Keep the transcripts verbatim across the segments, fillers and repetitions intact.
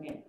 Bien.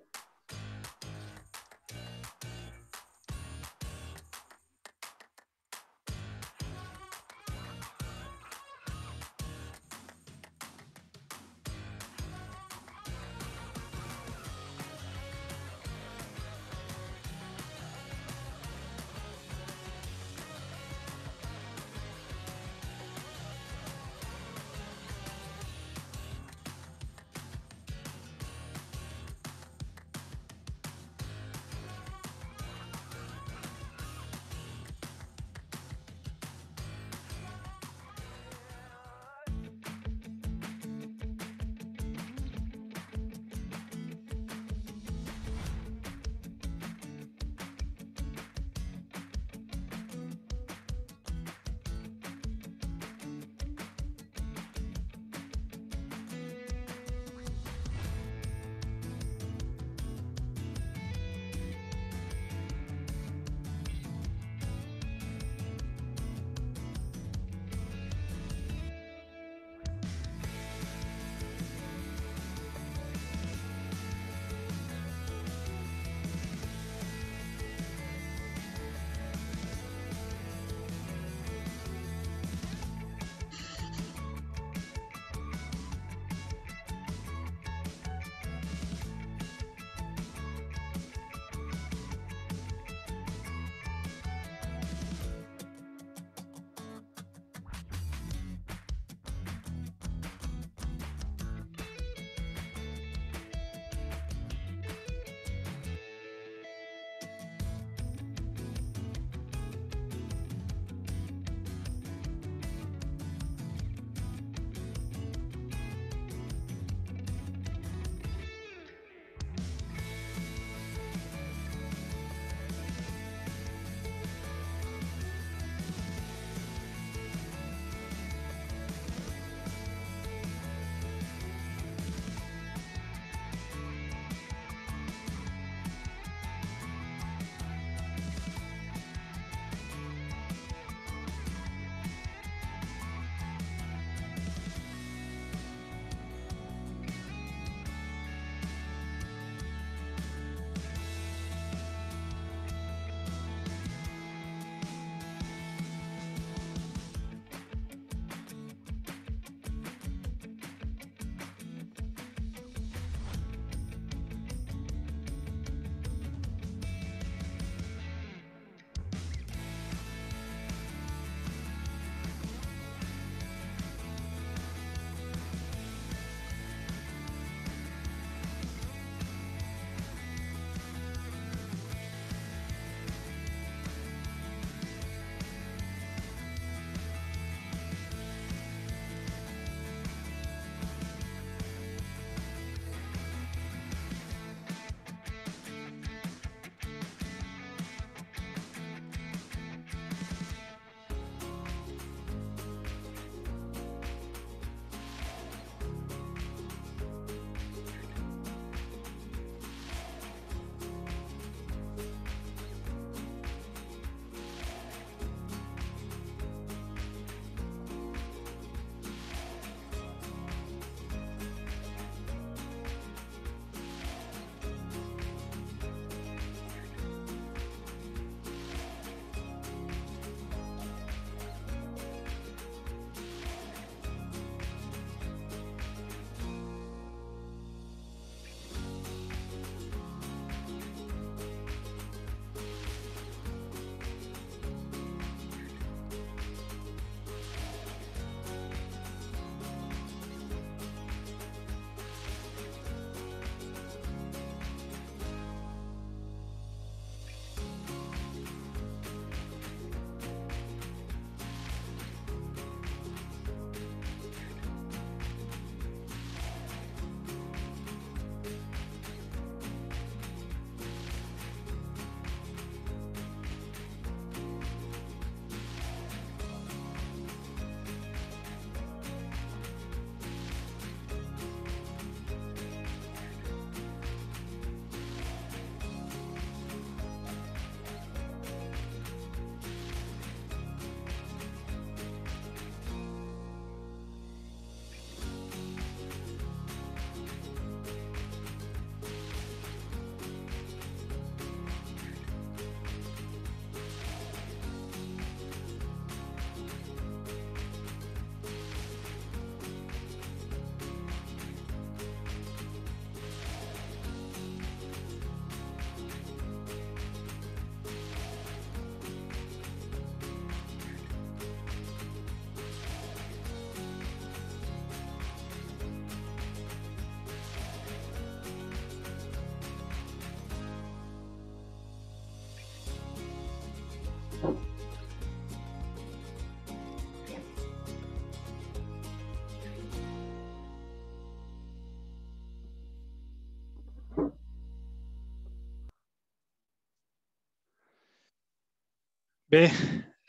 Bé,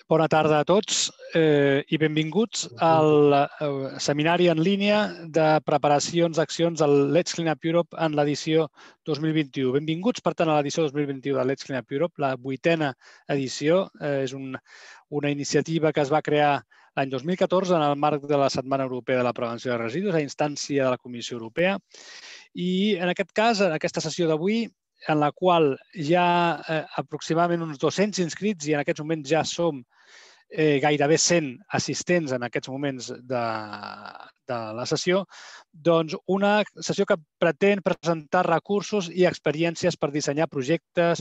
bona tarda a tots i benvinguts al seminari en línia de preparacions d'accions del Let's Clean Up Europe en l'edició dos mil vint-i-u. Benvinguts, per tant, a l'edició dos mil vint-i-u de Let's Clean Up Europe, la vuitena edició. És una iniciativa que es va crear l'any dos mil catorze en el marc de la Setmana Europea de la Prevenció de Residus a instància de la Comissió Europea. I en aquest cas, en aquesta sessió d'avui, en la qual hi ha aproximadament uns dos-cents inscrits i en aquests moments ja som gairebé cent assistents en aquests moments de la sessió, doncs una sessió que pretén presentar recursos i experiències per dissenyar projectes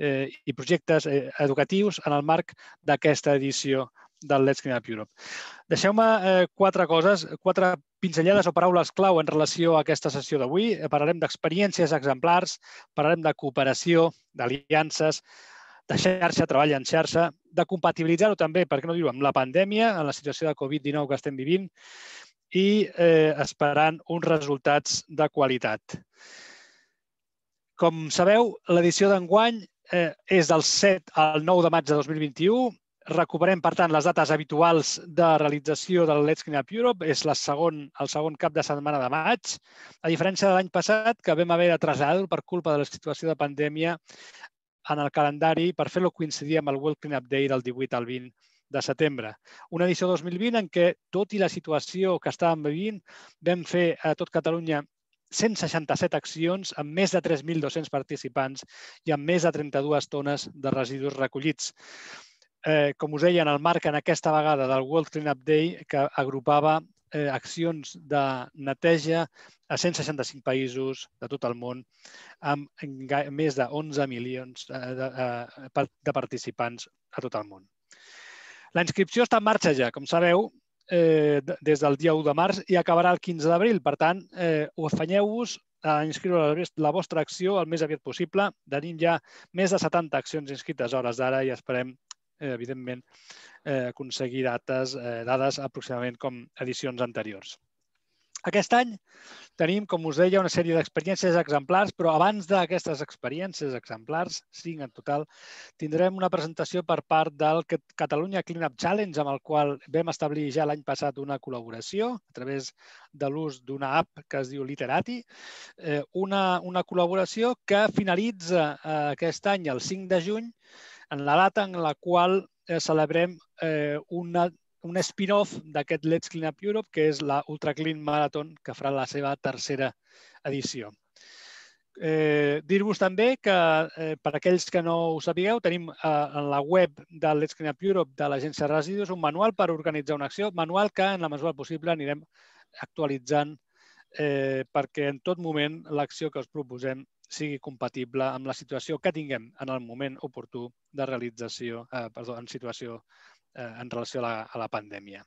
i projectes educatius en el marc d'aquesta edició del Let's Clean Up Europe. Deixeu-me quatre coses, quatre pinzellades o paraules clau en relació a aquesta sessió d'avui. Parlarem d'experiències exemplars, parlarem de cooperació, d'aliances, de xarxa, treball en xarxa, de compatibilitzar-ho també, per què no dir-ho, amb la pandèmia, en la situació de Covid dinou que estem vivint i esperant uns resultats de qualitat. Com sabeu, l'edició d'enguany és del set al nou de maig de dos mil vint-i-u. Recuperem, per tant, les dates habituals de realització del Let's Clean Up Europe. És el segon cap de setmana de maig, a diferència de l'any passat, que vam haver de traslladar-ho per culpa de la situació de pandèmia en el calendari per fer-lo coincidir amb el World Clean Up Day del divuit al vint de setembre. Una edició dos mil vint en què, tot i la situació que estàvem vivint, vam fer a tot Catalunya cent seixanta-set accions amb més de tres mil dos-cents participants i amb més de trenta-dues tones de residus recollits. Com us deia, en el marc en aquesta vegada del World Clean Up Day, que agrupava accions de neteja a cent seixanta-cinc països de tot el món amb més de onze milions de participants a tot el món. La inscripció està en marxa ja, com sabeu, des del dia u de març i acabarà el quinze d'abril. Per tant, afanyeu-vos a inscriure la vostra acció el més aviat possible. Tenim ja més de setanta accions inscrites a hores d'ara i esperem evidentment, aconseguir dades aproximadament com edicions anteriors. Aquest any tenim, com us deia, una sèrie d'experiències exemplars, però abans d'aquestes experiències exemplars, cinc en total, tindrem una presentació per part del Catalunya Clean Up Challenge, amb el qual vam establir ja l'any passat una col·laboració a través de l'ús d'una app que es diu Litterati, una col·laboració que finalitza aquest any el cinc de juny, en la data en la qual celebrem un spin-off d'aquest Let's Clean Up Europe, que és la Ultra Clean Marathon, que farà la seva tercera edició. Dir-vos també que, per aquells que no ho sapigueu, tenim en la web del Let's Clean Up Europe de l'Agència de Residus un manual per organitzar una acció, manual que, en la mesura possible, anirem actualitzant perquè en tot moment l'acció que us proposem sigui compatible amb la situació que tinguem en el moment oportú de realització, perdó, en situació en relació a la pandèmia.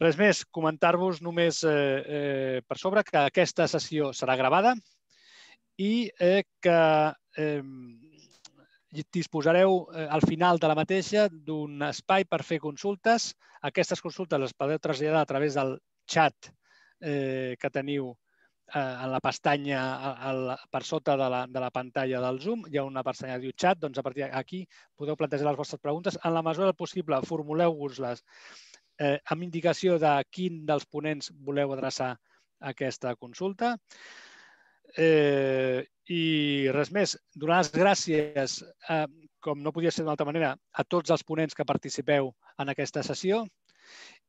Res més, comentar-vos només per sobre que aquesta sessió serà gravada i que disposareu al final de la mateixa d'un espai per fer consultes. Aquestes consultes les podeu traslladar a través del xat que teniu en la pestanya per sota de la pantalla del Zoom. Hi ha una pestanya que diu xat, doncs a partir d'aquí podeu plantejar les vostres preguntes. En la mesura possible, formuleu-vos-les amb indicació de quin dels ponents voleu adreçar aquesta consulta. I res més, donar les gràcies, com no podia ser d'una altra manera, a tots els ponents que participeu en aquesta sessió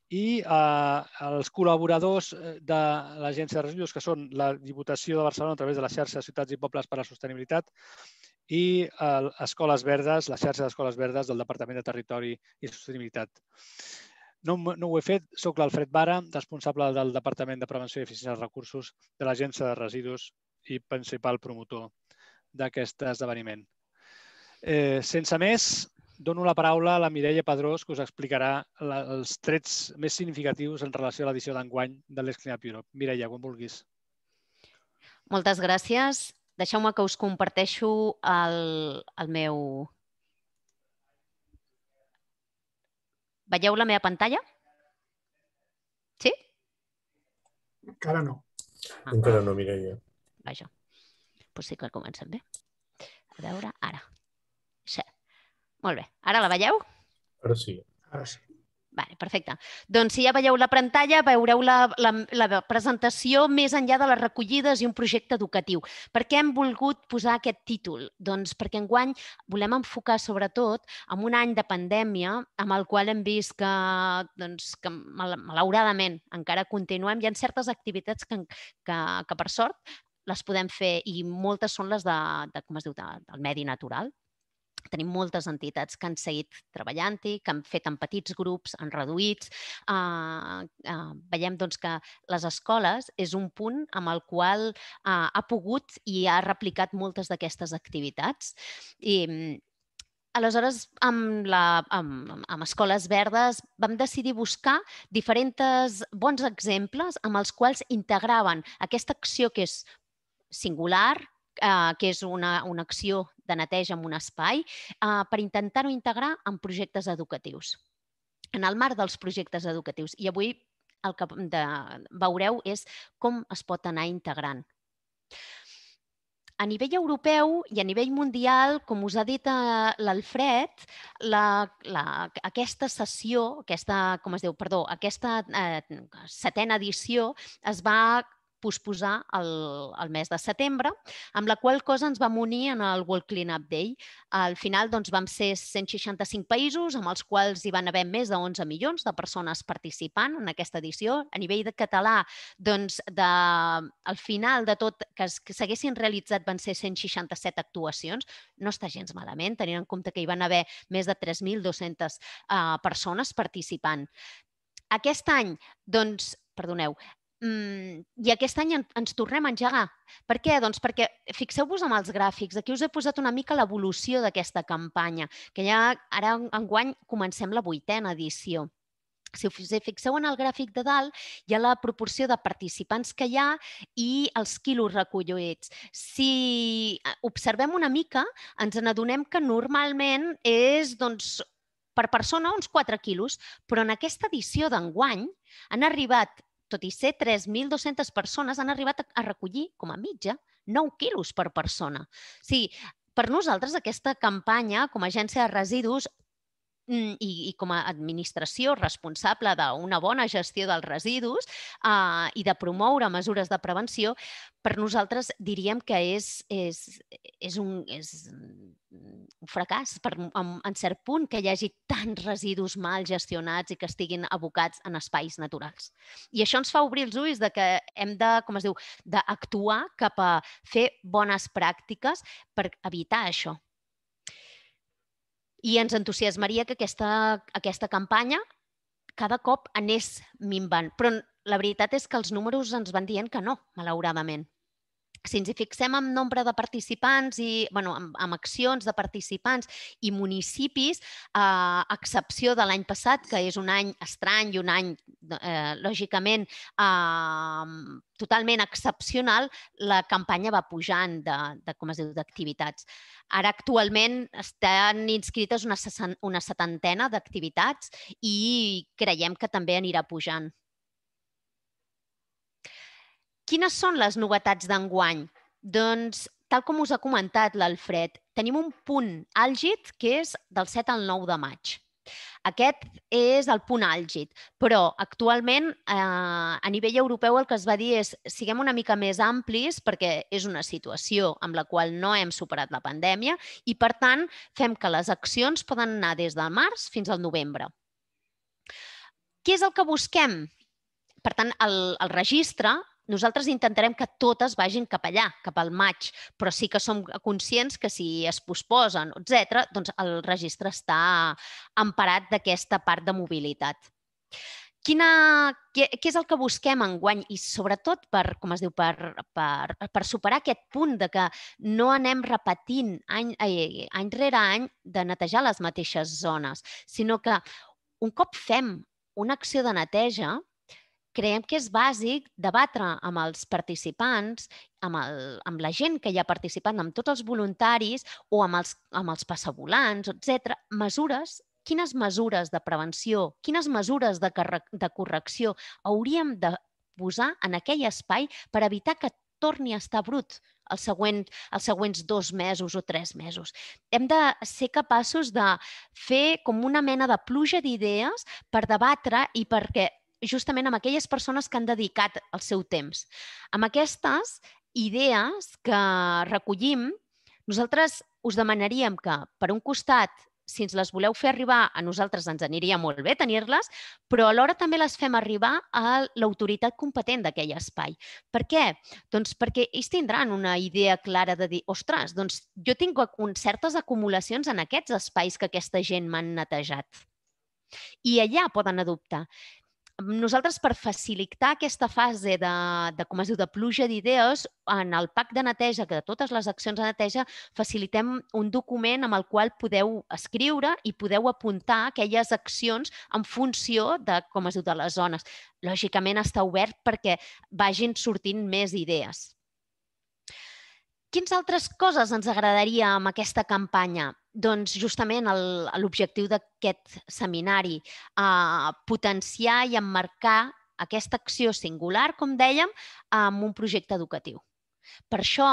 i els col·laboradors de l'Agència de Residus, que són la Diputació de Barcelona a través de la Xarxa de Ciutats i Pobles per la Sostenibilitat i Escoles Verdes, la Xarxa d'Escoles Verdes del Departament de Territori i Sostenibilitat. No ho he fet, soc l'Alfred Vara, responsable del Departament de Prevenció i Eficiència dels Recursos de l'Agència de Residus i principal promotor d'aquest esdeveniment. Sense més, dono la paraula a la Mireia Pedrós, que us explicarà els trets més significatius en relació a l'edició d'enguany de Let's Clean Up Europe. Mireia, quan vulguis. Moltes gràcies. Deixeu-me que us comparteixo el meu... Veieu la meva pantalla? Sí? Encara no. Encara no, Mireia. Vaja. Doncs sí que comencem bé. A veure, ara. Molt bé. Ara la veieu? Ara sí. Ara sí. Vale, perfecte. Doncs si ja veieu la pantalla, veureu la, la, la presentació més enllà de les recollides i un projecte educatiu. Per què hem volgut posar aquest títol? Doncs perquè enguany volem enfocar sobretot en un any de pandèmia amb el qual hem vist que, doncs, que mal, malauradament encara continuem. Hi ha certes activitats que, que, que per sort les podem fer i moltes són les de, de, com es diu, de, del medi natural. Tenim moltes entitats que han seguit treballant-hi, que han fet en petits grups, en reduïts. Uh, uh, veiem doncs, que les escoles és un punt amb el qual uh, ha pogut i ha replicat moltes d'aquestes activitats. I, aleshores, amb, la, amb, amb Escoles Verdes vam decidir buscar diferents bons exemples amb els quals integraven aquesta acció que és singular, uh, que és una, una acció de neteja en un espai, eh, per intentar-ho integrar en projectes educatius, en el marc dels projectes educatius. I avui el que de, veureu és com es pot anar integrant. A nivell europeu i a nivell mundial, com us ha dit l'Alfred, la, la, aquesta sessió, aquesta, com es diu, perdó, aquesta eh, setena edició es va posposar el, el mes de setembre, amb la qual cosa ens vam unir en el World Clean Up Day. Al final doncs, vam ser cent seixanta-cinc països, amb els quals hi van haver més de onze milions de persones participant en aquesta edició. A nivell de català, doncs, de, al final de tot, que, que s'haguessin realitzat van ser cent seixanta-set actuacions. No està gens malament, tenint en compte que hi van haver més de tres mil dos-centes eh, persones participant. Aquest any, doncs, perdoneu, Mm, i aquest any ens tornem a engegar. Per què? Doncs perquè, fixeu-vos en els gràfics, aquí us he posat una mica l'evolució d'aquesta campanya, que ja ara enguany comencem la vuitena edició. Si us fixeu en el gràfic de dalt, hi ha la proporció de participants que hi ha i els quilos recollits. Si observem una mica, ens n'adonem que normalment és, doncs, per persona uns quatre quilos, però en aquesta edició d'enguany han arribat, tot i ser tres mil dos-centes persones, han arribat a recollir, com a mitja, nou quilos per persona. O sigui, per nosaltres aquesta campanya, com a Agència de Residus i, i com a administració responsable d'una bona gestió dels residus eh, i de promoure mesures de prevenció, per nosaltres diríem que és, és, és un... És, un fracàs per, en cert punt que hi hagi tants residus mal gestionats i que estiguin abocats en espais naturals. I això ens fa obrir els ulls de que hem de, com es diu, d'actuar cap a fer bones pràctiques per evitar això. I ens entusiasmaria que aquesta, aquesta campanya cada cop anés minvant. Però la veritat és que els números ens van dient que no, malauradament. Si ens hi fixem en nombre de participants i, bueno, en accions de participants i municipis, a eh, excepció de l'any passat, que és un any estrany i un any, eh, lògicament, eh, totalment excepcional, la campanya va pujant de, de com es diu, d'activitats. Ara, actualment, estan inscrites una, una setantena d'activitats i creiem que també anirà pujant. Quines són les novetats d'enguany? Doncs, tal com us ha comentat l'Alfred, tenim un punt àlgid que és del set al nou de maig. Aquest és el punt àlgid, però actualment eh, a nivell europeu el que es va dir és siguem una mica més amplis perquè és una situació amb la qual no hem superat la pandèmia i, per tant, fem que les accions poden anar des del març fins al novembre. Què és el que busquem? Per tant, el, el registre nosaltres intentarem que totes vagin cap allà, cap al maig, però sí que som conscients que si es posposen, etcètera, doncs el registre està emparat d'aquesta part de mobilitat. Quina, què, què és el que busquem enguany? I sobretot per, com es diu, per, per, per superar aquest punt de que no anem repetint any, any rere any de netejar les mateixes zones, sinó que un cop fem una acció de neteja, creiem que és bàsic debatre amb els participants, amb, el, amb la gent que hi ha participant, amb tots els voluntaris o amb els, amb els passavolants, etcètera, mesures, quines mesures de prevenció, quines mesures de, de correcció hauríem de posar en aquell espai per evitar que torni a estar brut els següents dos mesos o tres mesos. Hem de ser capaços de fer com una mena de pluja d'idees per debatre i perquè justament amb aquelles persones que han dedicat el seu temps. Amb aquestes idees que recollim, nosaltres us demanaríem que, per un costat, si ens les voleu fer arribar, a nosaltres ens aniria molt bé tenir-les, però alhora també les fem arribar a l'autoritat competent d'aquell espai. Per què? Doncs perquè ells tindran una idea clara de dir, ostres, doncs jo tinc certes acumulacions en aquests espais que aquesta gent m'han netejat. I allà poden adoptar. Nosaltres, per facilitar aquesta fase de, de, com es diu, de pluja d'idees, en el pack de neteja, que de totes les accions de neteja, facilitem un document amb el qual podeu escriure i podeu apuntar aquelles accions en funció de, com es diu, de les zones. Lògicament està obert perquè vagin sortint més idees. Quines altres coses ens agradaria amb aquesta campanya? Doncs justament l'objectiu d'aquest seminari, potenciar i emmarcar aquesta acció singular, com dèiem, amb un projecte educatiu. Per això,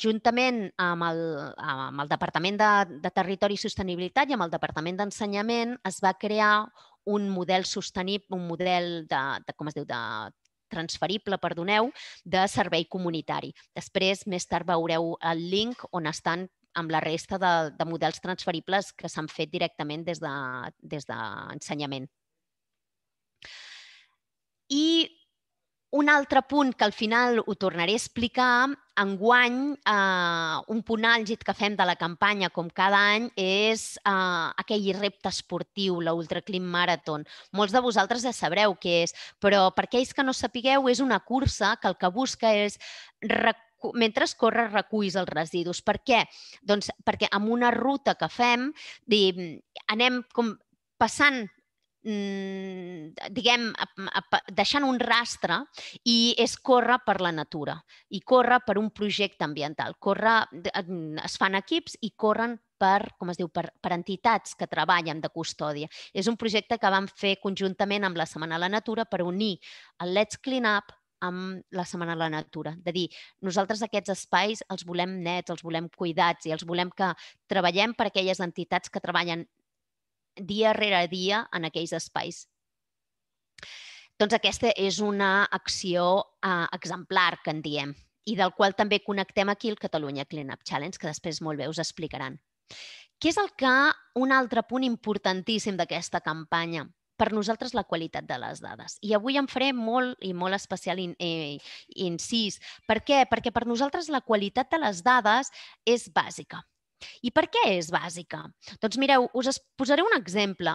juntament amb el Departament de Territori i Sostenibilitat i amb el Departament d'Ensenyament, es va crear un model sostenible, un model de, com es diu, de transferible, perdoneu, de servei comunitari. Després, més tard, veureu el link on estan amb la resta de, de models transferibles que s'han fet directament des de, des d'ensenyament. I un altre punt que al final ho tornaré a explicar, enguany, eh, un punt àlgid que fem de la campanya, com cada any, és eh, aquell repte esportiu, la Ultra Clean Marathon. Molts de vosaltres ja sabreu què és, però per aquells que no sapigueu, és una cursa que el que busca és recollir mentre corres reculls els residus. Per què? Doncs perquè amb una ruta que fem anem passant, diguem, deixant un rastre i és córrer per la natura i córrer per un projecte ambiental. Es fan equips i corren per, com es diu, per, per entitats que treballen de custòdia. És un projecte que vam fer conjuntament amb la Setmana de la Natura per unir el Let's Clean Up amb la Setmana de la Natura. De dir, nosaltres aquests espais els volem nets, els volem cuidats i els volem que treballem per aquelles entitats que treballen dia rere dia en aquells espais. Doncs aquesta és una acció exemplar, que en diem, i del qual també connectem aquí el Catalunya Clean Up Challenge, que després molt bé us explicaran. Què és el que, un altre punt importantíssim d'aquesta campanya? Per nosaltres, la qualitat de les dades. I avui en faré molt i molt especial incís. Per què? Perquè per nosaltres la qualitat de les dades és bàsica. I per què és bàsica? Doncs mireu, us posaré un exemple.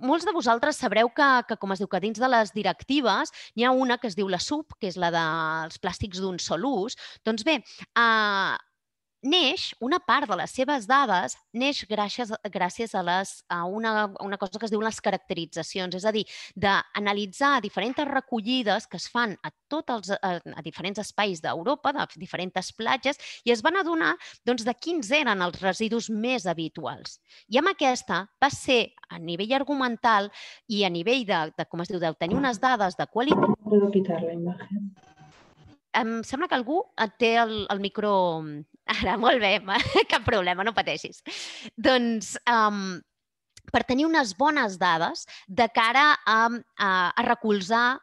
Molts de vosaltres sabreu que, com es diu, que dins de les directives n'hi ha una que es diu la S U B, que és la dels plàstics d'un sol ús. Doncs bé, neix, una part de les seves dades neix gràcies a, les, a una, una cosa que es diu les caracteritzacions, és a dir, d'analitzar diferents recollides que es fan a, tots els, a, a diferents espais d'Europa, de diferents platges, i es van adonar doncs, de quins eren els residus més habituals. I amb aquesta va ser, a nivell argumental i a nivell de, de com es diu, de tenir unes dades de qualitat... Puedo quitar la imatge. Em sembla que algú té el, el micro... Ara, molt bé, cap problema, no pateixis. Doncs, um, per tenir unes bones dades de cara a, a, a recolzar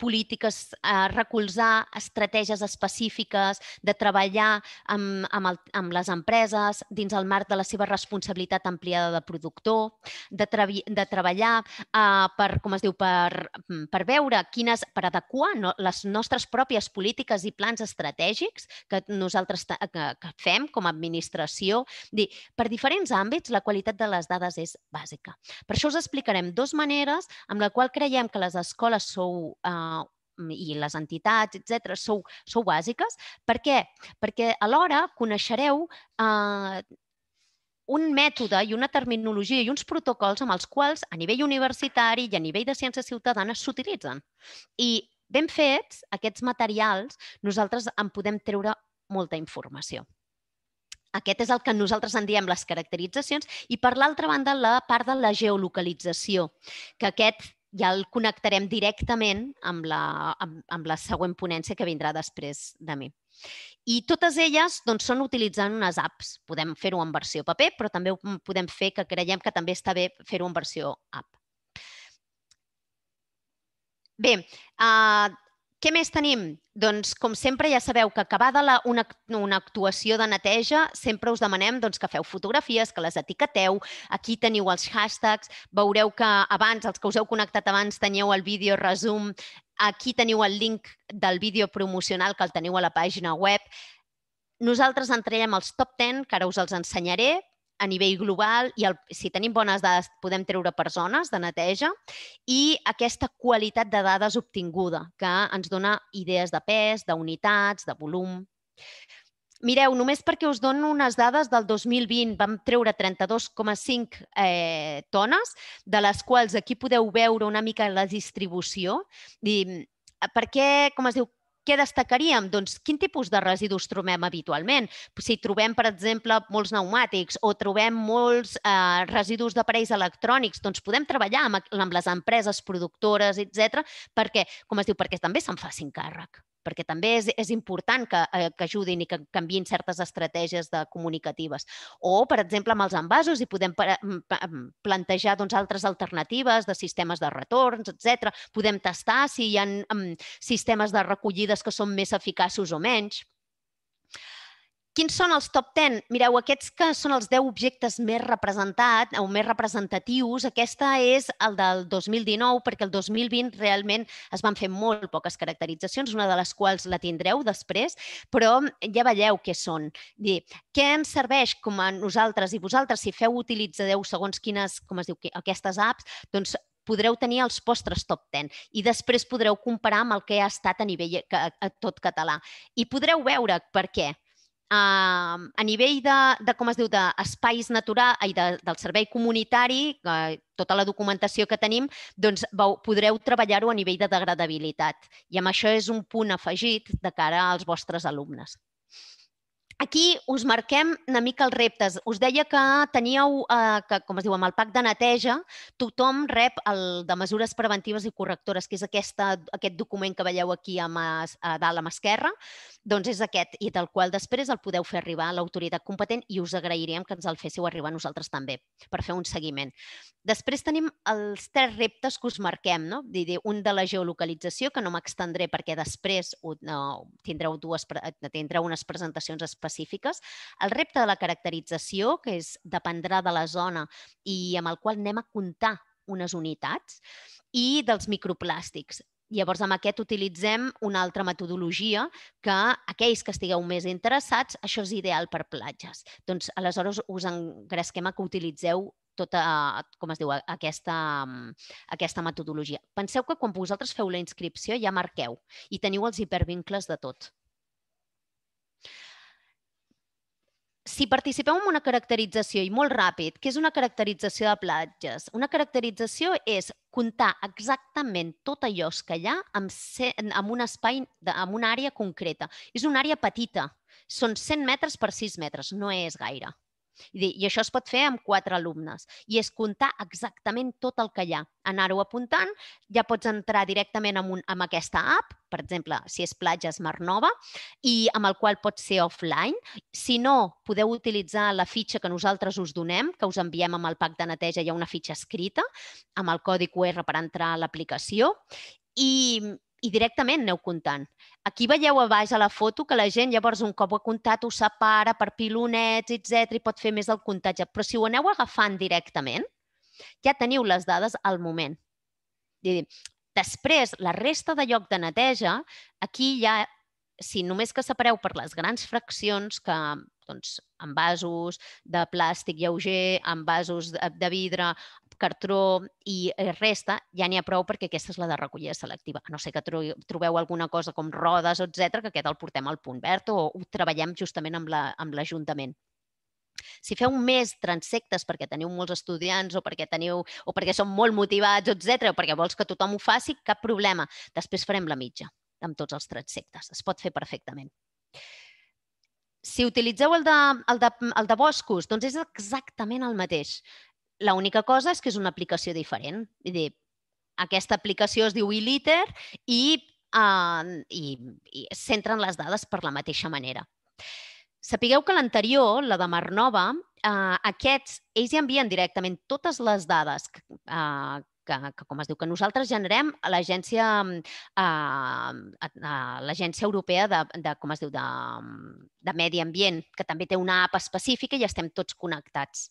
polítiques, a recolzar estratègies específiques, de treballar amb, amb, el, amb les empreses dins el marc de la seva responsabilitat ampliada de productor, de, de treballar eh, per, com es diu, per, per veure quines, per adequar no, les nostres pròpies polítiques i plans estratègics que nosaltres que, que fem com a administració. Dir, per diferents àmbits, la qualitat de les dades és bàsica. Per això us explicarem dues maneres amb la qual creiem que les escoles sou eh, i les entitats, etcètera, sou, sou bàsiques. Per què? Perquè alhora coneixereu eh, un mètode i una terminologia i uns protocols amb els quals a nivell universitari i a nivell de ciències ciutadanes s'utilitzen. I ben fets, aquests materials, nosaltres en podem treure molta informació. Aquest és el que nosaltres en diem les caracteritzacions i, per l'altra banda, la part de la geolocalització, que aquest ja el connectarem directament amb la, amb, amb la següent ponència que vindrà després de mi. I totes elles doncs, són utilitzant unes apps. Podem fer-ho en versió paper, però també ho podem fer, que creiem que també està bé fer-ho en versió app. Bé, eh, què més tenim? Doncs, com sempre, ja sabeu que acabada la, una, una actuació de neteja, sempre us demanem doncs, que feu fotografies, que les etiqueteu. Aquí teniu els hashtags. Veureu que abans, els que us heu connectat abans, teníeu el vídeo resum. Aquí teniu el link del vídeo promocional que el teniu a la pàgina web. Nosaltres en traiem els top deu, que ara us els ensenyaré, a nivell global, i el, si tenim bones dades podem treure per zones de neteja, i aquesta qualitat de dades obtinguda, que ens dona idees de pes, d'unitats, de volum. Mireu, només perquè us dono unes dades del dos mil vint, vam treure trenta-dos coma cinc eh, tones, de les quals aquí podeu veure una mica la distribució. I, per què, com es diu, què destacaríem? Doncs quin tipus de residus trobem habitualment? Si trobem, per exemple, molts pneumàtics o trobem molts eh, residus d'aparells electrònics, doncs podem treballar amb, amb les empreses productores, etcètera, perquè, com es diu, perquè també se'n facin càrrec. Perquè també és, és important que, eh, que ajudin i que canviïn certes estratègies de comunicatives. O, per exemple, amb els envasos hi podem plantejar doncs, altres alternatives de sistemes de retorns, etcètera. Podem tastar si hi ha um, sistemes de recollides que són més eficaços o menys. Quins són els top deu? Mireu, aquests que són els deu objectes més representats o més representatius, aquesta és el del dos mil dinou, perquè el dos mil vint realment es van fer molt poques caracteritzacions, una de les quals la tindreu després, però ja veieu què són. Dir, què ens serveix com a nosaltres i vosaltres? Si feu utilitzadeu segons quines, com es diu, aquestes apps, doncs podreu tenir els vostres top deu i després podreu comparar amb el que ha estat a nivell a, a tot català. I podreu veure per què. Uh, a nivell de, de com es diu, d'espais naturals i de, del servei comunitari, uh, tota la documentació que tenim, doncs vau, podreu treballar-ho a nivell de degradabilitat. I amb això és un punt afegit de cara als vostres alumnes. Aquí us marquem una mica els reptes. Us deia que teníeu, eh, que, com es diu, amb el pack de neteja, tothom rep el de mesures preventives i correctores, que és aquesta, aquest document que veieu aquí a, mà, a dalt a mà esquerra. Doncs és aquest, i del qual després el podeu fer arribar a l'autoritat competent i us agrairíem que ens el féssiu arribar nosaltres també, per fer un seguiment. Després tenim els tres reptes que us marquem, no? Un de la geolocalització, que no m'extendré perquè després no, tindreu, dues, tindreu unes presentacions especials. El repte de la caracterització, que és dependrà de la zona i amb el qual anem a comptar unes unitats, i dels microplàstics. Llavors, amb aquest utilitzem una altra metodologia que aquells que estigueu més interessats, això és ideal per platges. Doncs, aleshores, us engresquem a que utilitzeu tota, com es diu, aquesta, aquesta metodologia. Penseu que quan vosaltres feu la inscripció ja marqueu i teniu els hipervincles de tot. Si participeu en una caracterització, i molt ràpid, que és una caracterització de platges? Una caracterització és comptar exactament tot allò que hi ha en un espai, en una àrea concreta. És una àrea petita, són cent metres per sis metres, no és gaire. I això es pot fer amb quatre alumnes. I és comptar exactament tot el que hi ha. Anar-ho apuntant, ja pots entrar directament en, un, en aquesta app, per exemple, si és platges Mar Nova, i amb el qual pot ser offline. Si no, podeu utilitzar la fitxa que nosaltres us donem, que us enviem amb el pack de neteja, hi ha una fitxa escrita, amb el codi cu erra per entrar a l'aplicació. I... I directament aneu comptant. Aquí veieu a baix a la foto que la gent, llavors, un cop ho ha comptat, ho separa per pilonets, etcètera, i pot fer més del comptatge. Però si ho aneu agafant directament, ja teniu les dades al moment. Després, la resta de lloc de neteja, aquí ja, si només que separeu per les grans fraccions que... Doncs, envasos de plàstic lleuger, envasos de vidre, cartró i resta, ja n'hi ha prou perquè aquesta és la de recollida selectiva. A no ser que trobeu alguna cosa com rodes, etcètera, que aquest el portem al punt verd o ho treballem justament amb l'Ajuntament. Si feu més transectes perquè teniu molts estudiants o perquè, teniu, o perquè són molt motivats, etcètera, o perquè vols que tothom ho faci, cap problema. Després farem la mitja amb tots els transectes. Es pot fer perfectament. Si utilitzeu el de, el, de, el de boscos, doncs és exactament el mateix. L'única cosa és que és una aplicació diferent. Vull dir, Aquesta aplicació es diu e-Litter i centren les dades per la mateixa manera. Sapigueu que l'anterior, la de Mar Nova, aquests, ells hi envien directament totes les dades que, com es diu, que nosaltres generem a l'Agència Europea de, com es diu, de Medi Ambient, que també té una app específica i estem tots connectats.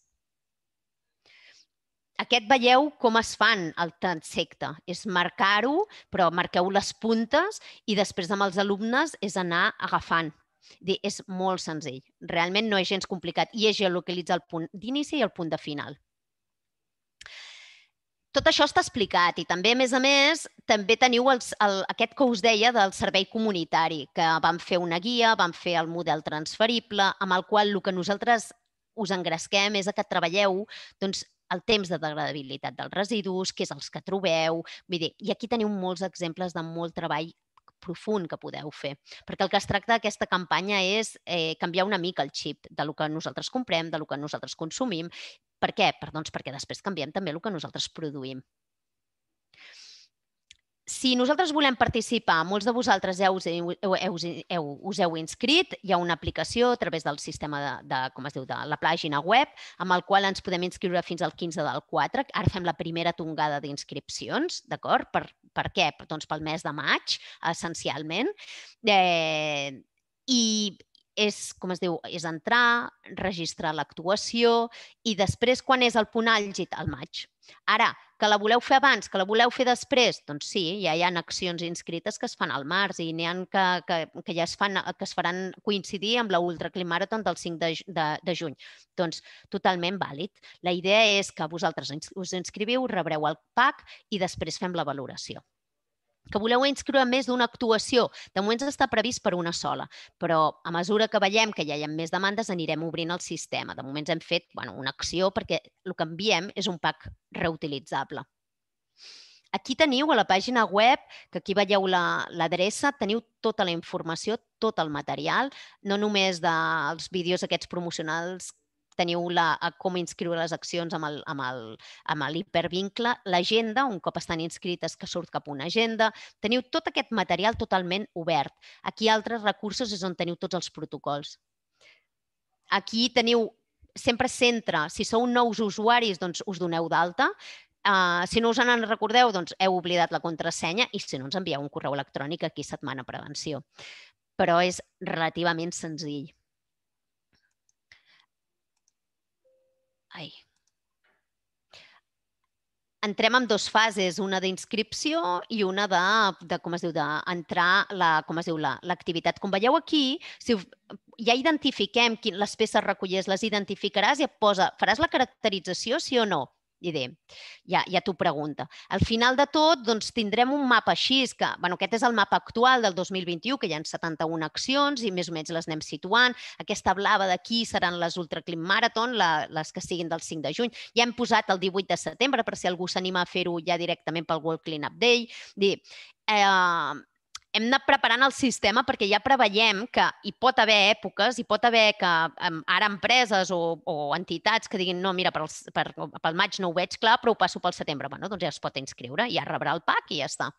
Aquest veieu com es fan el transecte. És marcar-ho, però marqueu les puntes i després amb els alumnes és anar agafant. És molt senzill. Realment no és gens complicat i es geolocalitza el punt d'inici i el punt de final. Tot això està explicat i també, a més a més, també teniu els, el, aquest que us deia del servei comunitari, que vam fer una guia, vam fer el model transferible, amb el qual el que nosaltres us engresquem és que treballeu doncs, el temps de degradabilitat dels residus, que és els que trobeu. Vull dir, i aquí teniu molts exemples de molt treball profund que podeu fer. Perquè el que es tracta d'aquesta campanya és eh, canviar una mica el xip del que nosaltres comprem, del que nosaltres consumim. Per què? Per, doncs, perquè després canviem també el que nosaltres produïm. Si nosaltres volem participar, molts de vosaltres ja us heu inscrit, hi ha una aplicació a través del sistema de, de, com es diu, de la pàgina web, amb el qual ens podem inscriure fins al quinze del quatre. Ara fem la primera tongada d'inscripcions, d'acord? Per, per què? Doncs pel mes de maig, essencialment. Eh, I... És, com es diu, és entrar, registrar l'actuació i després, quan és el punt àlgid? Al maig. Ara, que la voleu fer abans, que la voleu fer després? Doncs sí, ja hi ha accions inscrites que es fan al març i n'hi ha que, que, que ja es, fan, que es faran coincidir amb la Ultra Clean Marathon del cinc de juny. Doncs totalment vàlid. La idea és que vosaltres us inscriviu, rebreu el pack i després fem la valoració. Que voleu inscriure més d'una actuació. De moment està previst per una sola, però a mesura que veiem que ja hi ha més demandes anirem obrint el sistema. De moment hem fet bueno, una acció perquè el que enviem és un pack reutilitzable. Aquí teniu a la pàgina web, que aquí veieu l'adreça, teniu tota la informació, tot el material, no només dels vídeos aquests promocionals. Teniu la, com inscriure les accions amb l'hipervincle, l'agenda, un cop estan inscrites que surt cap a una agenda. Teniu tot aquest material totalment obert. Aquí altres recursos és on teniu tots els protocols. Aquí teniu sempre centre. Si sou nous usuaris, doncs us doneu d'alta. Uh, si no us en recordeu, doncs heu oblidat la contrasenya i si no ens envieu un correu electrònic aquí Setmana Prevenció. Però és relativament senzill. Ai. Entrem en dues fases, una d'inscripció i una de, de com es diu, d'entrar la, com es diu, l'activitat. Com veieu aquí, si ja identifiquem les peces recollides, les identificaràs i et posa, faràs la caracterització, sí o no? Idea. Ja, ja t'ho pregunta. Al final de tot, doncs, tindrem un mapa així, que, bueno, aquest és el mapa actual del dos mil vint-i-u, que hi ha setanta-una accions i més o menys les anem situant. Aquesta blava d'aquí seran les Ultra Clean Marathon, la, les que siguin del cinc de juny. Ja hem posat el divuit de setembre, per si algú s'anima a fer-ho ja directament pel World Clean Up Day. Dir, eh, hem anat preparant el sistema perquè ja preveiem que hi pot haver èpoques, hi pot haver que ara empreses o, o entitats que diguin no, mira, pel, per, pel maig no ho veig clar, però ho passo pel setembre. Bé, doncs ja es pot inscriure, ja rebrà el pack i ja està.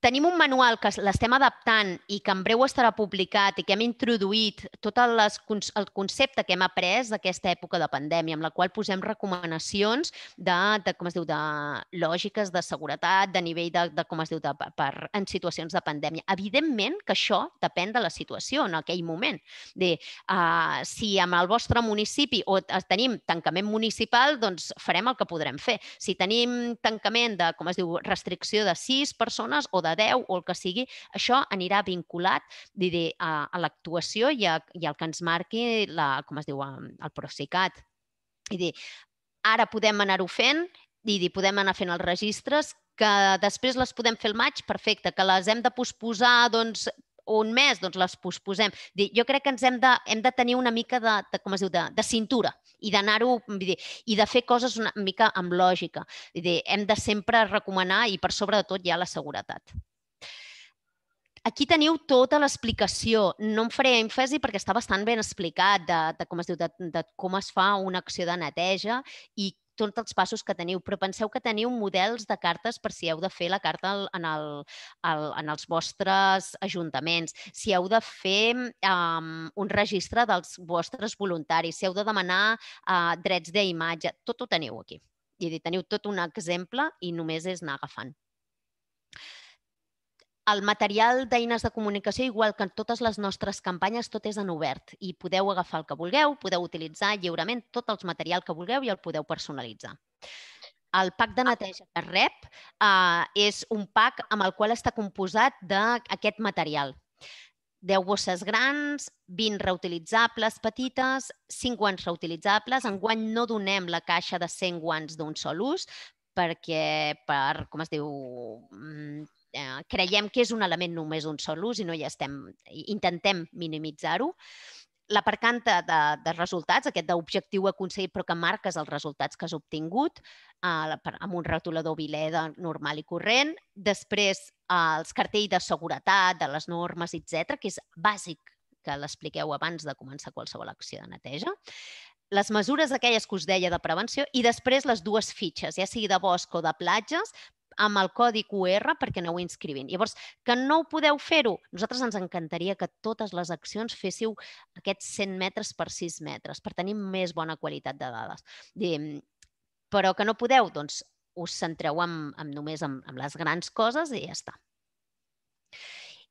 Tenim un manual que l'estem adaptant i que en breu estarà publicat i que hem introduït tot les, el concepte que hem après d'aquesta època de pandèmia, amb la qual posem recomanacions de, de, com es diu, de lògiques de seguretat, de nivell de, de com es diu, de, per, en situacions de pandèmia. Evidentment que això depèn de la situació en aquell moment. De, uh, si en el vostre municipi o tenim tancament municipal, doncs farem el que podrem fer. Si tenim tancament de, com es diu, restricció de sis persones o de deu o el que sigui, això anirà vinculat diré, a, a l'actuació i, i al que ens marqui la, com es diu, el Procicat. Dir, ara podem anar-ho fent i dir, podem anar fent els registres, que després les podem fer al maig, perfecte, que les hem de posposar doncs, un mes, doncs les posposem. Dir, jo crec que ens hem de, hem de tenir una mica de, de, com es diu, de, de cintura i d'anar-ho i de fer coses una mica amb lògica. Hem de sempre recomanar i per sobre de tot hi ha la seguretat. Aquí teniu tota l'explicació. No em faré èmfasi perquè està bastant ben explicat de, de, com es diu, de, de com es fa una acció de neteja i tots els passos que teniu, però penseu que teniu models de cartes per si heu de fer la carta en, el, en els vostres ajuntaments, si heu de fer um, un registre dels vostres voluntaris, si heu de demanar uh, drets d'imatge, tot ho teniu aquí. I dir, teniu tot un exemple i només és anar agafant. El material d'eines de comunicació, igual que en totes les nostres campanyes, tot és en obert i podeu agafar el que vulgueu, podeu utilitzar lliurement tot el material que vulgueu i el podeu personalitzar. El pack de neteja que rep eh, és un pack amb el qual està composat d'aquest material. deu bosses grans, vint reutilitzables petites, cinc guants reutilitzables. Enguany no donem la caixa de cent guants d'un sol ús perquè, per, com es diu... Eh, creiem que és un element només d'un sol ús i no hi estem, intentem minimitzar-ho. La percanta de, de resultats, aquest d'objectiu aconseguit però que marques els resultats que has obtingut eh, amb un retolador vileda normal i corrent. Després eh, els cartells de seguretat, de les normes, etcètera, que és bàsic que l'expliqueu abans de començar qualsevol acció de neteja. Les mesures aquelles que us deia de prevenció i després les dues fitxes, ja sigui de bosc o de platges, amb el codi Q R perquè aneu inscrivint. Llavors, que no ho podeu fer-ho? Nosaltres ens encantaria que totes les accions féssiu aquests cent metres per sis metres per tenir més bona qualitat de dades. Però que no podeu, doncs us centreu en, en només en, en les grans coses i ja està.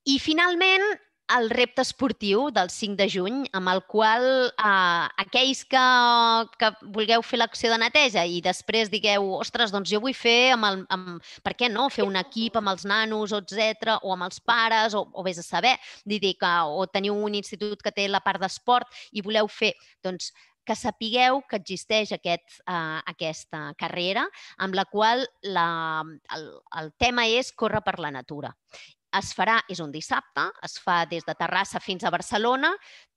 I finalment, el repte esportiu del cinc de juny, amb el qual eh, aquells que, que vulgueu fer l'acció de neteja i després digueu, ostres, doncs jo vull fer, amb el, amb, per què no, fer un equip amb els nanos, etcètera, o amb els pares, o, o vés a saber, dir que o teniu un institut que té la part d'esport i voleu fer, doncs que sapigueu que existeix aquest, eh, aquesta carrera amb la qual la, el, el tema és córrer per la natura. Es farà, és un dissabte, es fa des de Terrassa fins a Barcelona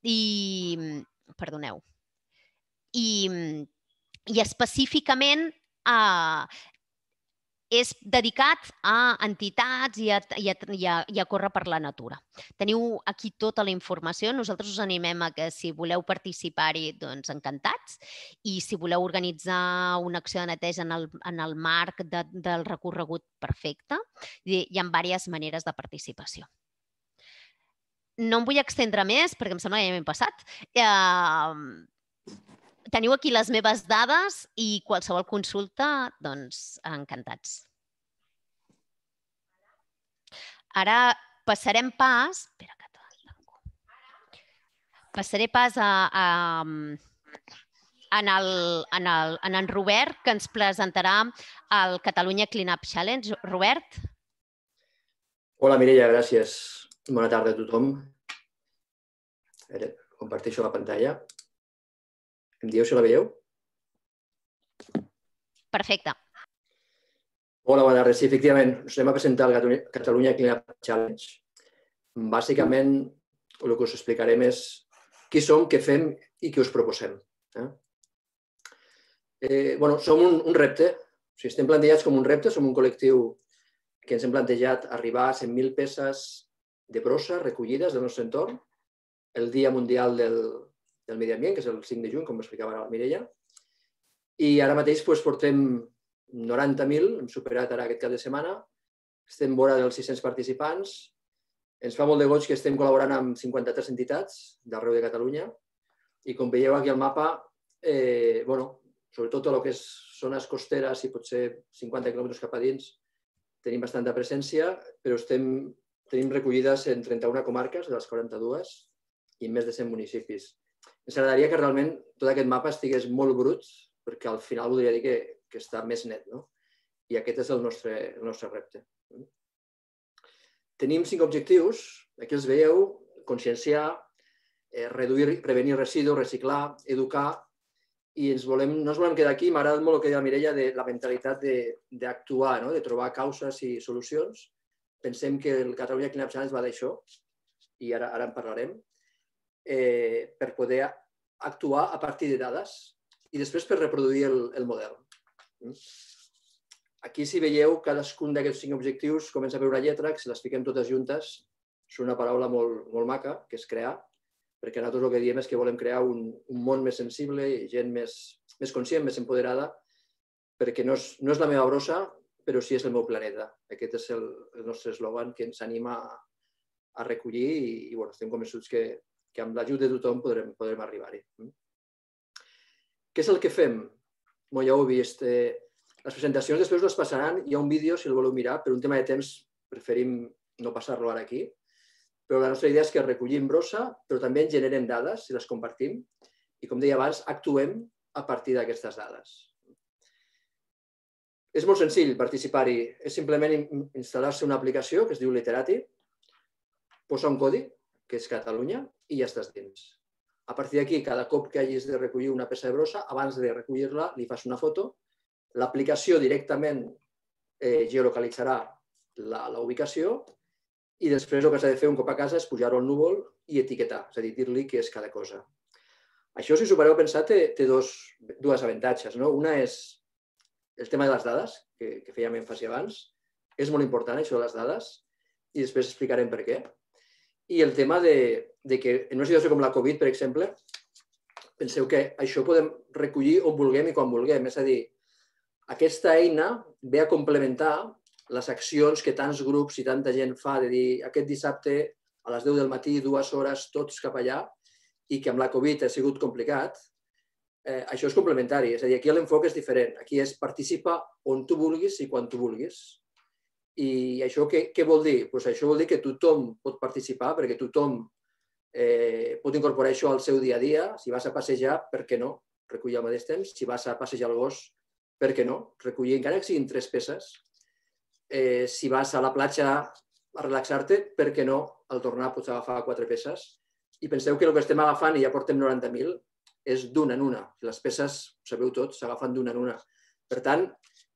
i, perdoneu, i, i específicament eh, és dedicat a entitats i a, i, a, i a córrer per la natura. Teniu aquí tota la informació. Nosaltres us animem a que si voleu participar-hi, doncs encantats. I si voleu organitzar una acció de neteja en el, en el marc de, del recorregut, perfecte. Hi ha diverses maneres de participació. No em vull extendre més, perquè em sembla que ja m'he passat. Eh, Teniu aquí les meves dades i qualsevol consulta, doncs, encantats. Ara passarem pas... Espera, que tanco. Passaré pas a, a, en, el, en, el, en en Robert, que ens presentarà el Catalunya Clean Up Challenge. Robert? Hola, Mireia, gràcies. Bona tarda a tothom. A veure, comparteixo la pantalla. Em dieu si la veieu? Perfecte. Hola, bona tarda. Sí, efectivament, us anem a presentar el Catalunya Clean Up Challenge. Bàsicament, el que us explicarem és qui som, què fem i què us proposem. Eh? Eh, bueno, som un, un repte. O sigui, estem plantejats com un repte. Som un col·lectiu que ens hem plantejat arribar a cent mil peces de brossa recollides del nostre entorn el Dia Mundial del del medi ambient, que és el cinc de juny, com explicava la Mireia. I ara mateix doncs, portem noranta mil, hem superat ara aquest cap de setmana, estem vora dels sis-cents participants. Ens fa molt de goig que estem col·laborant amb cinquanta-tres entitats d'arreu de Catalunya i com veieu aquí al mapa, eh, bueno, sobretot el que és zones costeres i potser cinquanta quilòmetres cap a dins, tenim bastanta presència, però estem, tenim recollides en trenta-una comarques de les quaranta-dues i en més de cent municipis. Ens agradaria que realment tot aquest mapa estigués molt brut, perquè al final voldria dir que, que està més net, no? I aquest és el nostre, el nostre repte. Tenim cinc objectius, aquí els veieu: conscienciar, eh, reduir, prevenir residus, reciclar, educar, i ens volem, no ens volem quedar aquí. M'agrada molt el que deia la Mireia de la mentalitat d'actuar, no? De trobar causes i solucions. Pensem que el Catalunya Clean Up Challenge va d'això, i ara, ara en parlarem. Eh, per poder actuar a partir de dades i després per reproduir el, el model. Aquí, si veieu, cadascun d'aquests cinc objectius comença per una lletra, que si les fiquem totes juntes, és una paraula molt, molt maca, que és crear, perquè nosaltres el que diem és que volem crear un, un món més sensible, gent més, més conscient, més empoderada, perquè no és la meva brossa, però sí és el meu planeta. Aquest és el nostre eslògan que ens anima a recollir i estem convençuts que amb l'ajut de tothom podrem arribar-hi. Què és el que fem? Ja ho heu vist. Les presentacions després les passaran. Hi ha un vídeo, si el voleu mirar, per un tema de temps preferim no passar-lo ara aquí. Però la nostra idea és que recollim brossa, però també en generem dades i les compartim. I, com deia abans, actuem a partir d'aquestes dades. És molt senzill participar-hi. És simplement instal·lar-se una aplicació que es diu Litterati, posar un codi, que és Catalunya, i ja estàs dins. A partir d'aquí, cada cop que hagis de recollir una peça de brossa, abans de recollir-la, li fas una foto. L'aplicació directament geolocalitzarà la ubicació i després el que s'ha de fer un cop a casa és pujar-ho al núvol i etiquetar, és a dir, dir-li què és cada cosa. Això, si us ho pareu pensar, té dues avantatges. Una és el tema de les dades, que fèiem èmfasi abans. És molt important, això de les dades, i després explicarem per què. I el tema de que en una situació com la Covid, per exemple, penseu que això podem recollir on vulguem i quan vulguem. És a dir, aquesta eina ve a complementar les accions que tants grups i tanta gent fa, de dir aquest dissabte a les deu del matí, dues hores, tots cap allà, i que amb la Covid ha sigut complicat. Això és complementari, és a dir, aquí l'enfoc és diferent. Aquí és participa on tu vulguis i quan tu vulguis. I això què vol dir? Això vol dir que tothom pot participar, perquè tothom pot incorporar això al seu dia a dia. Si vas a passejar, per què no? Recollir al mateix temps. Si vas a passejar el gos, per què no? Recollir, encara que siguin tres peces. Si vas a la platja a relaxar-te, per què no? Al tornar pots agafar quatre peces. I penseu que el que estem agafant, i ja portem noranta mil, és d'una en una. Les peces, ho sabeu tots, s'agafen d'una en una. Per tant,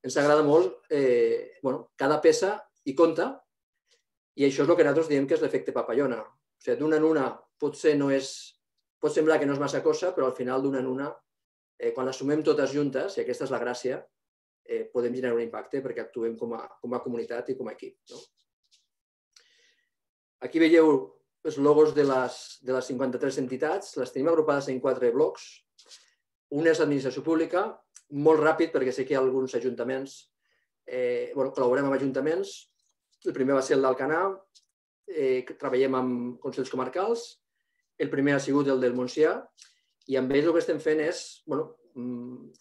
ens agrada molt cada peça i compta, i això és el que nosaltres diem que és l'efecte papallona. O sigui, d'una en una potser no és... pot semblar que no és massa cosa, però al final d'una en una, quan les sumem totes juntes, i aquesta és la gràcia, podem generar un impacte perquè actuem com a comunitat i com a equip. Aquí veieu els logos de les cinquanta-tres entitats. Les tenim agrupades en quatre blocs. Un és l'administració pública, molt ràpid perquè sé que hi ha alguns ajuntaments, col·laborem amb ajuntaments. El primer va ser el d'Alcanar, treballem amb consells comarcals. El primer ha sigut el del Montsià. I amb ells el que estem fent és,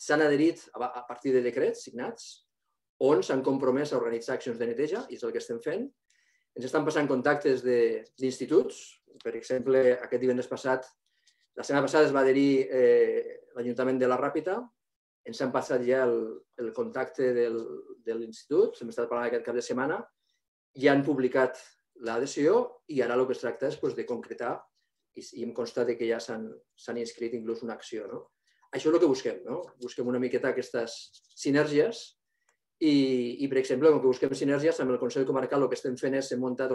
s'han adherit a partir de decrets signats on s'han compromès a organitzar accions de neteja, i és el que estem fent. Ens estan passant contactes d'instituts. Per exemple, aquest divendres passat, la setmana passada es va adherir l'Ajuntament de la Ràpita. Ens han passat ja el contacte de l'institut, hem estat parlant aquest cap de setmana, ja han publicat l'adhesió i ara el que es tracta és de concretar, i em consta que ja s'han inscrit inclús una acció. Això és el que busquem, no? Busquem una miqueta aquestes sinergies i, per exemple, com que busquem sinergies amb el Consell Comarcal, el que estem fent és hem muntat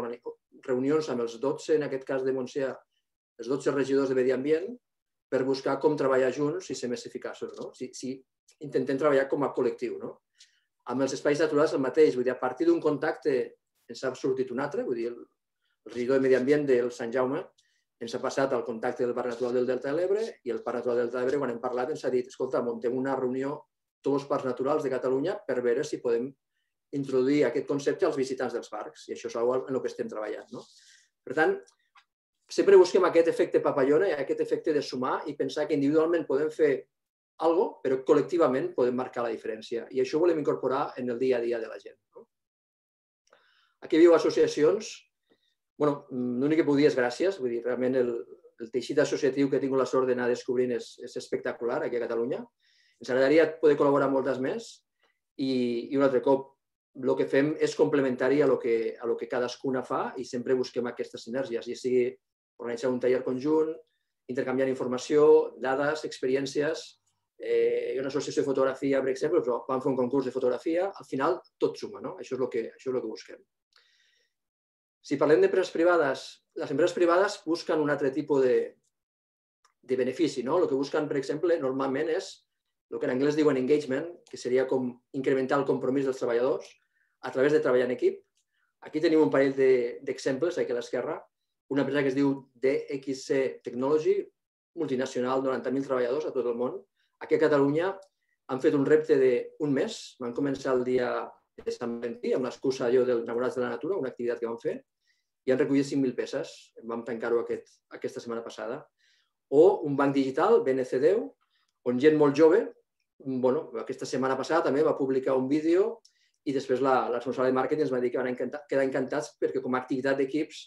reunions amb els dotze, en aquest cas de Montsià, els dotze regidors de Medi Ambient, per buscar com treballar junts i ser més eficaços, no? Si intentem treballar com a col·lectiu, no? Amb els espais naturals el mateix, vull dir, a partir d'un contacte ens ha sortit un altre, vull dir, el regidor de Medi Ambient del Sant Jaume ens ha passat el contacte del Parc Natural del Delta de l'Ebre, i el Parc Natural del Delta de l'Ebre, quan hem parlat, ens ha dit, escolta, muntem una reunió tots els parcs naturals de Catalunya per veure si podem introduir aquest concepte als visitants dels parcs, i això és en el que estem treballant. Per tant, sempre busquem aquest efecte papallona i aquest efecte de sumar i pensar que individualment podem fer alguna cosa, però col·lectivament podem marcar la diferència, i això ho volem incorporar en el dia a dia de la gent. Aquí viu associacions. L'únic que puc dir és gràcies. Realment el teixit associatiu que he tingut la sort d'anar descobrint és espectacular aquí a Catalunya. Ens agradaria poder col·laborar amb moltes més i un altre cop el que fem és complementari a el que cadascuna fa i sempre busquem aquestes sinergies, ja sigui organitzar un taller conjunt, intercanviar informació, dades, experiències. Hi ha una associació de fotografia, per exemple, vam fer un concurs de fotografia. Al final tot suma, això és el que busquem. Si parlem d'empreses privades, les empreses privades busquen un altre tipus de benefici. El que busquen, per exemple, normalment és el que en anglès diuen engagement, que seria com incrementar el compromís dels treballadors a través de treballar en equip. Aquí tenim un parell d'exemples, aquí a l'esquerra. Una empresa que es diu D X C Technology, multinacional, noranta mil treballadors a tot el món. Aquí a Catalunya han fet un repte d'un mes, van començar el dia de Sant Valentí, amb l'excusa allò dels enamorats de la natura, una activitat que van fer, i han recollit cinc mil peces, vam tancar-ho aquesta setmana passada. O un banc digital, B N C deu, on gent molt jove, aquesta setmana passada també va publicar un vídeo i després la responsable de màrqueting ens va dir que quedar encantats perquè com a activitat d'equips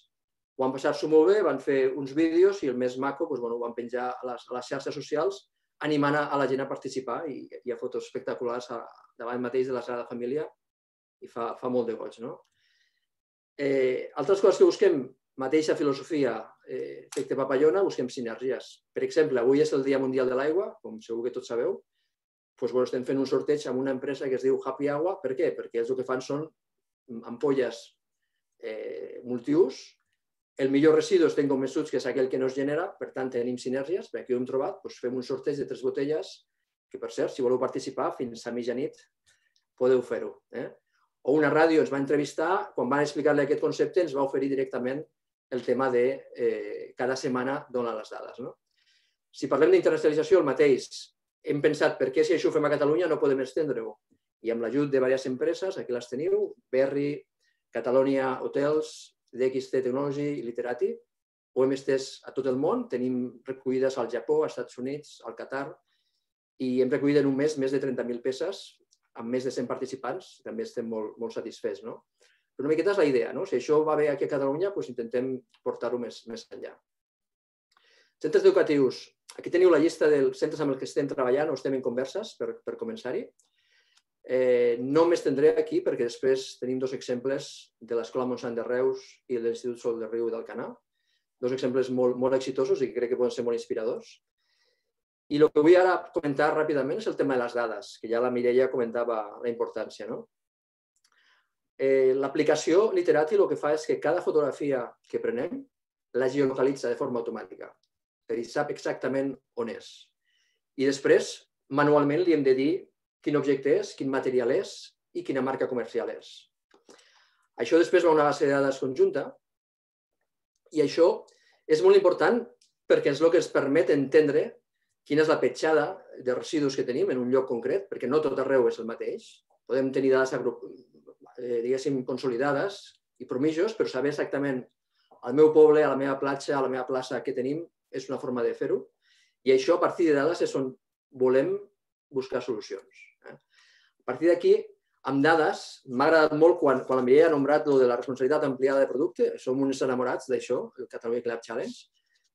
ho van passar-s'ho molt bé, van fer uns vídeos i el més maco ho van penjar a les xarxes socials animant a la gent a participar i hi ha fotos espectaculars davant mateix de la Sagrada Família i fa molt de goig. Altres coses que busquem, mateixa filosofia, efecte papallona, busquem sinergies. Per exemple, avui és el Dia Mundial de l'Aigua, com segur que tots sabeu, estem fent un sorteig amb una empresa que es diu Happy Agua. Per què? Perquè ells el que fan són ampolles multiús. El millor residu estem convençuts que és aquell que no es genera, per tant tenim sinergies, perquè aquí ho hem trobat, fem un sorteig de tres botelles, que per cert, si voleu participar fins a mitjanit podeu fer-ho. O una ràdio ens va entrevistar, quan van explicar-li aquest concepte ens va oferir directament el tema de cada setmana donar les dades. Si parlem d'internacionalització, el mateix. Hem pensat, per què si això ho fem a Catalunya no podem estendre-ho? I amb l'ajut de diverses empreses, aquí les teniu, Berri, Catalunya Hotels, D X C Technology i Litterati, ho hem estès a tot el món, tenim recollides al Japó, als Estats Units, al Qatar, i hem recollit en un mes més de trenta mil peces, amb més de cent participants, també estem molt satisfets. Però una miqueta és la idea, si això va bé aquí a Catalunya, intentem portar-ho més enllà. Centres educatius. Aquí teniu la llista dels centres amb els que estem treballant o estem en converses, per començar-hi. No m'estendré aquí perquè després tenim dos exemples de l'Escola Montsant de Reus i de l'Institut Sol de Riu d'Alcanar. Dos exemples molt exitosos i que crec que poden ser molt inspiradors. I el que vull ara comentar ràpidament és el tema de les dades, que ja la Mireia comentava la importància. L'aplicació Litterati el que fa és que cada fotografia que prenem la geolocalitza de forma automàtica, és a dir, sap exactament on és. I després, manualment, li hem de dir quin objecte és, quin material és i quina marca comercial és. Això després va a una base de dades conjunta i això és molt important perquè és el que ens permet entendre quina és la petjada de residus que tenim en un lloc concret, perquè no tot arreu és el mateix. Podem tenir dades, diguéssim, consolidades i promitges, però saber exactament al meu poble, a la meva platja, a la meva plaça, què tenim, és una forma de fer-ho. I això, a partir de dades, és on volem buscar solucions. A partir d'aquí, amb dades, m'ha agradat molt quan la Mireia ha nombrat el de la responsabilitat ampliada de producte. Som uns enamorats d'això, el Catalunya Clean Up Challenge,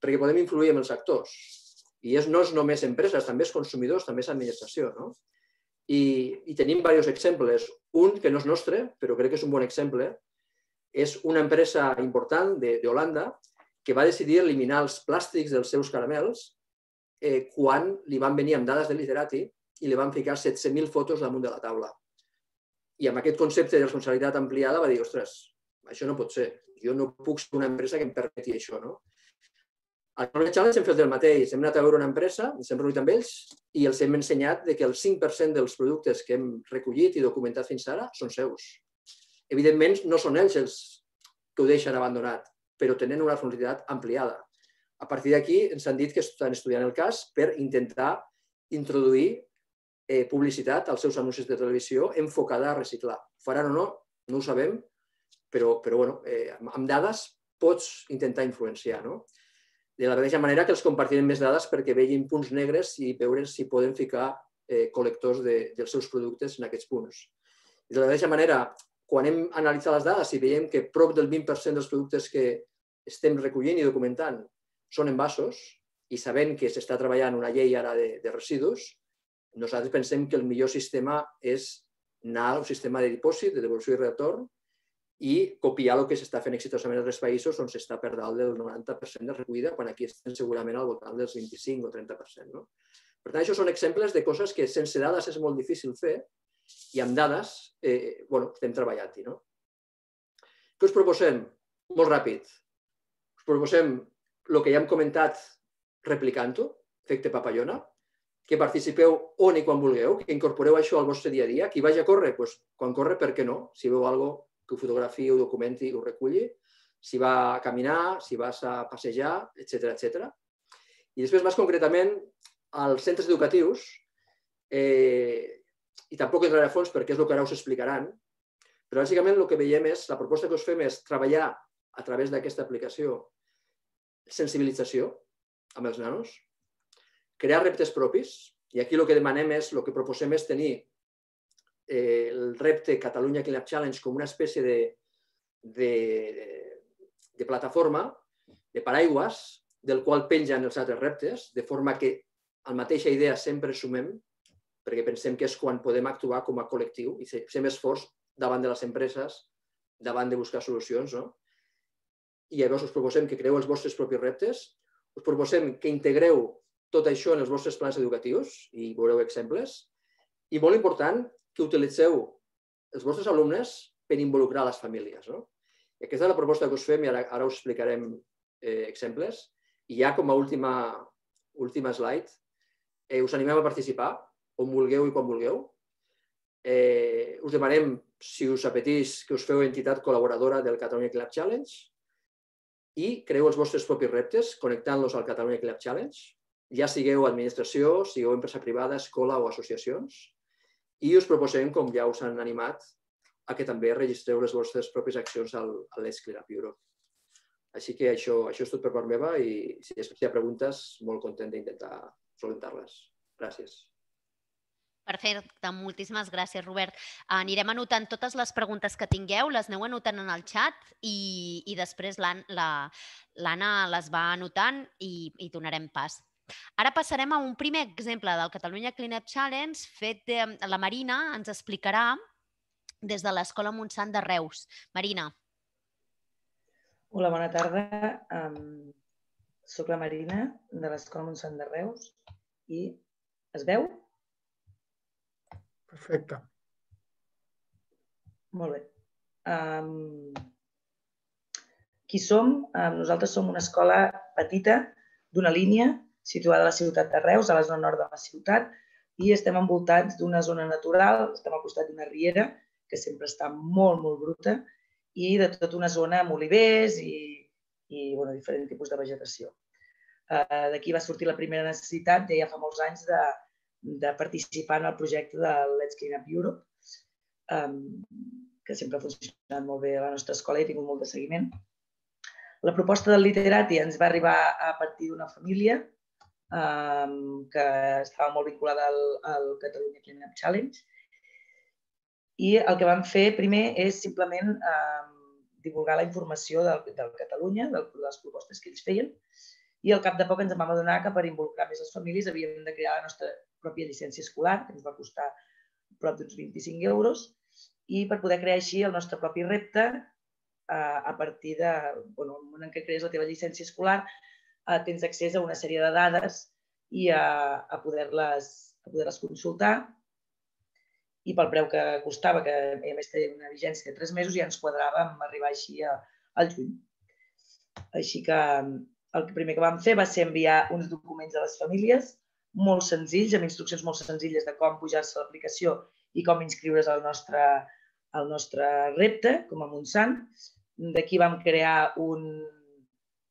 perquè podem influir en els actors. I no és només empreses, també és consumidors, també és administració. I tenim diversos exemples. Un que no és nostre, però crec que és un bon exemple, és una empresa important d'Holanda que va decidir eliminar els plàstics dels seus caramels quan li van venir amb dades de Litterati i li van ficar setze mil fotos damunt de la taula. I amb aquest concepte de responsabilitat ampliada va dir, ostres, això no pot ser. Jo no puc ser una empresa que em permeti això, no? A la Challenge hem fet el mateix. Hem anat a veure una empresa, ens hem reunit amb ells i els hem ensenyat que el cinc per cent dels productes que hem recollit i documentat fins ara són seus. Evidentment, no són ells els que ho deixen abandonat, però tenen una responsabilitat ampliada. A partir d'aquí ens han dit que estan estudiant el cas per intentar introduir publicitat als seus anuncis de televisió enfocada a reciclar. Ho faran o no? No ho sabem, però amb dades pots intentar influenciar. De la mateixa manera que els compartirem més dades perquè vegin punts negres i veure si poden ficar col·lectors dels seus productes en aquests punts. De la mateixa manera, quan hem analitzat les dades i veiem que prop del vint per cent dels productes que estem recollint i documentant són envasos i sabent que s'està treballant una llei ara de residus, nosaltres pensem que el millor sistema és anar a un sistema de dipòsit, de devolució i retorn i copiar el que s'està fent exitosament en altres països on s'està per dalt del noranta per cent de recollida quan aquí estem segurament al voltant dels vint-i-cinc o trenta per cent. Per tant, això són exemples de coses que sense dades és molt difícil fer i amb dades estem treballant-hi. Què us proposem? Molt ràpid. Us proposem el que ja hem comentat replicant-ho, efecte papallona, que participeu on i quan vulgueu, que incorporeu això al vostre dia a dia. Qui vagi a córrer, quan corre, per què no? Si veu alguna cosa que ho fotografi, ho documenti, ho reculli. Si va a caminar, si vas a passejar, etcètera. I després vas concretament als centres educatius i tampoc entraré a fons perquè és el que ara us explicaran, però bàsicament el que veiem és, la proposta que us fem és treballar a través d'aquesta aplicació sensibilització amb els nanos, crear reptes propis, i aquí el que demanem és, el que proposem és tenir el repte Catalunya Clean Up Challenge com una espècie de plataforma, de paraigües, del qual pengen els altres reptes, de forma que a la mateixa idea sempre sumem, perquè pensem que és quan podem actuar com a col·lectiu i fer més esforç davant de les empreses, davant de buscar solucions. I llavors us proposem que creeu els vostres propis reptes, us proposem que integreu tot això en els vostres plans educatius, i veureu exemples, i molt important, que utilitzeu els vostres alumnes per involucrar les famílies. Aquesta és la proposta que us fem i ara us explicarem exemples. I ja com a última slide, us animem a participar, on vulgueu i quan vulgueu. Us demanem, si us apeteix, que us feu entitat col·laboradora del Catalunya Clean Up Challenge i creeu els vostres propis reptes connectant-los al Catalunya Clean Up Challenge. Ja sigueu administració, sigueu empresa privada, escola o associacions. I us proposem, com ja us han animat, a que també registreu les vostres pròpies accions al Let's Clean Up Europe. Així que això és tot per part meva i si hi ha preguntes, molt content d'intentar solventar-les. Gràcies. Perfecte, moltíssimes gràcies, Robert. Anirem anotant totes les preguntes que tingueu, les aneu anotant en el xat i després l'Anna les va anotant i donarem pas. Ara passarem a un primer exemple del Catalunya Clean Up Challenge fet de... La Marina ens explicarà des de l'Escola Montsant de Reus. Marina. Hola, bona tarda. Soc la Marina de l'Escola Montsant de Reus i es veu? Perfecte. Molt bé. Qui som? Nosaltres som una escola petita d'una línia situada a la ciutat de Reus, a la zona nord de la ciutat, i estem envoltats d'una zona natural, estem al costat d'una riera, que sempre està molt, molt bruta, i de tota una zona amb olivers i diferents tipus de vegetació. D'aquí va sortir la primera necessitat, ja fa molts anys, de participar en el projecte de Let's Clean Up Europe, que sempre ha funcionat molt bé a la nostra escola i ha tingut molt de seguiment. La proposta del Litterati ens va arribar a partir d'una família que estava molt vinculada al Catalunya Clean Up Challenge. I el que vam fer primer és simplement divulgar la informació del Catalunya, de les propostes que ells feien, i al cap de poc ens vam adonar que per involucrar més les famílies havíem de crear la nostra pròpia llicència escolar, que ens va costar prop d'uns vint-i-cinc euros, i per poder crear així el nostre propi repte a partir del moment en què crees la teva llicència escolar, tens accés a una sèrie de dades i a poder-les consultar. I pel preu que costava, que a més tenia una vigència de tres mesos, ja ens quadràvem arribar així al juny. Així que el primer que vam fer va ser enviar uns documents a les famílies, molt senzills, amb instruccions molt senzilles de com pujar-se a l'aplicació i com inscriure's al nostre repte, com a Montsant. D'aquí vam crear un...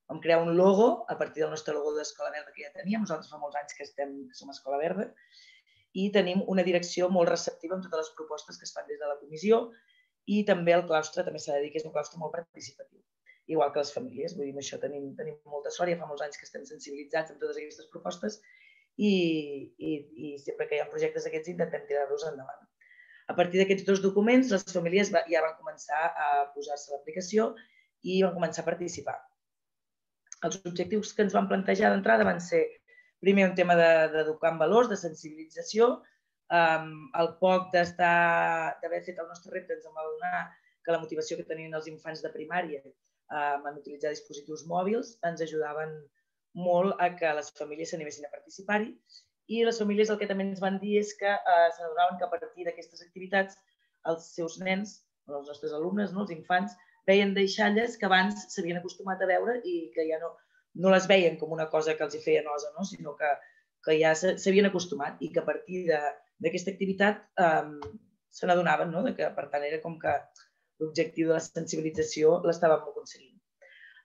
Vam crear un logo a partir del nostre logo d'Escola Verda que ja teníem. Nosaltres fa molts anys que som Escola Verda i tenim una direcció molt receptiva amb totes les propostes que es fan des de la comissió i també el claustre, també s'ha de dir que és un claustre molt participatiu, igual que les famílies. Vull dir, amb això tenim molta sort. Ja fa molts anys que estem sensibilitzats amb totes aquestes propostes i sempre que hi ha projectes d'aquests intentem tirar-los endavant. A partir d'aquests dos documents, les famílies ja van començar a posar-se a l'aplicació i van començar a participar. Els objectius que ens van plantejar d'entrada van ser, primer, un tema d'educar en valors, de sensibilització. Al poc d'haver fet el nostre repte ens va donar que la motivació que tenien els infants de primària en utilitzar dispositius mòbils ens ajudaven molt a que les famílies s'animessin a participar-hi. I les famílies el que també ens van dir és que s'adonaven que a partir d'aquestes activitats els seus nens, els nostres alumnes, els infants, veien deixalles que abans s'havien acostumat a veure i que ja no les veien com una cosa que els feia nosa, sinó que ja s'havien acostumat i que a partir d'aquesta activitat se n'adonaven, que per tant era com que l'objectiu de la sensibilització l'estàvem aconseguint.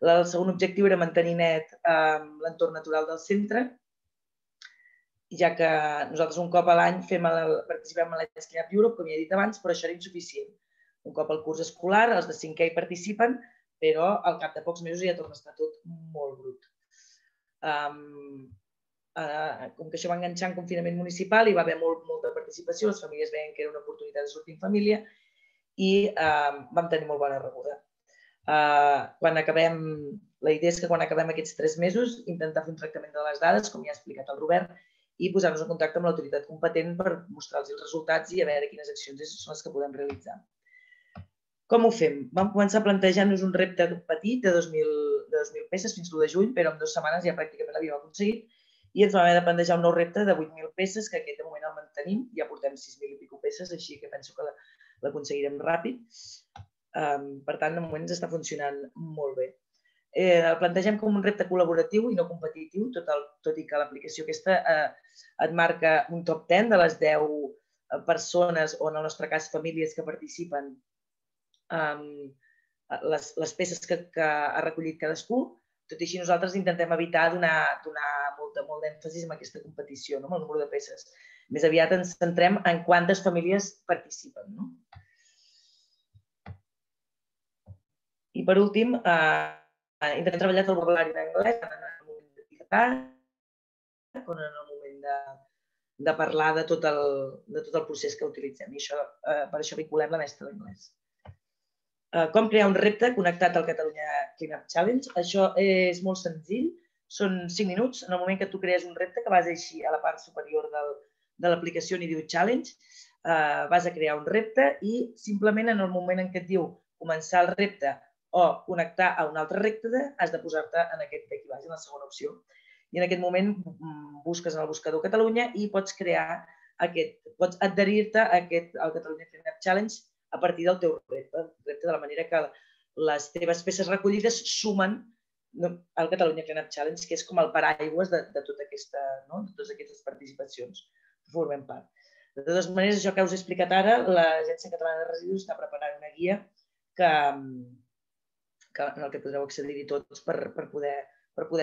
El segon objectiu era mantenir net l'entorn natural del centre ja que nosaltres un cop a l'any participem en la Let's Clean Up Europe, com ja he dit abans, però això era insuficient. Un cop al curs escolar, els de cinquè hi participen, però al cap de pocs mesos ja torna a estar tot molt brut. Com que això va enganxar en confinament municipal, hi va haver molta participació, les famílies veien que era una oportunitat de sortir en família i vam tenir molt bona rebuda. La idea és que quan acabem aquests tres mesos intentar fer un tractament de les dades, com ja ha explicat el Robert, i posar-nos en contacte amb l'autoritat competent per mostrar-los els resultats i a veure quines accions són les que podem realitzar. Com ho fem? Vam començar plantejant-nos un repte petit de dues mil peces fins a l'u de juny, però en dues setmanes ja pràcticament l'havíem aconseguit i ens vam haver de plantejar un nou repte de vuit mil peces, que aquest de moment el mantenim, ja portem sis mil i pico peces, així que penso que l'aconseguirem ràpid. Per tant, de moment ens està funcionant molt bé. El plantegem com un repte col·laboratiu i no competitiu, tot i que l'aplicació aquesta et marca un top deu de les deu persones, o en el nostre cas famílies que participen, les peces que ha recollit cadascú. Tot i així, nosaltres intentem evitar donar molt d'èmfasi en aquesta competició, en el número de peces. Més aviat ens centrem en quantes famílies participen. I per últim, intentem treballar tot el vocabulari en anglès, tant en el moment d'etiquetar com en el moment de parlar de tot el procés que utilitzem. I per això vinculem la mestra d'anglès. Com crear un repte connectat al Catalunya Clean Up Challenge? Això és molt senzill. Són cinc minuts. En el moment que tu crees un repte, que vas així a la part superior de l'aplicació on hi diu Challenge, vas a crear un repte i simplement en el moment en què et diu començar el repte o connectar a un altre repte, has de posar-te en aquest d'aquí baix, en la segona opció. I en aquest moment busques en el buscador Catalunya i pots crear aquest, pots adherir-te al Catalunya Clean Up Challenge a partir del teu repte, de la manera que les teves peces recollides sumen al Catalunya Clean Up Challenge, que és com el paraigües de totes aquestes participacions que formen part. De totes maneres, això que us he explicat ara, l'Agència Catalana de Residus està preparant una guia que en el que podreu accedir-hi tots per poder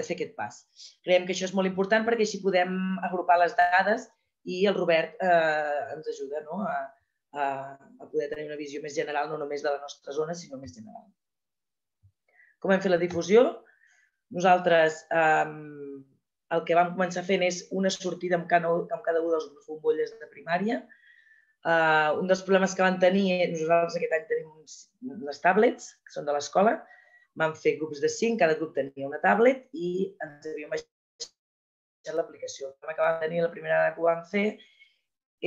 fer aquest pas. Creiem que això és molt important perquè així podem agrupar les dades i el Robert ens ajuda a poder tenir una visió més general, no només de la nostra zona, sinó més general. Com hem fet la difusió? Nosaltres el que vam començar fent és una sortida amb cada un dels bombolles de primària. Un dels problemes que van tenir, nosaltres aquest any tenim les tablets, que són de l'escola, vam fer grups de cinc, cada grup tenia una tablet i ens havíem baixat l'aplicació. El que vam tenir la primera que ho vam fer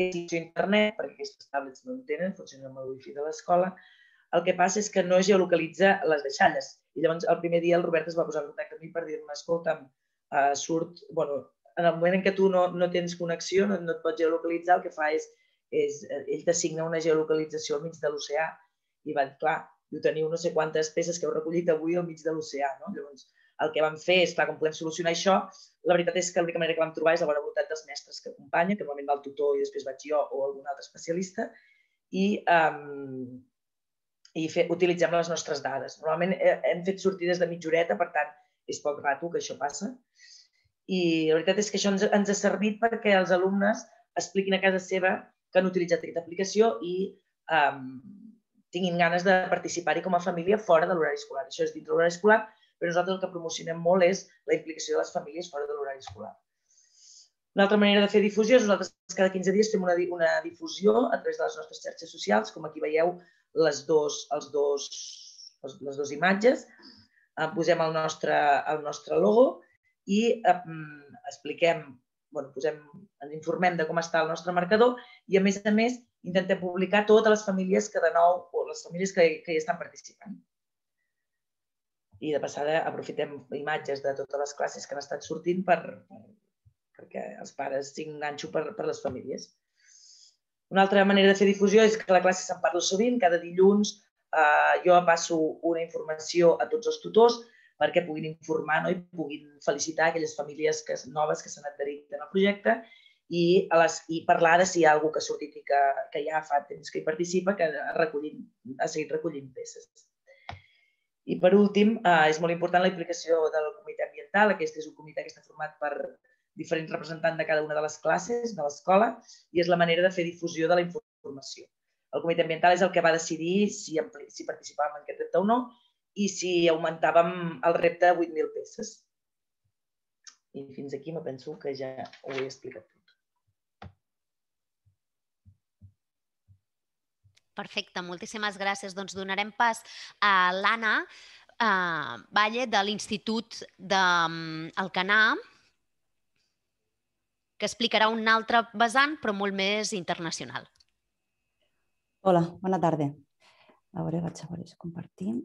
és internet, perquè aquestes tablets no en tenen, funcionen amb el wifi de l'escola. El que passa és que no geolocalitza les deixalles. I llavors el primer dia el Robert es va posar en contacte amb mi per dir-me, escolta'm, surt... En el moment en què tu no tens connexió, no et pots geolocalitzar, el que fa és ell t'assigna una geolocalització al mig de l'oceà i va dir, clar, teniu no sé quantes peces que heu recollit avui al mig de l'oceà. Llavors, el que vam fer és, clar, com podem solucionar això, la veritat és que l'única manera que vam trobar és la bona voluntat dels mestres que acompanyen, que normalment va el tutor i després vaig jo o algun altre especialista, i utilitzem les nostres dades. Normalment hem fet sortides de mitja horeta, per tant, és poc rato que això passa. I la veritat és que això ens ha servit perquè els alumnes expliquin a casa seva que han utilitzat aquesta aplicació i tinguin ganes de participar-hi com a família fora de l'horari escolar. Això és dintre de l'horari escolar, però nosaltres el que promocionem molt és la implicació de les famílies fora de l'horari escolar. Una altra manera de fer difusió és nosaltres cada quinze dies fem una difusió a través de les nostres xarxes socials, com aquí veieu les dues imatges. Posem el nostre logo i expliquem ens informem de com està el nostre marcador i, a més a més, intentem publicar totes les famílies que de nou, o les famílies que hi estan participant. I, de passada, aprofitem imatges de totes les classes que han estat sortint perquè els pares tinguin ganxo per les famílies. Una altra manera de fer difusió és que la classe se'n parla sovint. Cada dilluns jo passo una informació a tots els tutors perquè puguin informar i puguin felicitar aquelles famílies noves que s'han adherit al projecte i parlar de si hi ha algú que ha sortit i que ja fa temps que hi participa, que ha seguit recollint peces. I per últim, és molt important la implicació del comitè ambiental. Aquest és un comitè que està format per diferents representants de cada una de les classes de l'escola i és la manera de fer difusió de la informació. El comitè ambiental és el que va decidir si, si participàvem en aquest repte o no i si augmentàvem el repte a vuit mil peces. I fins aquí me penso que ja ho he explicat tot. Perfecte, moltíssimes gràcies. Doncs donarem pas a l'Anna Valle de l'Institut d'Alcanar, que explicarà un altre vessant, però molt més internacional. Hola, bona tarda. A veure, vaig a veure si compartim.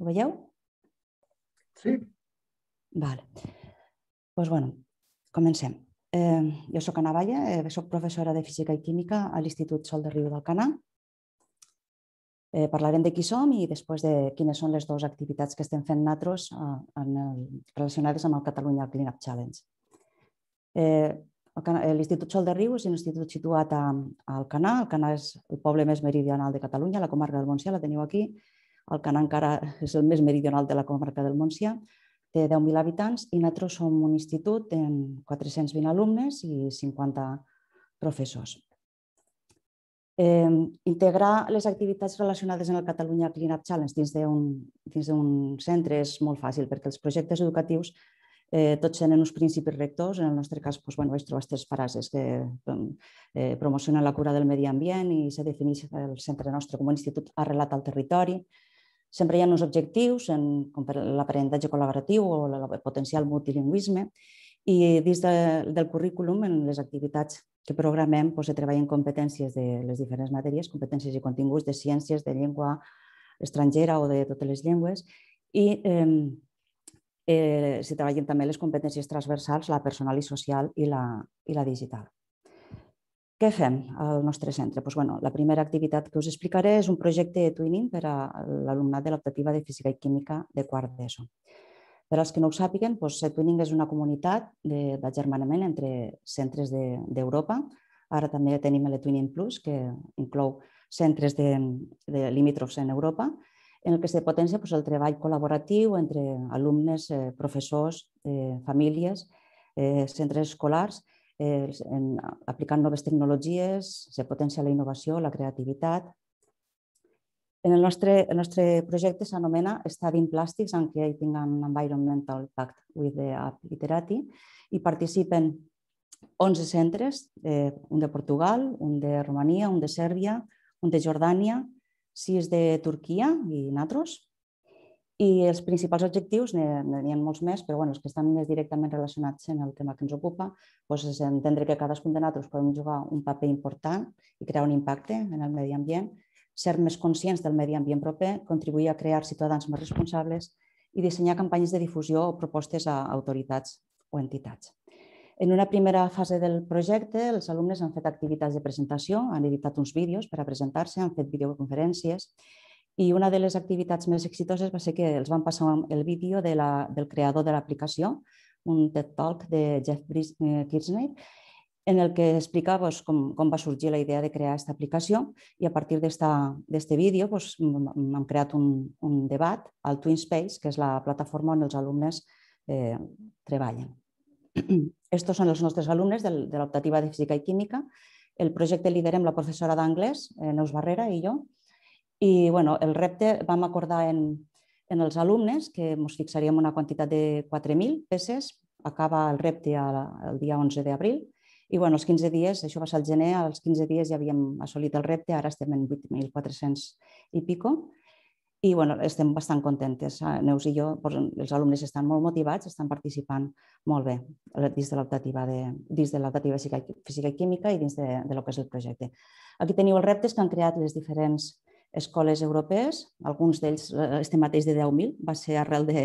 Ho veieu? Sí. Vale. Doncs bé, comencem. Jo soc Anna Valle, soc professora de Física i Química a l'Institut Sol de Riu d'Alcanar. Parlarem de qui som i després de quines són les dues activitats que estem fent nosaltres relacionades amb el Catalunya Clean Up Challenge. L'Institut Sol de Riu és un institut situat a Alcanar. Alcanar és el poble més meridional de Catalunya, la comarca del Montsià, la teniu aquí. Alcanar encara és el més meridional de la comarca del Montsià. Té deu mil habitants i nosaltres som un institut amb quatre-cents vint alumnes i cinquanta professors. Integrar les activitats relacionades amb el Catalunya Clean Up Challenge dins d'un centre és molt fàcil perquè els projectes educatius tots tenen uns principis rectors. En el nostre cas vaig trobar aquestes frases que promocionen la cura del medi ambient i se defineix el centre nostre com un institut arrelat al territori. Sempre hi ha uns objectius, com l'aprenentatge col·laboratiu o el potencial multilingüisme, i dins del currículum, en les activitats que programem, se treballen competències de les diferents matèries, competències i continguts de ciències, de llengua estrangera o de totes les llengües, i s'hi treballen també les competències transversals, la personal i social i la digital. Què fem al nostre centre? La primera activitat que us explicaré és un projecte de twinning per a l'alumnat de l'optativa de Física i Química de quart d'ESO. Per als que no ho sàpiguen, el twinning és una comunitat d'agermanament entre centres d'Europa. Ara també tenim el Twinning Plus, que inclou centres de limítrofs en Europa, en el que es potencia el treball col·laboratiu entre alumnes, professors, famílies, centres escolars, aplicant noves tecnologies, se potencia la innovació, la creativitat. En el nostre projecte s'anomena Studying Plastics and Creating an Environmental Impact with the Litterati i participen onze centres, un de Portugal, un de Romania, un de Sèrbia, un de Jordània, sis de Turquia i nosaltres. I els principals objectius, n'hi ha molts més, però els que estan més directament relacionats amb el tema que ens ocupa, és entendre que cadascun de nosaltres podem jugar un paper important i crear un impacte en el medi ambient, ser més conscients del medi ambient proper, contribuir a crear ciutadans més responsables i dissenyar campanyes de difusió o propostes a autoritats o entitats. En una primera fase del projecte, els alumnes han fet activitats de presentació, han editat uns vídeos per a presentar-se, han fet videoconferències. I una de les activitats més exitoses va ser que els van passar el vídeo del creador de l'aplicació, un TED Talk de Jeff Kirchner, en el que explica com va sorgir la idea de crear aquesta aplicació i a partir d'aquest vídeo hem creat un debat al Twin Space, que és la plataforma on els alumnes treballen. Estos són els nostres alumnes de l'optativa de Física i Química. El projecte liderem la professora d'anglès, Neus Barrera, i jo. I el repte vam acordar en els alumnes que ens fixaríem una quantitat de quatre mil peces. Acaba el repte el dia onze d'abril i els quinze dies, això va ser el gener, els quinze dies ja havíem assolit el repte, ara estem en vuit mil quatre-cents i pico i estem bastant contentes. Neus i jo, els alumnes estan molt motivats, estan participant molt bé dins de l'optativa de Física i Química i dins del que és el projecte. Aquí teniu els reptes que han creat les diferents escoles europees, alguns d'ells, este mateix de deu mil, va ser arrel de,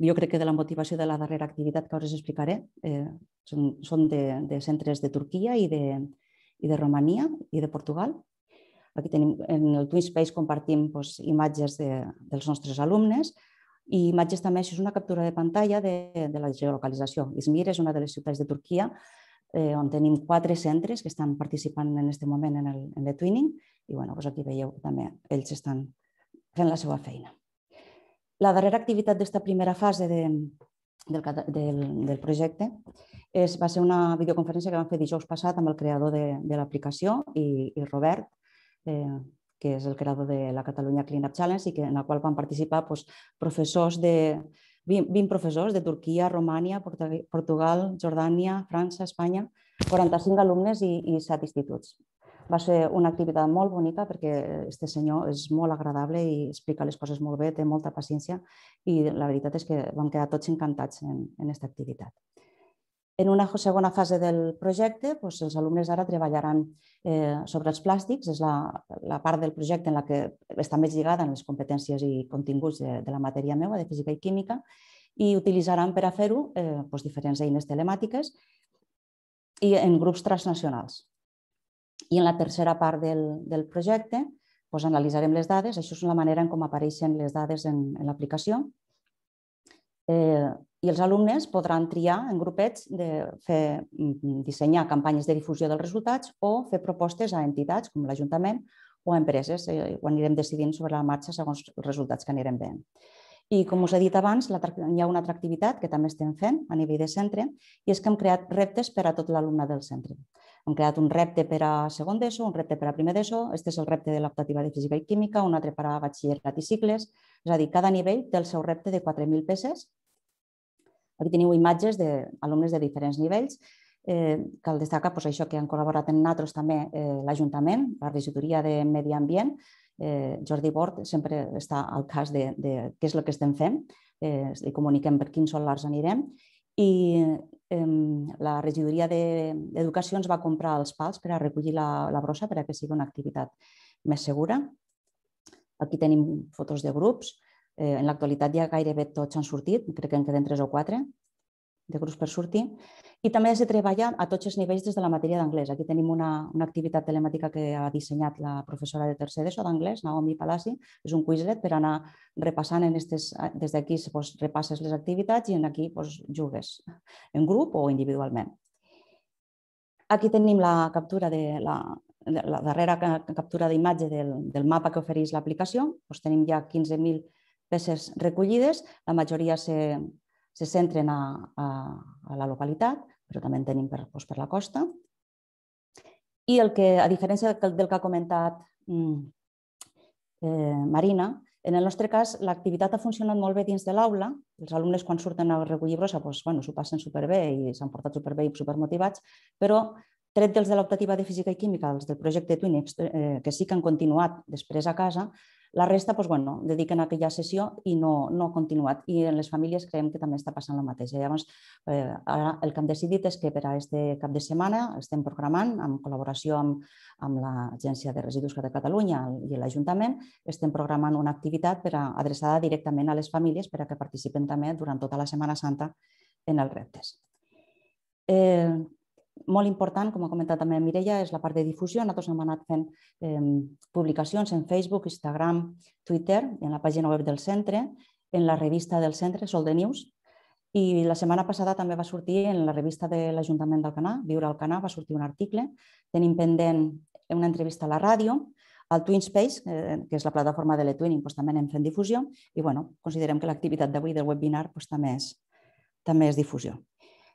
jo crec que de la motivació de la darrera activitat que ara us explicaré, són de centres de Turquia i de Romania i de Portugal. Aquí tenim, en el Twin Space compartim imatges dels nostres alumnes i imatges també, això és una captura de pantalla de la geolocalització. Izmir és una de les ciutats de Turquia on tenim quatre centres que estan participant en aquest moment en el twinning i aquí veieu que també ells estan fent la seva feina. La darrera activitat d'esta primera fase de, del, del, del projecte és, va ser una videoconferència que vam fer dijous passat amb el creador de, de l'aplicació i, i Robert, eh, que és el creador de la Catalunya Clean Up Challenge i que, en la qual van participar doncs, professors de, vint professors de Turquia, Romània, Portugal, Jordània, França, Espanya, quaranta-cinc alumnes i, i set instituts. Va ser una activitat molt bonica perquè este senyor és molt agradable i explica les coses molt bé, té molta paciència i la veritat és que vam quedar tots encantats en aquesta activitat. En una segona fase del projecte, doncs els alumnes ara treballaran eh, sobre els plàstics. És la, la part del projecte en la que està més lligada en les competències i continguts de, de la matèria meva, de física i química, i utilitzaran per a fer-ho eh, doncs diferents eines telemàtiques i en grups transnacionals. I en la tercera part del, del projecte doncs analitzarem les dades. Això és la manera en com apareixen les dades en, en l'aplicació. Eh, I els alumnes podran triar en grupets de fer, dissenyar campanyes de difusió dels resultats o fer propostes a entitats com l'Ajuntament o a empreses. Eh, ho anirem decidint sobre la marxa segons els resultats que anirem veient. I com us he dit abans, hi ha una altra activitat que també estem fent a nivell de centre i és que hem creat reptes per a tot l'alumne del centre. Hem creat un repte per a segon d'ESO, un repte per a primer d'ESO, este és el repte de l'optativa de física i química, un altre per a batxillerat i cicles, és a dir, cada nivell té el seu repte de quatre mil peces. Aquí teniu imatges d'alumnes de diferents nivells. Eh, cal destacar doncs, això que han col·laborat amb nosaltres també eh, l'Ajuntament, la Regidoria de Medi Ambient. Eh, Jordi Bort sempre està al cas de, de què és el que estem fent, eh, li comuniquem per quins solars anirem i eh, la regidoria d'Educació ens va comprar els pals per a recollir la, la brossa perquè sigui una activitat més segura. Aquí tenim fotos de grups, eh, en l'actualitat ja gairebé tots han sortit, crec que en queden tres o quatre de grups per sortir. I també s'ha treballat a tots els nivells des de la matèria d'anglès. Aquí tenim una, una activitat telemàtica que ha dissenyat la professora de tercer d'ESO d'anglès, Naomi Palasi. És un Quizlet per anar repassant. En estes, des d'aquí doncs, repasses les activitats i en aquí doncs, jugues en grup o individualment. Aquí tenim la captura de la, la darrera captura d'imatge del, del mapa que ofereix l'aplicació. Doncs tenim ja quinze mil peces recollides. La majoria se... se centren a, a, a la localitat, però també en tenim per, doncs, per la costa. I el que, a diferència del que ha comentat eh, Marina, en el nostre cas l'activitat ha funcionat molt bé dins de l'aula. Els alumnes quan surten a recollir brossa doncs, bueno, s'ho passen superbé i s'han portat superbé i supermotivats, però tret dels de l'optativa de física i química, els del projecte Twinix, eh, que sí que han continuat després a casa, la resta doncs, bueno, dediquen a aquella sessió i no, no ha continuat. I en les famílies creiem que també està passant la mateixa. Llavors, eh, ara el que hem decidit és que per a este cap de setmana estem programant, en col·laboració amb, amb l'Agència de Residus de Catalunya i l'Ajuntament, estem programant una activitat per a, adreçada directament a les famílies per a que participen també durant tota la Setmana Santa en els reptes. Eh, Molt important, com ha comentat també Mireia, és la part de difusió. Nosaltres hem anat fent eh, publicacions en Facebook, Instagram, Twitter, en la pàgina web del centre, en la revista del centre, Sol de News, i la setmana passada també va sortir en la revista de l'Ajuntament d'Alcanar, Viure Alcanar, va sortir un article. Tenim pendent una entrevista a la ràdio, al Twin Space, eh, que és la plataforma de l'e-twinning, doncs, també en fem difusió, i bueno, considerem que l'activitat d'avui del webinar doncs, també, és, també és difusió.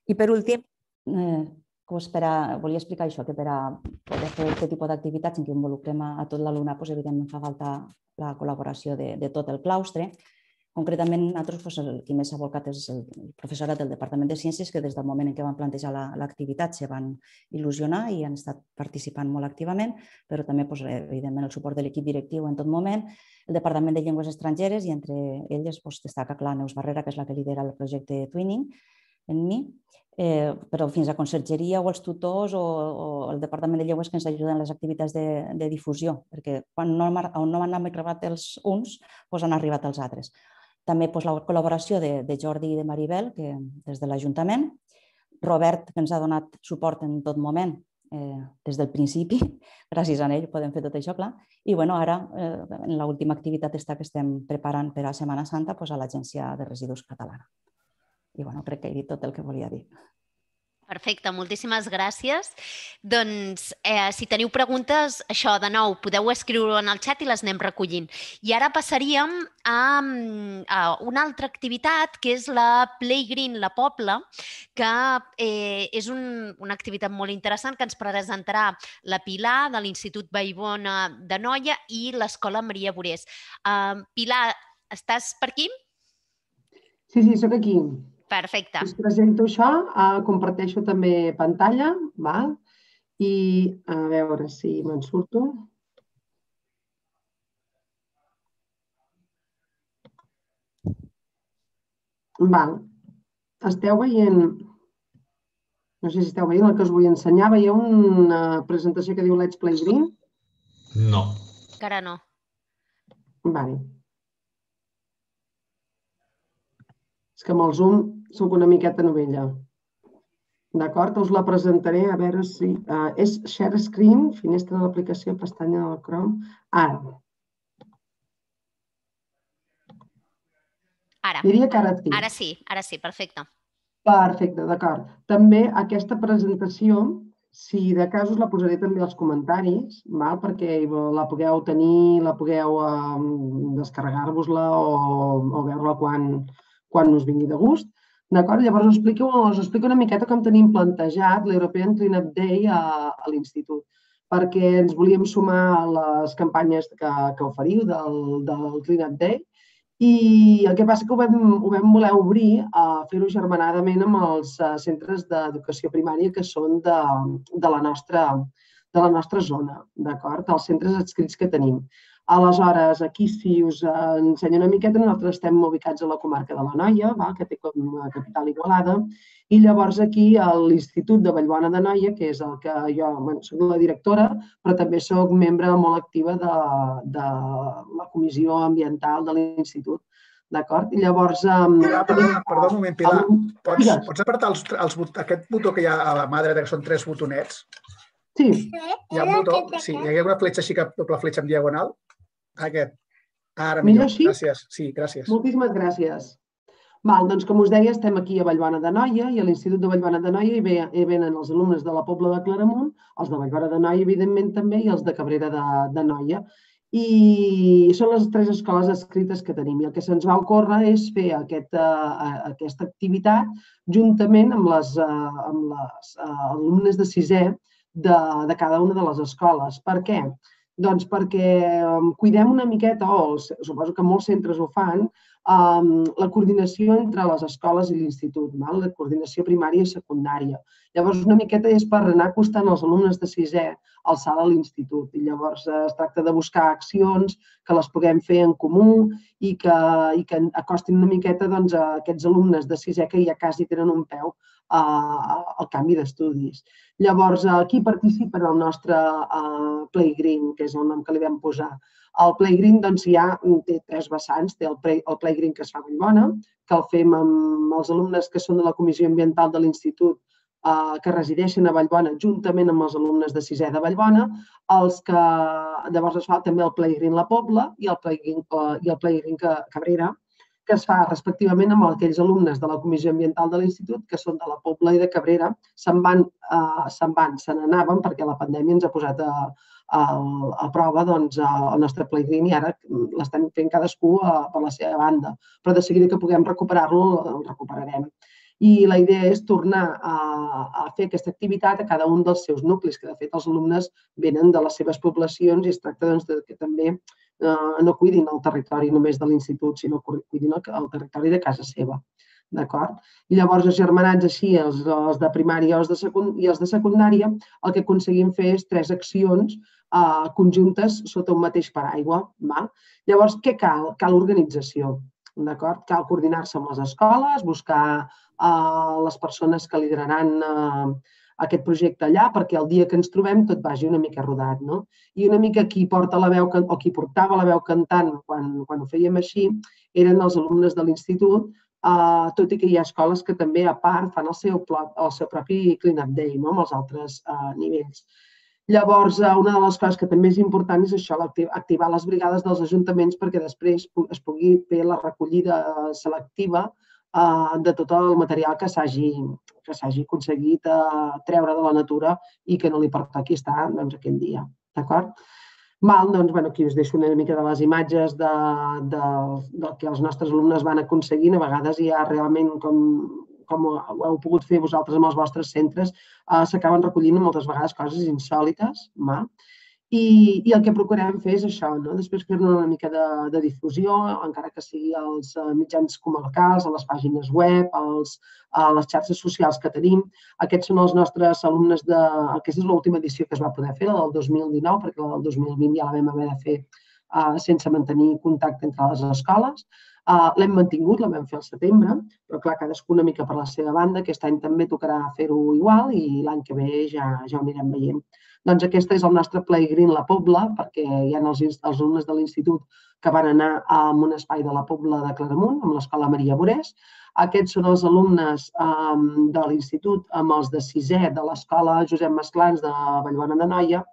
I per últim, eh, Pues per a, volia explicar això, que per a poder fer aquest tipus d'activitats en què involucrem a, a tot l'alumnat, pues, evidentment fa falta la col·laboració de, de tot el claustre. Concretament, nosaltres, pues, el qui més s'ha volcat és el professorat del Departament de Ciències, que des del moment en què van plantejar l'activitat la, se van il·lusionar i han estat participant molt activament, però també, pues, evidentment, el suport de l'equip directiu en tot moment, el Departament de Llengües Estrangeres i entre elles pues, destaca clar, Neus Barrera, que és la que lidera el projecte Twinning, en mi, eh, però fins a consergeria o els tutors o, o el Departament de Llengües que ens ajuden a les activitats de, de difusió, perquè quan no, no han arribat els uns, doncs han arribat els altres. També doncs, la col·laboració de, de Jordi i de Maribel, que des de l'Ajuntament, Robert, que ens ha donat suport en tot moment, eh, des del principi, gràcies a ell podem fer tot això, clar, i bueno, ara eh, en l'última activitat esta que estem preparant per a Setmana Santa doncs, a l'Agència de Residus Catalana. I bueno, crec que he dit tot el que volia dir. Perfecte, moltíssimes gràcies. Doncs, eh, si teniu preguntes, això, de nou, podeu escriure-ho en el xat i les anem recollint. I ara passaríem a, a una altra activitat, que és la Play Green, la Pobla, que eh, és un, una activitat molt interessant que ens presentarà la Pilar, de l'Institut Vallbona d'Anoia, i l'Escola Maria Borés. Uh, Pilar, estàs per aquí? Sí, sí, soc aquí. Perfecte. Us presento això, comparteixo també pantalla, val? I a veure si me'n surto. Val. Esteu veient, no sé si esteu veient el que us vull ensenyar, veieu una presentació que diu Let's Play Green? No. Encara no. Vale. És que amb el Zoom soc una miqueta novella. D'acord? Us la presentaré, a veure si... És Share Screen, finestra de l'aplicació, pestanya del Chrome. Ara. Ara. Diria que ara sí. Ara sí, ara sí, perfecte. Perfecte, d'acord. També aquesta presentació, si de cas us la posaré també als comentaris, perquè la pugueu tenir, la pugueu descarregar-vos-la o veure-la quan... quan us vingui de gust, d'acord? Llavors us explico una miqueta com tenim plantejat l'European Clean Up Day a l'Institut, perquè ens volíem sumar a les campanyes que oferiu del Clean Up Day i el que passa que ho vam voler obrir a fer-ho germanadament amb els centres d'educació primària que són de la nostra zona, d'acord? Els centres adscrits que tenim. Aleshores, aquí, si us ensenyo una miqueta, nosaltres estem ubicats a la comarca de l'Anoia, que té com a capital Igualada, i llavors aquí a l'Institut de Vallbona d'Anoia, que és el que jo soc la directora, però també soc membre molt activa de la Comissió Ambiental de l'Institut. D'acord? I llavors... Perdó un moment, Pilar. Pots apretar aquest botó que hi ha a la mà dreta, que són tres botonets? Sí. Hi ha un botó, sí. Hi ha una fletxa així, doble fletxa en diagonal. Aquest. Ara millor. Gràcies. Sí, gràcies. Moltíssimes gràcies. Val, doncs com us deia, estem aquí a Vallbona d'Anoia i a l'Institut de Vallbona d'Anoia hi venen els alumnes de la Pobla de Claramunt, els de Vallbona d'Anoia, evidentment, també, i els de Cabrera d'Anoia. I són les tres escoles adscrites que tenim. I el que se'ns va ocórrer és fer aquesta activitat juntament amb les alumnes de sisè de cada una de les escoles. Per què? Doncs perquè cuidem una miqueta, o suposo que molts centres ho fan, la coordinació entre les escoles i l'institut, la coordinació primària i secundària. Llavors, una miqueta és per anar acostant els alumnes de sisè al salt a l'institut. I llavors es tracta de buscar accions que les puguem fer en comú i que acostin una miqueta a aquests alumnes de sisè que ja quasi tenen un peu al canvi d'estudis. Llavors, qui participa en el nostre Play Green, que és el nom que li vam posar? El Play Green té tres vessants. Té el Play Green que es fa a Vallbona, que el fem amb els alumnes que són de la Comissió Ambiental de l'Institut que resideixen a Vallbona juntament amb els alumnes de sisè de Vallbona. Llavors es fa també el Play Green la Pobla i el Play Green Cabrera, que es fa respectivament amb aquells alumnes de la Comissió Ambiental de l'Institut que són de la Pobla i de Cabrera. Se'n van, se n'anaven perquè la pandèmia ens ha posat a prova el nostre Play Green i ara l'estem fent cadascú per la seva banda. Però de seguida que puguem recuperar-lo, el recuperarem. I la idea és tornar a fer aquesta activitat a cada un dels seus nuclis, que de fet els alumnes venen de les seves poblacions i es tracta que també no cuidin el territori només de l'institut, sinó que cuidin el territori de casa seva. D'acord? I llavors, agermanats així, els de primària i els de secundària, el que aconseguim fer és tres accions conjuntes sota un mateix paraigua. Llavors, què cal? Cal organització. D'acord? Cal coordinar-se amb les escoles, buscar les persones que lideraran aquest projecte allà, perquè el dia que ens trobem tot vagi una mica rodat, no? I una mica qui porta la veu, o qui portava la veu cantant quan ho fèiem així, eren els alumnes de l'institut, tot i que hi ha escoles que també, a part, fan el seu propi Clean-up Day, no?, amb els altres nivells. Llavors, una de les coses que també és important és això, activar les brigades dels ajuntaments perquè després es pugui fer la recollida selectiva de tot el material que s'hagi que s'hagi aconseguit treure de la natura i que no li pertoqui estar aquell dia. D'acord? Aquí us deixo una mica de les imatges del que els nostres alumnes van aconseguint. A vegades hi ha realment, com ho heu pogut fer vosaltres amb els vostres centres, s'acaben recollint moltes vegades coses insòlites. I el que procurem fer és això, després fer-ne una mica de difusió, encara que sigui als mitjans comarcals, a les pàgines web, a les xarxes socials que tenim. Aquests són els nostres alumnes de... Aquesta és l'última edició que es va poder fer, la del dos mil dinou, perquè la del dos mil vint ja la vam haver de fer sense mantenir contacte entre les escoles. L'hem mantingut, la vam fer al setembre, però clar, cadascú una mica per la seva banda. Aquest any també tocarà fer-ho igual i l'any que ve ja ho anirem veient. Doncs aquesta és el nostre Play Green La Pobla, perquè hi ha els alumnes de l'institut que van anar a un espai de la Pobla de Claramunt, amb l'escola Maria Borés. Aquests són els alumnes de l'institut amb els de sisè de l'escola Josep Masclans de Vallbona d'Anoia.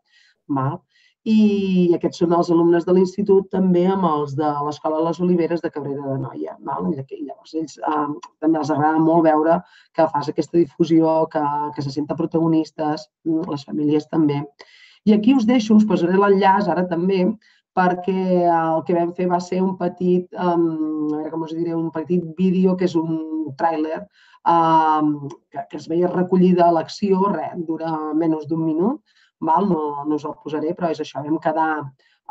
I aquests són els alumnes de l'institut també amb els de l'Escola Les Oliveres de Cabrera d'Anoia. Llavors, ells també els agrada molt veure que fas aquesta difusió, que se senten protagonistes, les famílies també. I aquí us deixo, us posaré l'enllaç ara també, perquè el que vam fer va ser un petit, com us diré, un petit vídeo que és un tràiler que es veia recollida a l'acció, dura menys d'un minut. No us el posaré, però és això, vam quedar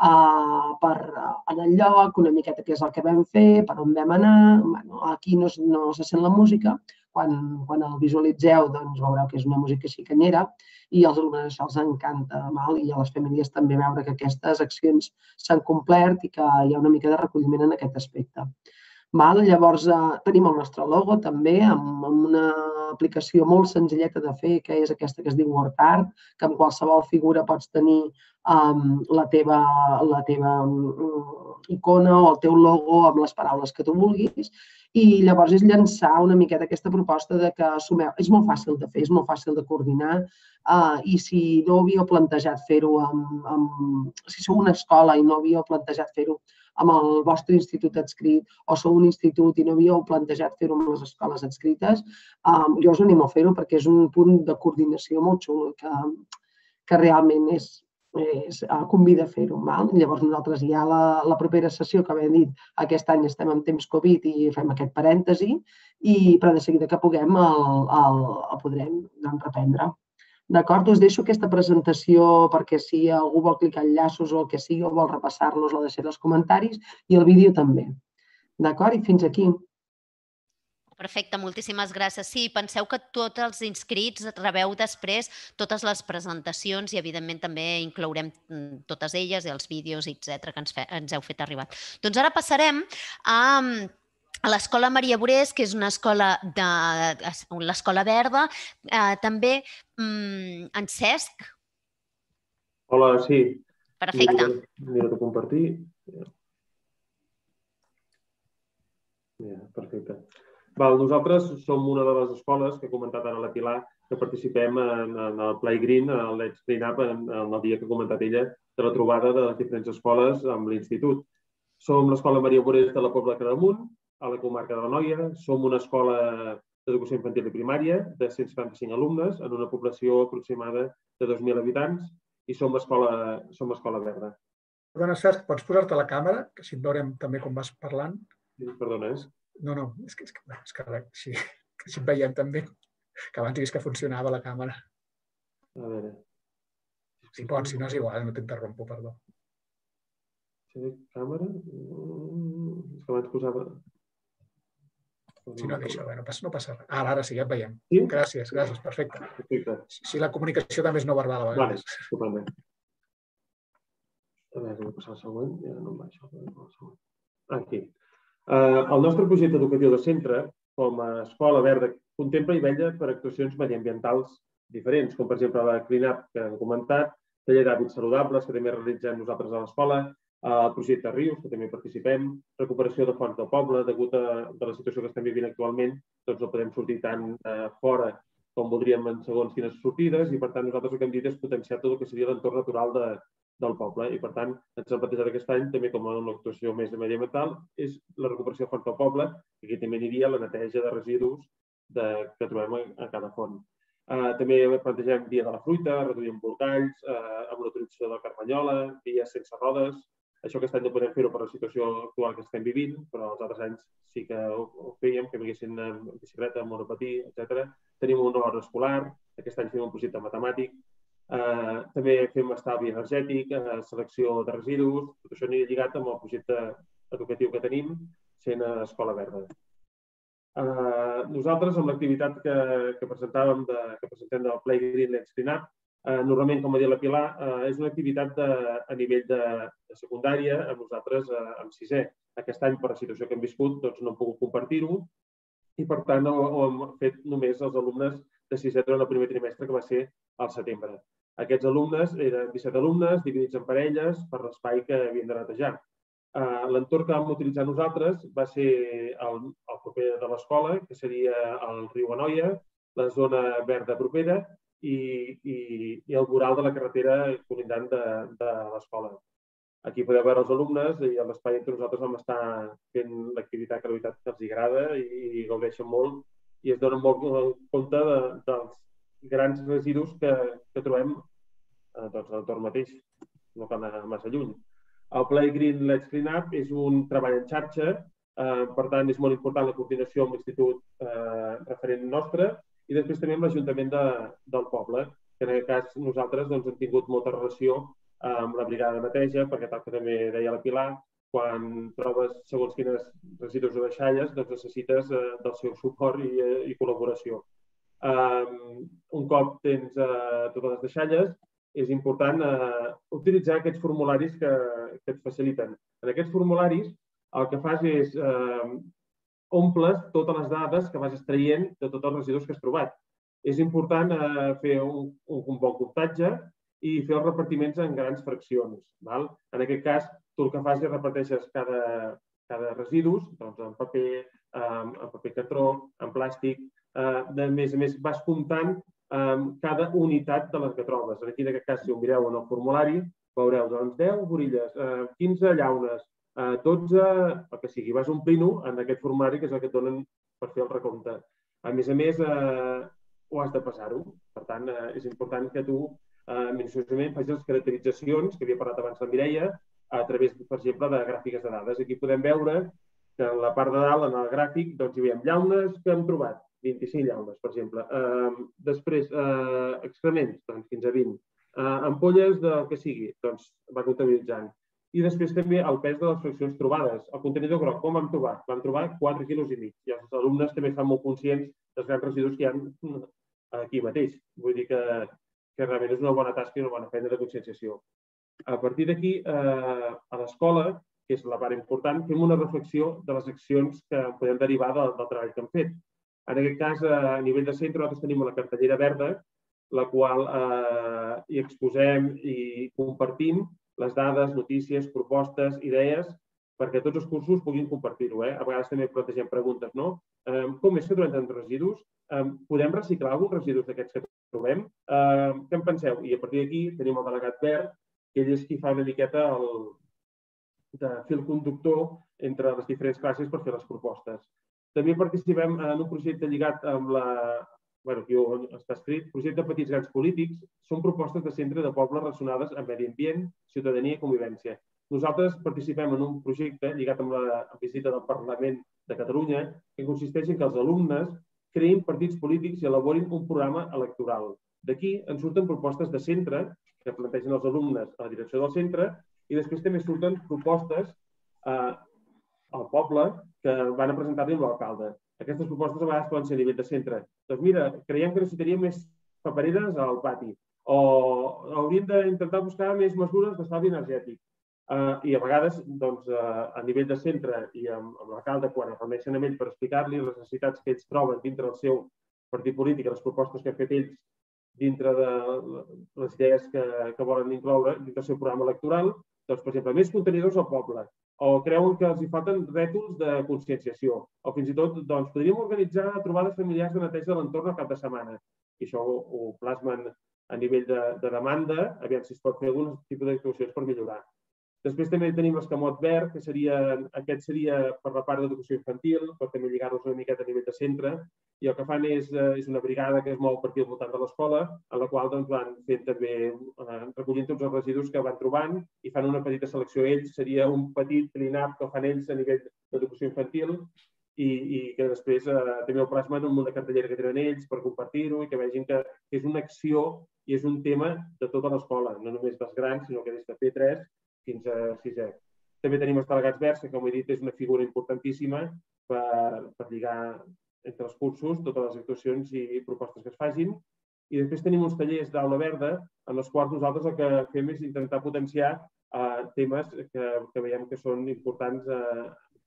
en el lloc, una miqueta què és el que vam fer, per on vam anar. Aquí no se sent la música, quan el visualitzeu veureu que és una música xicanyera i als alumnes això els encanta i a les famílies també veure que aquestes accions s'han complert i que hi ha una mica de recolliment en aquest aspecte. Llavors, tenim el nostre logo també amb una aplicació molt senzilleta de fer, que és aquesta que es diu World Art, que amb qualsevol figura pots tenir la teva icona o el teu logo amb les paraules que tu vulguis. I llavors és llançar una miqueta aquesta proposta de que sumeu. És molt fàcil de fer, és molt fàcil de coordinar i si no havíeu plantejat fer-ho, si sou una escola i no havíeu plantejat fer-ho amb el vostre institut adscrit o sou un institut i no havíeu plantejat fer-ho amb les escoles adscrites, jo us animo a fer-ho perquè és un punt de coordinació molt xulo que realment és... convida a fer-ho. Llavors, nosaltres ja la propera sessió que havíem dit, aquest any estem en temps Covid i fem aquest parèntesi, però de seguida que puguem el podrem reprendre. D'acord? Us deixo aquesta presentació perquè si algú vol clicar enllaços o el que sigui o vol repassar-los, la deixaré als comentaris i el vídeo també. D'acord? I fins aquí. Perfecte, moltíssimes gràcies. Sí, penseu que tots els inscrits rebeu després totes les presentacions i, evidentment, també inclourem totes elles i els vídeos, etcètera, que ens heu fet arribar. Doncs ara passarem a... a l'Escola Maria Borés, que és una escola de l'Escola Verda, també en Cesc. Hola, sí. Perfecte. Mira de compartir. Perfecte. Nosaltres som una de les escoles que ha comentat ara la Pilar, que participem en el Play Green, en el Let's Clean Up, en el dia que ha comentat ella, de la trobada de les diferents escoles amb l'Institut. Som l'Escola Maria Borés de la Pobla de Claramunt, a la comarca de l'Anoia. Som una escola d'educació infantil i primària de cent setanta-cinc alumnes en una població aproximada de dos mil habitants i som l'Escola Verda. Perdona, Cesc, pots posar-te la càmera? Que si et veurem també com vas parlant. Perdona, eh? No, no, és que si et veiem també, que abans diguis que funcionava la càmera. A veure. Si pots, si no és igual, no t'interrompo, perdó. Càmera? És que abans posava... Si no, deixa, no passa res. Ara, ara sí, ja et veiem. Gràcies, gràcies, perfecte. Si la comunicació també és no verbal a vegades. Vale, totalment. A veure, hem de passar el següent. Ja no em baixo. Aquí. El nostre projecte educatiu de centre, com a Escola Verda, contempla i vetlla per actuacions mediambientals diferents, com per exemple la Clean Up que hem comentat, taller d'hàbits saludables, que també realitzem nosaltres a l'escola, el projecte Reus, que també participem, recuperació de fonts del poble, degut a la situació que estem vivint actualment, doncs no podem sortir tant fora com voldríem en segons quines sortides i, per tant, nosaltres el que hem dit és potenciar tot el que seria l'entorn natural de... del poble i, per tant, ens hem plantejat aquest any també com una actuació més mediambiental és la recuperació de fonts del poble i que també aniria la neteja de residus que trobem a cada font. També plantegem via de la fruita, reduïm voltalls, amb una utilització de la carmanyola, vies sense rodes. Això aquest any no podem fer-ho per la situació actual que estem vivint, però els altres anys sí que ho fèiem, que vinguessin amb bicicleta, amb monopatí, etcètera. Tenim un hort escolar, aquest any fem un projecte matemàtic. També fem estalvi energètic, selecció de residus, tot això anirà lligat amb el projecte educatiu que tenim, sent Escola Verda. Nosaltres, amb l'activitat que presentàvem, que presentem del Play Green, Let's Clean Up, normalment, com ha dit la Pilar, és una activitat a nivell de secundària, amb nosaltres en sisè. Aquest any, per la situació que hem viscut, no hem pogut compartir-ho i, per tant, ho hem fet només els alumnes de sisè durant el primer trimestre, que va ser al setembre. Aquests alumnes eren disset alumnes, dividits en parelles per l'espai que havien de netejar. L'entorn que vam utilitzar nosaltres va ser el proper de l'escola, que seria el riu Anoia, la zona verda propera i el voral de la carretera colindant de l'escola. Aquí podeu veure els alumnes i l'espai en què nosaltres vam estar fent l'activitat que els agrada i gaudeixen molt i es donen molt compte dels grans residus que trobem a l'entorn mateix, no cal anar massa lluny. El Play Green Let's Clean Up és un treball en xarxa, per tant, és molt important la coordinació amb l'institut referent nostre i després també amb l'Ajuntament del poble, que en aquest cas nosaltres hem tingut molta relació amb la brigada de neteja, perquè tal que també deia la Pilar, quan trobes segons quines residus o deixalles, doncs necessites del seu suport i col·laboració. Un cop tens totes les deixalles, és important utilitzar aquests formularis que et faciliten. En aquests formularis el que fas és omples totes les dades que vas extraient de tots els residus que has trobat. És important fer un bon comptatge i fer els repartiments en grans fraccions. En aquest cas, tu el que fas és reparteixes cada residus en paper, en paper cartró, en plàstic. A més a més, vas comptant cada unitat de les que trobes. Aquí, en aquest cas, si ho mireu en el formulari, veureu deu borilles, quinze llaunes, dotze, el que sigui. Vas omplint-ho en aquest formulari, que és el que et donen per fer el recompte. A més a més, ho has de passar-ho. Per tant, és important que tu, minuciosament, facis les caracteritzacions, que havia parlat abans de Mireia, a través, per exemple, de gràfiques de dades. Aquí podem veure que en la part de dalt, en el gràfic, doncs hi veiem llaunes que hem trobat. vint-i-cinc llaunes, per exemple. Després, excrements, doncs fins a vint. Ampolles del que sigui, doncs va comptabilitzant. I després també el pes de les fraccions trobades. El contenidor groc, com vam trobar? Vam trobar quatre quilos i mig. I els alumnes també estan molt conscients dels grans residus que hi ha aquí mateix. Vull dir que realment és una bona tasca i una bona feina de conscienciació. A partir d'aquí, a l'escola, que és la part important, fem una reflexió de les accions que podem derivar del treball que hem fet. En aquest cas, a nivell de centre, nosaltres tenim una cartellera verda, la qual hi exposem i compartim les dades, notícies, propostes, idees, perquè tots els cursos puguin compartir-ho. A vegades també plantegem preguntes, no? Com és que trobem tants residus? Podem reciclar alguns residus d'aquests que trobem? Què en penseu? I a partir d'aquí tenim el delegat verd, que ell és qui fa una miqueta de fil conductor entre les diferents classes per fer les propostes. També participem en un projecte lligat amb la... Bé, aquí on està escrit, projecte Petits Grans Polítics. Són propostes de centre de pobles relacionades amb medi ambient, ciutadania i convivència. Nosaltres participem en un projecte lligat amb la visita del Parlament de Catalunya que consisteix en que els alumnes creïn partits polítics i elaborin un programa electoral. D'aquí en surten propostes de centre que plantegen els alumnes a la direcció del centre i després també surten propostes al poble que van a presentar-li amb l'alcalde. Aquestes propostes a vegades poden ser a nivell de centre. Doncs mira, creiem que necessitaríem més papereres al pati o hauríem d'intentar buscar més mesures d'estalvi energètic. I a vegades, doncs, a nivell de centre i amb l'alcalde, quan es reuneixen amb ell per explicar-li les necessitats que ells troben dintre del seu partit polític, les propostes que han fet ells dintre de les idees que volen incloure dintre del seu programa electoral, doncs, per exemple, més contenidors al poble, o creuen que els hi falten rètols de conscienciació, o fins i tot, doncs, podríem organitzar trobades familiars de neteja de l'entorn al cap de setmana. I això ho plasmen a nivell de demanda, aviam si es pot fer algun tipus d'actuacions per millorar. Després també tenim l'escamot verd, que aquest seria per la part d'educació infantil, per també lligar-los una miqueta a nivell de centre, i el que fan és una brigada que es mou per aquí al voltant de l'escola, en la qual van fent també, recollint tots els residus que van trobant i fan una petita selecció ells, seria un petit clean-up que fan ells a nivell d'educació infantil, i que després també ho plasmen en un munt de cartellera que tenen ells per compartir-ho i que vegin que és una acció i és un tema de tota l'escola, no només dels grans, sinó que des de P tres fins a sisè. També tenim els delegats verds, que com he dit és una figura importantíssima per lligar entre els cursos totes les actuacions i propostes que es facin. I després tenim uns tallers d'aula verda en els quals nosaltres el que fem és intentar potenciar temes que veiem que són importants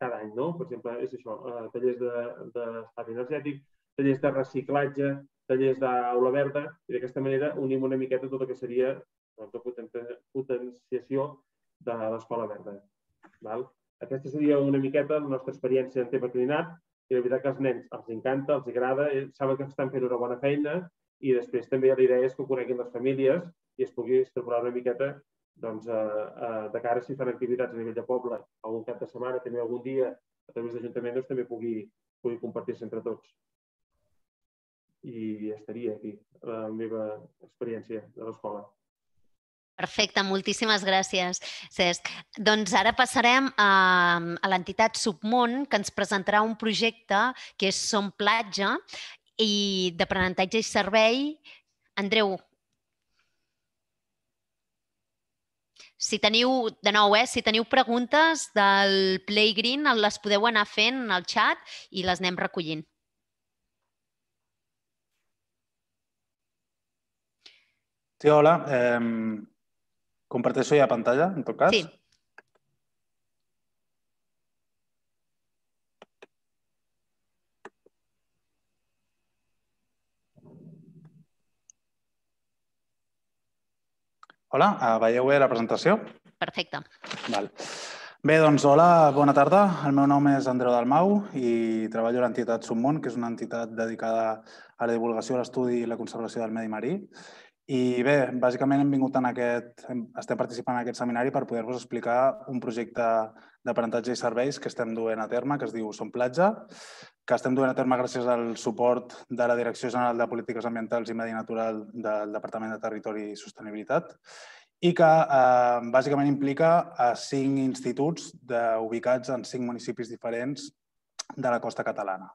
cada any, no? Per exemple, és això, tallers d'estalvi energètic, tallers de reciclatge, tallers d'aula verda, i d'aquesta manera unim una miqueta tot el que seria la potenciació de l'escola verda. Aquesta seria una miqueta la nostra experiència en tema Clean Up, i la veritat que als nens els encanta, els agrada, saben que estan fent una bona feina, i després també la idea és que ho coneguin les famílies i es pugui extrapolar una miqueta de cara si fan activitats a nivell de poble algun cap de setmana, també algun dia a través d'Ajuntament, doncs també pugui compartir-se entre tots. I estaria aquí la meva experiència de l'escola. Perfecte, moltíssimes gràcies, Cesc. Doncs ara passarem a l'entitat Submón, que ens presentarà un projecte que és Som Platja i d'aprenentatge i servei. Andreu, si teniu, de nou, si teniu preguntes del Play Green, les podeu anar fent al xat i les anem recollint. Sí, hola. Comparteixo ja pantalla, en tot cas? Sí. Hola, veieu bé la presentació? Perfecte. Bé, doncs hola, bona tarda. El meu nom és Andreu Dalmau i treballo a l'entitat Submón, que és una entitat dedicada a la divulgació, l'estudi i la conservació del medi marí. I bé, bàsicament hem vingut en aquest... estem participant en aquest seminari per poder-vos explicar un projecte d'aprenentatge i serveis que estem duent a terme, que es diu Som Platja, que estem duent a terme gràcies al suport de la Direcció General de Polítiques Ambientals i Medi Natural del Departament de Territori i Sostenibilitat i que bàsicament implica a cinc instituts ubicats en cinc municipis diferents de la costa catalana.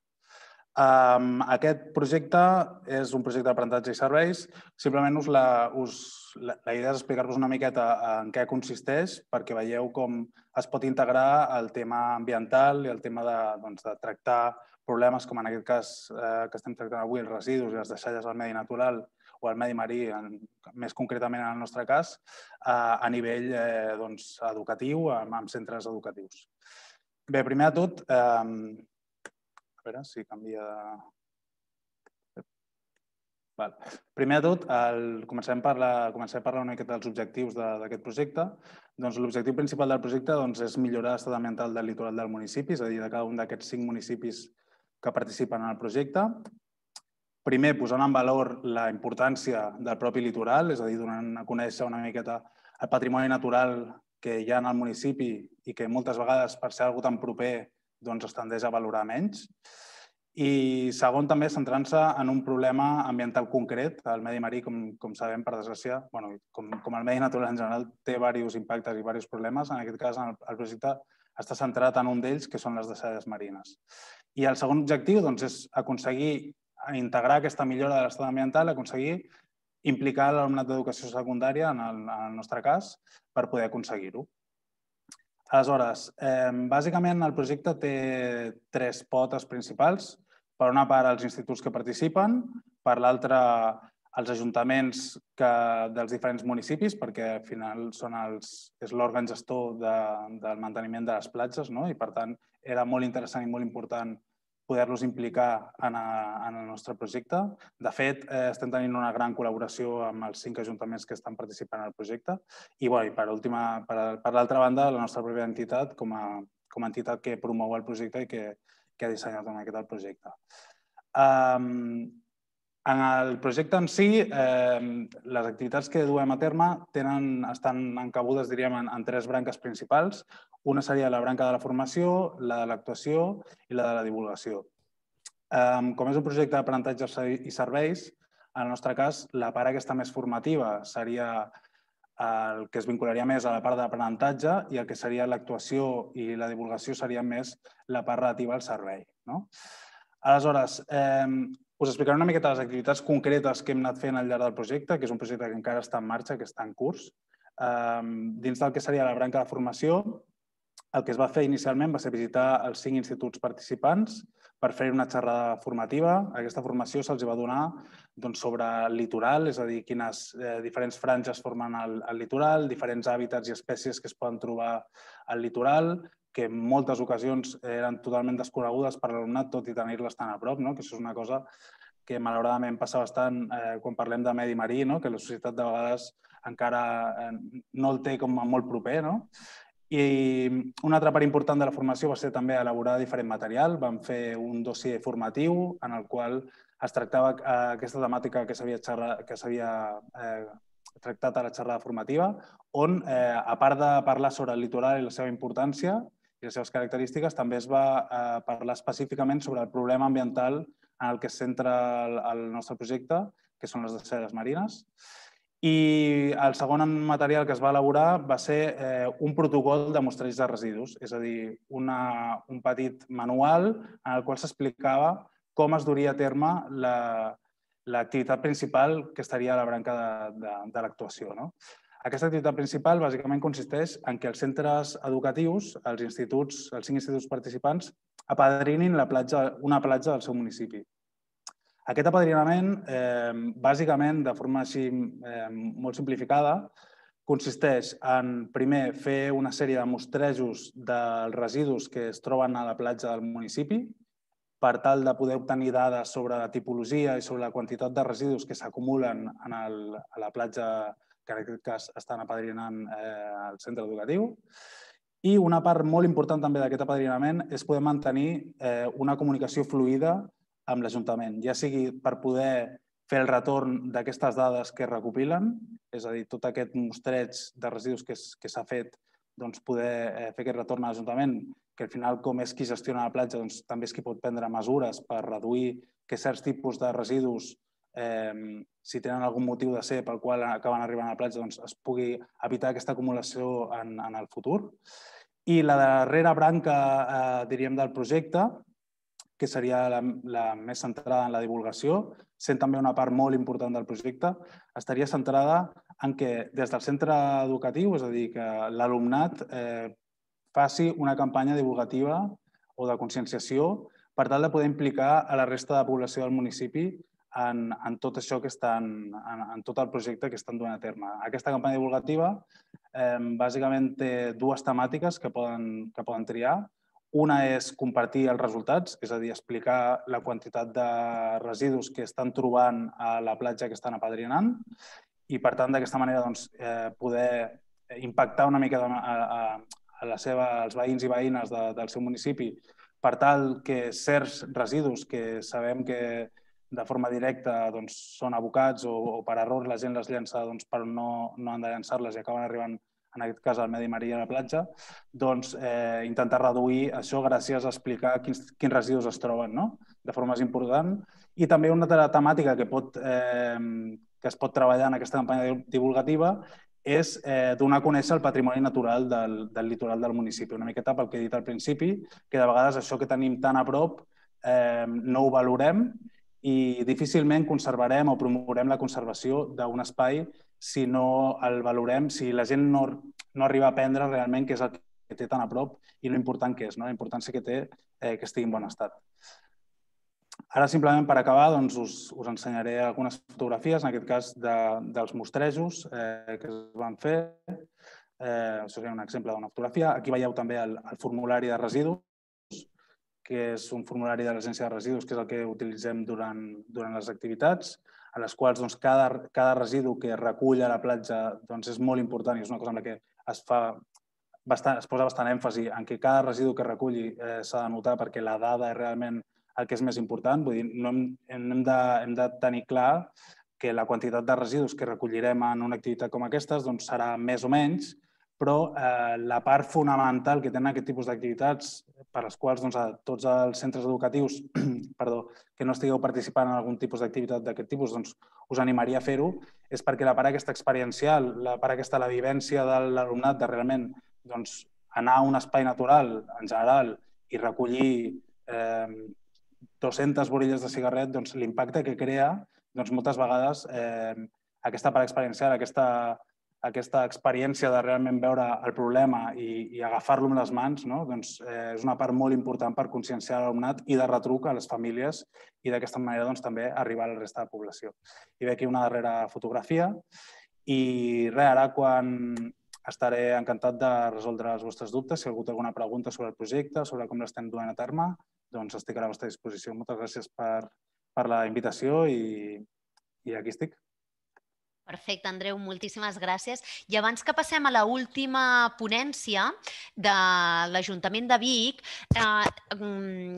Aquest projecte és un projecte d'aprenentatge i serveis. Simplement la idea és explicar-vos una miqueta en què consisteix perquè veieu com es pot integrar el tema ambiental i el tema de tractar problemes com en aquest cas que estem tractant avui, els residus i les deixalles al medi natural o al medi marí, més concretament en el nostre cas, a nivell educatiu, amb centres educatius. Bé, primer de tot, a veure si canvia de... Primer de tot, comencem a parlar una miqueta dels objectius d'aquest projecte. L'objectiu principal del projecte és millorar l'estat ambiental del litoral del municipi, és a dir, de cada un d'aquests cinc municipis que participen en el projecte. Primer, posant en valor la importància del propi litoral, és a dir, donant a conèixer una miqueta el patrimoni natural que hi ha en el municipi i que moltes vegades, per ser alguna cosa tan proper, doncs es tendeix a valorar menys. I segon, també centrant-se en un problema ambiental concret. El medi marí, com sabem, per desgràcia, com el medi natural en general, té diversos impactes i diversos problemes. En aquest cas, el projecte està centrat en un d'ells, que són les deixalles marines. I el segon objectiu és aconseguir integrar aquesta millora de l'estat ambiental, aconseguir implicar l'alumnat d'educació secundària, en el nostre cas, per poder aconseguir-ho. Aleshores, bàsicament el projecte té tres potes principals. Per una part, els instituts que participen, per l'altra, els ajuntaments dels diferents municipis, perquè al final és l'òrgan gestor del manteniment de les platges i, per tant, era molt interessant i molt important poder-los implicar en el nostre projecte. De fet, estem tenint una gran col·laboració amb els cinc ajuntaments que estan participant en el projecte. I, per l'altra banda, la nostra pròpia entitat, com a entitat que promou el projecte i que ha dissenyat el projecte. En el projecte en si, les activitats que duem a terme estan encabudes, diríem, en tres branques principals. Una seria la branca de la formació, la de l'actuació i la de la divulgació. Com és un projecte d'aprenentatge i serveis, en el nostre cas, la part aquesta més formativa seria el que es vincularia més a la part d'aprenentatge i el que seria l'actuació i la divulgació seria més la part relativa al servei. Aleshores, us explicaré una miqueta les activitats concretes que hem anat fent al llarg del projecte, que és un projecte que encara està en marxa, que està en curs. Dins del que seria la branca de formació, el que es va fer inicialment va ser visitar els cinc instituts participants per fer una xerrada formativa. Aquesta formació se'ls va donar sobre el litoral, és a dir, quines diferents franges formen el litoral, diferents hàbitats i espècies que es poden trobar al litoral, que en moltes ocasions eren totalment desconegudes per l'alumnat, tot i tenir-les tan a prop, que això és una cosa que malauradament passa bastant quan parlem de medi marí, que la societat de vegades encara no el té com a molt proper. I una altra part important de la formació va ser també elaborar diferent material. Vam fer un dossier formatiu en el qual es tractava aquesta temàtica que s'havia tractat a la xerrada formativa, on, a part de parlar sobre el litoral i la seva importància i les seves característiques, també es va parlar específicament sobre el problema ambiental en el que es centra el nostre projecte, que són les deixalles marines. I el segon material que es va elaborar va ser un protocol de mostreig de residus, és a dir, un petit manual en el qual s'explicava com es duria a terme l'activitat principal que estaria a la branca de l'actuació. Aquesta activitat principal bàsicament consisteix en que els centres educatius, els instituts, els cinc instituts participants, apadrinin una platja del seu municipi. Aquest apadrinament, bàsicament, de forma així molt simplificada, consisteix en, primer, fer una sèrie de mostrejos dels residus que es troben a la platja del municipi, per tal de poder obtenir dades sobre la tipologia i sobre la quantitat de residus que s'acumulen a la platja que en aquest cas estan apadrinant el centre educatiu. I una part molt important també d'aquest apadrinament és poder mantenir una comunicació fluida amb l'Ajuntament, ja sigui per poder fer el retorn d'aquestes dades que es recopilen, és a dir, tot aquest mostreig de residus que s'ha fet, poder fer aquest retorn a l'Ajuntament, que al final, com és qui gestiona la platja, també és qui pot prendre mesures per reduir que certs tipus de residus, si tenen algun motiu de ser pel qual acaben arribant a la platja, es pugui evitar aquesta acumulació en el futur. I la darrera branca, diríem, del projecte, que seria la més centrada en la divulgació, sent també una part molt important del projecte, estaria centrada en que des del centre educatiu, és a dir, que l'alumnat faci una campanya divulgativa o de conscienciació per tal de poder implicar a la resta de població del municipi en tot això que estan, en tot el projecte que estan duent a terme. Aquesta campanya divulgativa bàsicament té dues temàtiques que poden triar. Una és compartir els resultats, és a dir, explicar la quantitat de residus que estan trobant a la platja que estan apadrinant i, per tant, d'aquesta manera poder impactar una mica els veïns i veïnes del seu municipi per tal que certs residus que sabem que de forma directa són abocats o per error la gent les llença per no han de llençar-les i acaben arribant en aquest cas el medi marí a la platja, doncs intentar reduir això gràcies a explicar quins residus es troben de forma important. I també una altra temàtica que es pot treballar en aquesta campanya divulgativa és donar a conèixer el patrimoni natural del litoral del municipi, una miqueta pel que he dit al principi, que de vegades això que tenim tan a prop no ho valorem i difícilment conservarem o promourem la conservació d'un espai si no el valorem, si la gent no arriba a aprendre realment què és el que té tan a prop i l'important que és, la importància que té que estigui en bon estat. Ara, simplement per acabar, us ensenyaré algunes fotografies, en aquest cas dels mostrejos que es van fer. Això seria un exemple d'una fotografia. Aquí veieu també el formulari de residus, que és un formulari de l'Agència de Residus, que és el que utilitzem durant les activitats, en les quals cada residu que recull a la platja és molt important i és una cosa en què es posa bastant èmfasi en que cada residu que reculli s'ha de notar perquè la dada és realment el que és més important. Vull dir, no hem, hem, de, hem de tenir clar que la quantitat de residus que recollirem en una activitat com aquesta doncs, serà més o menys, però eh, la part fonamental que tenen aquest tipus d'activitats per les quals doncs, a tots els centres educatius perdó, que no estigueu participant en algun tipus d'activitat d'aquest tipus, doncs, us animaria a fer-ho, és perquè la part aquesta experiencial, la part aquesta, la vivència de l'alumnat de realment doncs, anar a un espai natural en general i recollir eh, dues-centes borilles de cigarret, doncs, l'impacte que crea doncs, moltes vegades eh, aquesta part experiencial, aquesta... aquesta experiència de realment veure el problema i, i agafar-lo amb les mans, no? Doncs, eh, és una part molt important per conscienciar l'alumnat i de retruc a les famílies i d'aquesta manera doncs, també arribar a la resta de la població. Hi ve aquí una darrera fotografia i res, ara quan estaré encantat de resoldre els vostres dubtes. Si algú té alguna pregunta sobre el projecte, sobre com l'estem duent a terme, doncs estic a la vostra disposició. Moltes gràcies per, per la invitació i, i aquí estic. Perfecte, Andreu, moltíssimes gràcies. I abans que passem a l'última ponència de l'Ajuntament de Vic, eh,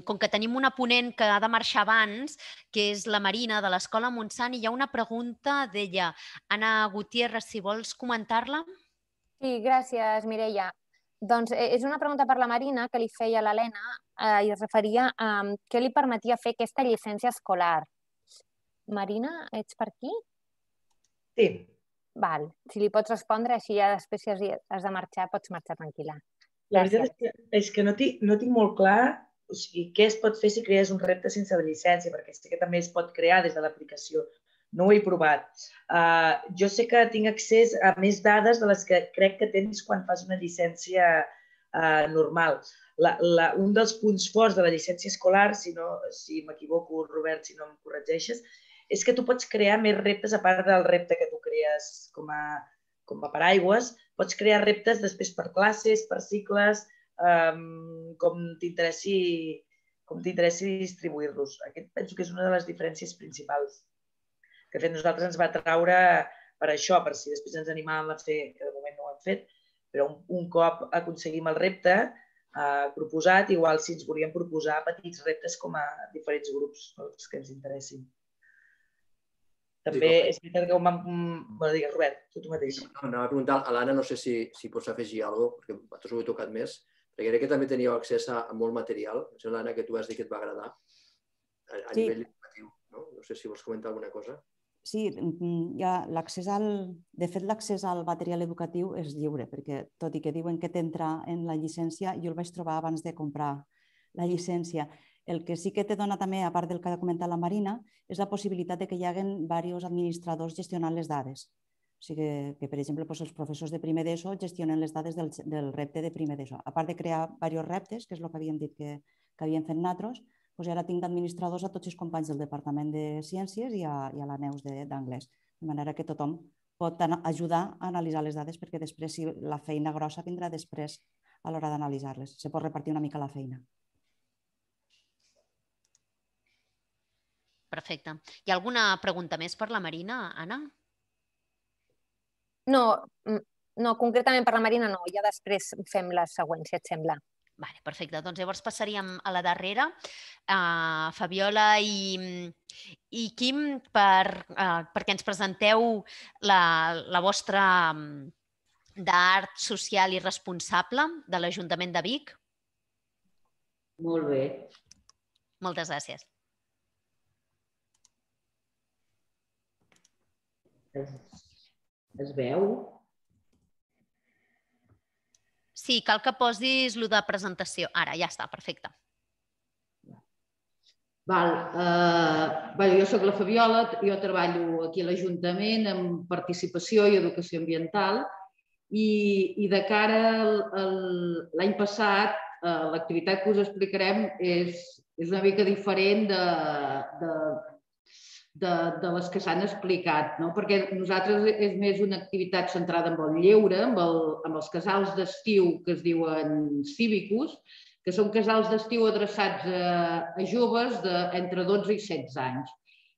com que tenim una ponent que ha de marxar abans, que és la Marina, de l'Escola Montsant, i hi ha una pregunta d'ella. Anna Gutiérrez, si vols comentar-la. Sí, gràcies, Mireia. Doncs és una pregunta per la Marina que li feia l'Helena eh, i es referia a què li permetia fer aquesta llicència escolar. Marina, ets per aquí? Sí. Val. Si li pots respondre, així ja després si has de marxar, pots marxar tranquil·la. La veritat és que, és que no, tinc, no tinc molt clar o sigui, què es pot fer si crees un repte sense la llicència, perquè sé que també es pot crear des de l'aplicació. No ho he provat. Uh, jo sé que tinc accés a més dades de les que crec que tens quan fas una llicència uh, normal. La, la, un dels punts forts de la llicència escolar, si, no, si m'equivoco, Robert, si no em corregeixes, és que tu pots crear més reptes, a part del repte que tu crees com a, com a paraigües, pots crear reptes després per classes, per cicles, um, com t'interessi com t'interessi distribuir-los. Aquest penso que és una de les diferències principals que a nosaltres ens va traure per això, per si després ens animàvem a fer, que de moment no ho hem fet, però un, un cop aconseguim el repte uh, proposat, igual si ens volíem proposar petits reptes com a diferents grups els que ens interessin. També és veritat que ho m'ho digues, Robert, tu tu mateix. Anava a preguntar a l'Anna, no sé si, si pots afegir alguna cosa, perquè vosaltres ho he tocat més, perquè crec que també teníeu accés a, a molt material. Em sembla, Anna, que tu has dit que et va agradar a, a sí. Nivell educatiu. No? No sé si vols comentar alguna cosa. Sí, ja l'accés al... de fet, l'accés al material educatiu és lliure, perquè tot i que diuen que t'entra en la llicència, jo el vaig trobar abans de comprar la llicència. El que sí que te dona també, a part del que ha comentat la Marina, és la possibilitat que hi haguen diversos administradors gestionant les dades. O sigui que, per exemple, els professors de primer d'ESO gestionen les dades del repte de primer d'ESO. A part de crear diversos reptes, que és el que havíem dit que havíem fet nosaltres, doncs ara tinc d'administradors a tots els companys del Departament de Ciències i a la Neus d'Anglès. De manera que tothom pot ajudar a analitzar les dades perquè després la feina grossa vindrà després a l'hora d'analitzar-les. Se pot repartir una mica la feina. Perfecte. Hi ha alguna pregunta més per la Marina, Anna? No, no, concretament per la Marina no. Ja després fem la següent, si et sembla. Vale, perfecte. Doncs llavors passaríem a la darrera. Uh, Fabiola i, i Quim, per, uh, perquè ens presenteu la, la vostra d'art social i responsable de l'Ajuntament de Vic. Molt bé. Moltes gràcies. Es veu? Sí, cal que posis lo de presentació. Ara, ja està, perfecte. Val, eh, bé, jo soc la Fabiola, jo treballo aquí a l'Ajuntament en participació i educació ambiental i, i de cara l'any passat eh, l'activitat que us explicarem és, és una mica diferent de... de De, de les que s'han explicat, no? Perquè nosaltres és més una activitat centrada en el lleure, amb, el, amb els casals d'estiu que es diuen cívicos, que són casals d'estiu adreçats a, a joves d'entre dotze i setze anys.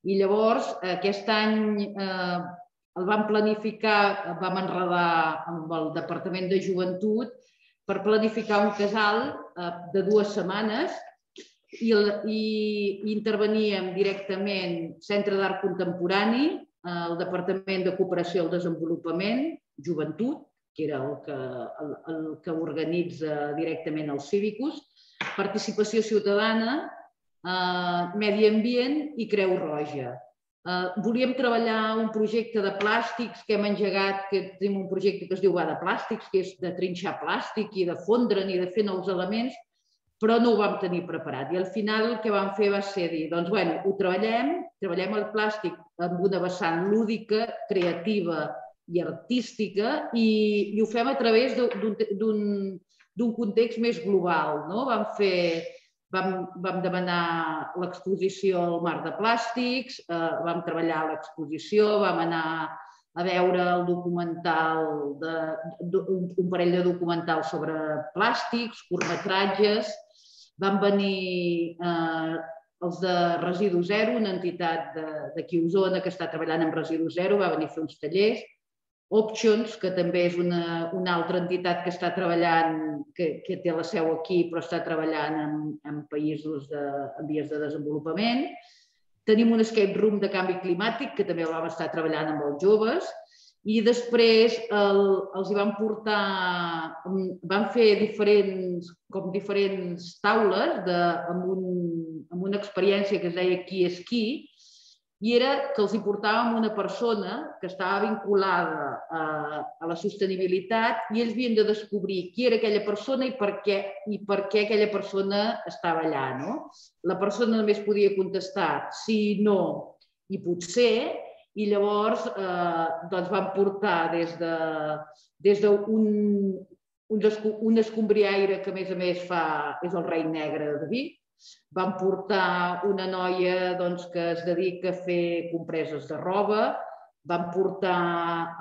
I llavors, aquest any eh, el vam planificar, vam enredar amb el Departament de Joventut per planificar un casal eh, de dues setmanes i interveníem directament Centre d'Art Contemporani, el Departament de Cooperació al Desenvolupament, Joventut, que era el que organitza directament els cívicos, Participació Ciutadana, Medi Ambient i Creu Roja. Volíem treballar un projecte de plàstics que hem engegat, que tenim un projecte que es diu Va de Plàstics, que és de trinxar plàstic i de fondre ni de fer nous elements, però no ho vam tenir preparat. I al final el que vam fer va ser dir, doncs, bueno, ho treballem, treballem el plàstic amb una vessant lúdica, creativa i artística i ho fem a través d'un context més global. Vam fer... Vam demanar l'exposició al Mar de Plàstics, vam treballar l'exposició, vam anar a veure el documental, un parell de documentals sobre plàstics, curtmetratges, van venir els de Residu Zero, una entitat d'aquí Osona que està treballant amb Residu Zero, va venir a fer uns tallers, Options, que també és una altra entitat que està treballant, que té la seu aquí, però està treballant en països en vies de desenvolupament. Tenim un escape room de canvi climàtic, que també vam estar treballant amb els joves. I després els hi van portar... Van fer diferents taules amb una experiència que es deia Qui és qui, i era que els hi portàvem una persona que estava vinculada a la sostenibilitat i ells havien de descobrir qui era aquella persona i per què aquella persona estava allà. La persona només podia contestar sí, no i potser, i llavors van portar des d'un escombriaire que a més a més és el Rei Negre de Vic. Van portar una noia que es dedica a fer compreses de roba, van portar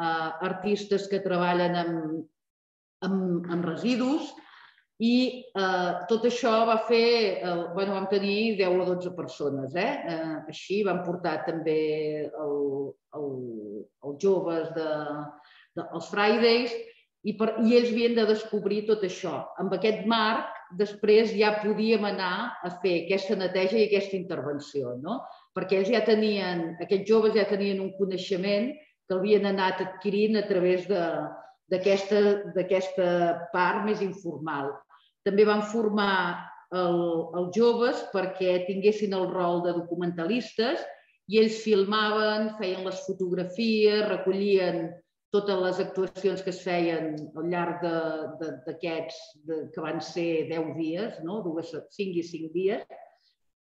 artistes que treballen amb residus i tot això va fer... Vam tenir deu o dotze persones, així van portar també els joves dels Fridays i ells havien de descobrir tot això. Amb aquest marc després ja podíem anar a fer aquesta neteja i aquesta intervenció, perquè aquests joves ja tenien un coneixement que havien anat adquirint a través d'aquesta part més informal. També van formar els joves perquè tinguessin el rol de documentalistes i ells filmaven, feien les fotografies, recollien totes les actuacions que es feien al llarg d'aquests, que van ser deu dies, cinc i cinc dies.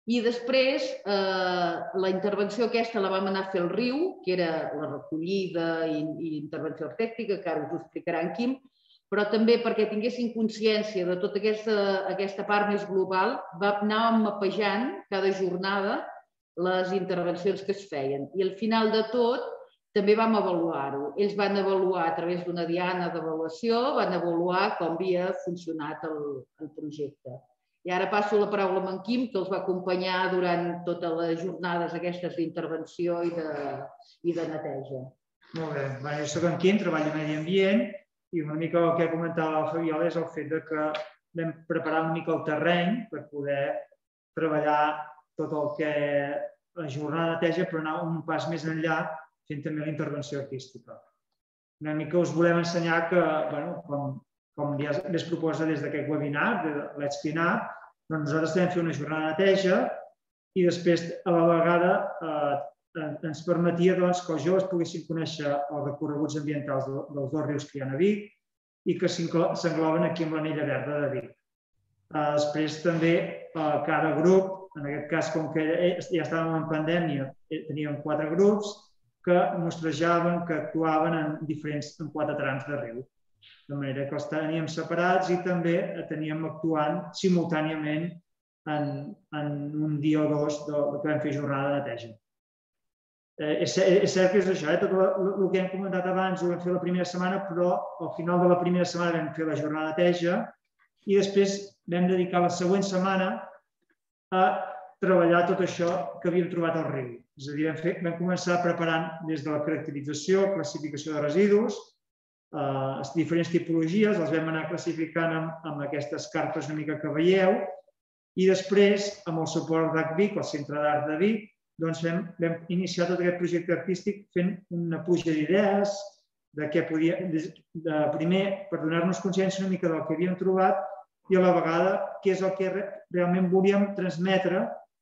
I després la intervenció aquesta la vam anar a fer al riu, que era la recollida i intervenció artística, que ara us ho explicarà en Quim, però també perquè tinguessin consciència de tota aquesta part més global, anàvem mapejant cada jornada les intervencions que es feien. I al final de tot, també vam avaluar-ho. Ells van avaluar a través d'una diana d'avaluació, van avaluar com havia funcionat el projecte. I ara passo la paraula a en Quim, que els va acompanyar durant totes les jornades aquestes d'intervenció i de neteja. Molt bé. Soc en Quim, treballo en Medi Ambient, i una mica el que comentava la Fabiola és el fet que vam preparar una mica el terreny per poder treballar tot el que... la jornada de neteja, però anar un pas més enllà fent també la intervenció artística. Una mica us volem ensenyar que, com ja es proposa des d'aquest webinar, de Let's Clean Up, nosaltres també fem una jornada de neteja i després, a la vegada, ens permetia que els joves poguessin conèixer els recorreguts ambientals dels dos rius que hi ha a Vic i que s'engloben aquí amb l'anella verda de Vic. Després també cada grup, en aquest cas, com que ja estàvem en pandèmia, teníem quatre grups, que mostrejaven, que actuaven en quatre trams de riu. De manera que els teníem separats i també teníem actuant simultàniament en un dia o dos que vam fer jornada de neteja. És cert que és això, tot el que hem comentat abans ho vam fer la primera setmana, però al final de la primera setmana vam fer la jornada de neteja i després vam dedicar la següent setmana a treballar tot això que havíem trobat al riu. És a dir, vam començar preparant des de la caracterització, classificació de residus, les diferents tipologies, els vam anar classificant amb aquestes cartes una mica que veieu I després, amb el suport d'H V I C, el Centre d'Art de Vic, doncs vam iniciar tot aquest projecte artístic fent una puja d'idees de què podia... Primer, per donar-nos consciència una mica del que havíem trobat i a la vegada què és el que realment volíem transmetre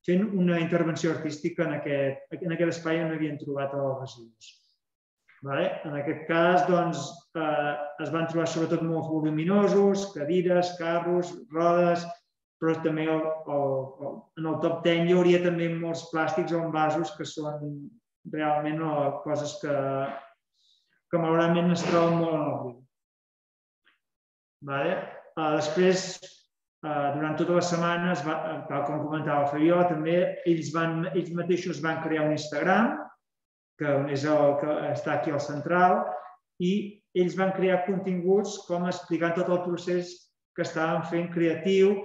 fent una intervenció artística en aquest espai on havíem trobat els residus. En aquest cas, doncs, es van trobar sobretot molt voluminosos, cadires, carros, rodes, però també en el top deu hi hauria també molts plàstics o envasos que són realment coses que malauradament es troben molt en el riu. Després, durant tota la setmana, tal com comentava Fabiola, també ells mateixos van crear un Instagram, que és el que està aquí al central, i ells van crear continguts com explicant tot el procés que estaven fent creatiu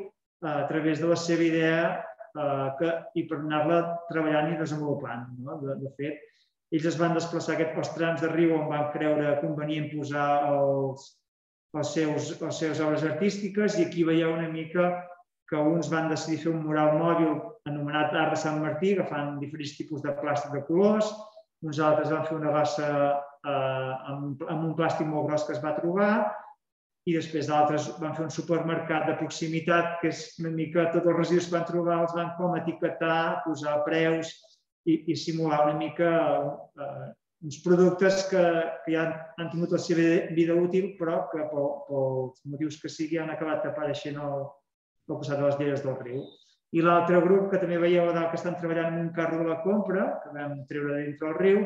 a través de la seva idea i per anar-la treballant i desenvolupant. De fet, ells es van desplaçar aquests trams de riu on van creure convenient posar les seves obres artístiques i aquí veieu una mica que uns van decidir fer un mural mòbil anomenat Arc de Sant Martí, agafant diferents tipus de plàstic de colors. Uns altres van fer una bassa amb un plàstic molt gros que es va trobar i després d'altres van fer un supermercat de proximitat, que és una mica tots els residus que van trobar, els van com etiquetar, posar preus i simular una mica uns productes que ja han tingut la seva vida útil, però que pels motius que sigui han acabat apareixent al costat de les lleres del riu. I l'altre grup, que també veieu que estan treballant en un carro de la compra, que vam treure dintre del riu,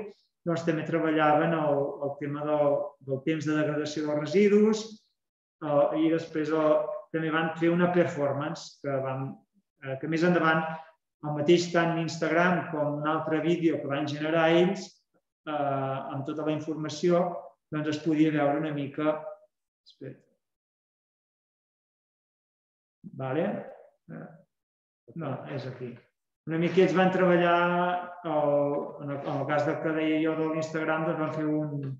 doncs també treballaven el tema del temps de degradació dels residus. I després també van fer una performance que més endavant, el mateix tant Instagram com un altre vídeo que van generar ells, amb tota la informació, doncs es podia veure una mica... No, és aquí. Una mica ells van treballar, en el cas que deia jo de l'Instagram, doncs van fer un...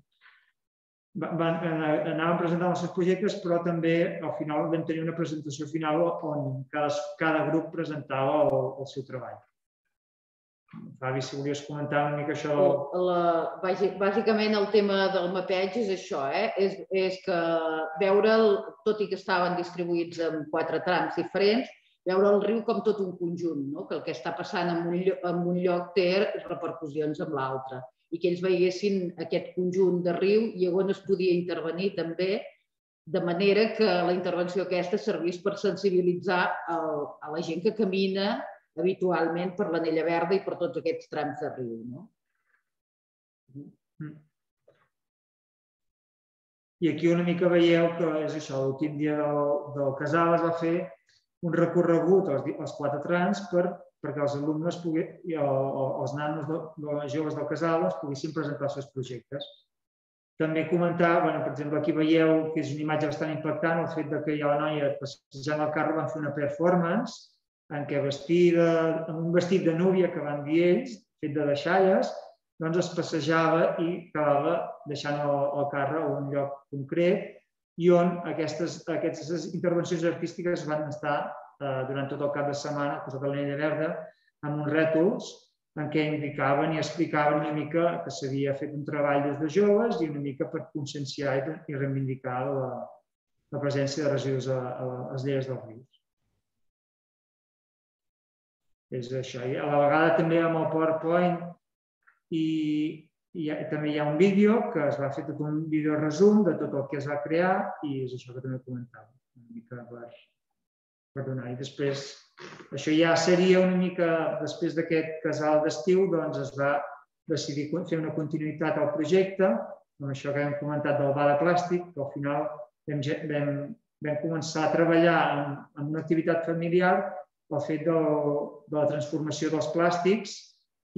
Anàvem presentant els seus projectes, però també al final vam tenir una presentació final on cada grup presentava el seu treball. Fabi, si volies comentar una mica això... Bàsicament el tema del mapeatge és això, és que veure'l, tot i que estaven distribuïts en quatre trams diferents, veure el riu com tot un conjunt, que el que està passant en un lloc té repercussions en l'altre, i que ells veiessin aquest conjunt de riu i on es podia intervenir també, de manera que la intervenció aquesta servís per sensibilitzar a la gent que camina habitualment per l'Anella Verda i per tots aquests trams de riu. I aquí una mica veieu que és això, l'últim dia del casal es va fer un recorregut als quatre trams per perquè els alumnes i els nanos joves del casal poguessin presentar els seus projectes. També comentar, per exemple, aquí veieu que és una imatge bastant impactant, el fet que hi ha la noia passejant el carro van fer una performance en què vestida, amb un vestit de núvia que van dir ells, fet de deixalles, doncs es passejava i acabava deixant el carro a un lloc concret i on aquestes intervencions artístiques van estar durant tot el cap de setmana, al costat de l'Anella Verda, amb uns rètols en què indicaven i explicaven una mica que s'havia fet un treball des de joves i una mica per conscienciar i reivindicar la presència de residus a les lleres dels rius. És això. A la vegada també amb el PowerPoint també hi ha un vídeo que es va fer tot un vídeo resum de tot el que es va crear i és això que també comentava. Una mica per... Perdona, i després, això ja seria una mica, després d'aquest casal d'estiu, doncs es va decidir fer una continuïtat al projecte, amb això que hem comentat del bar de plàstic, que al final vam començar a treballar en una activitat familiar pel fet de la transformació dels plàstics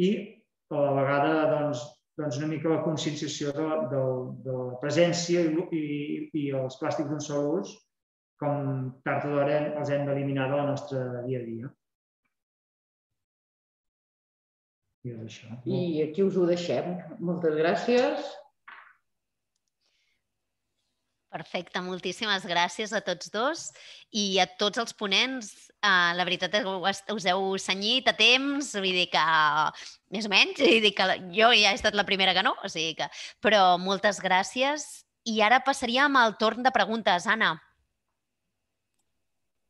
i a la vegada doncs una mica la conscienciació de la presència i els plàstics d'un sol ús, com tard o d'hora els hem d'eliminar del nostre dia a dia. I aquí us ho deixem. Moltes gràcies. Perfecte, moltíssimes gràcies a tots dos i a tots els ponents. La veritat és que us heu cenyit a temps, vull dir que més o menys, vull dir que jo ja he estat la primera que no, o sigui que... però moltes gràcies. I ara passaríem al torn de preguntes, Anna.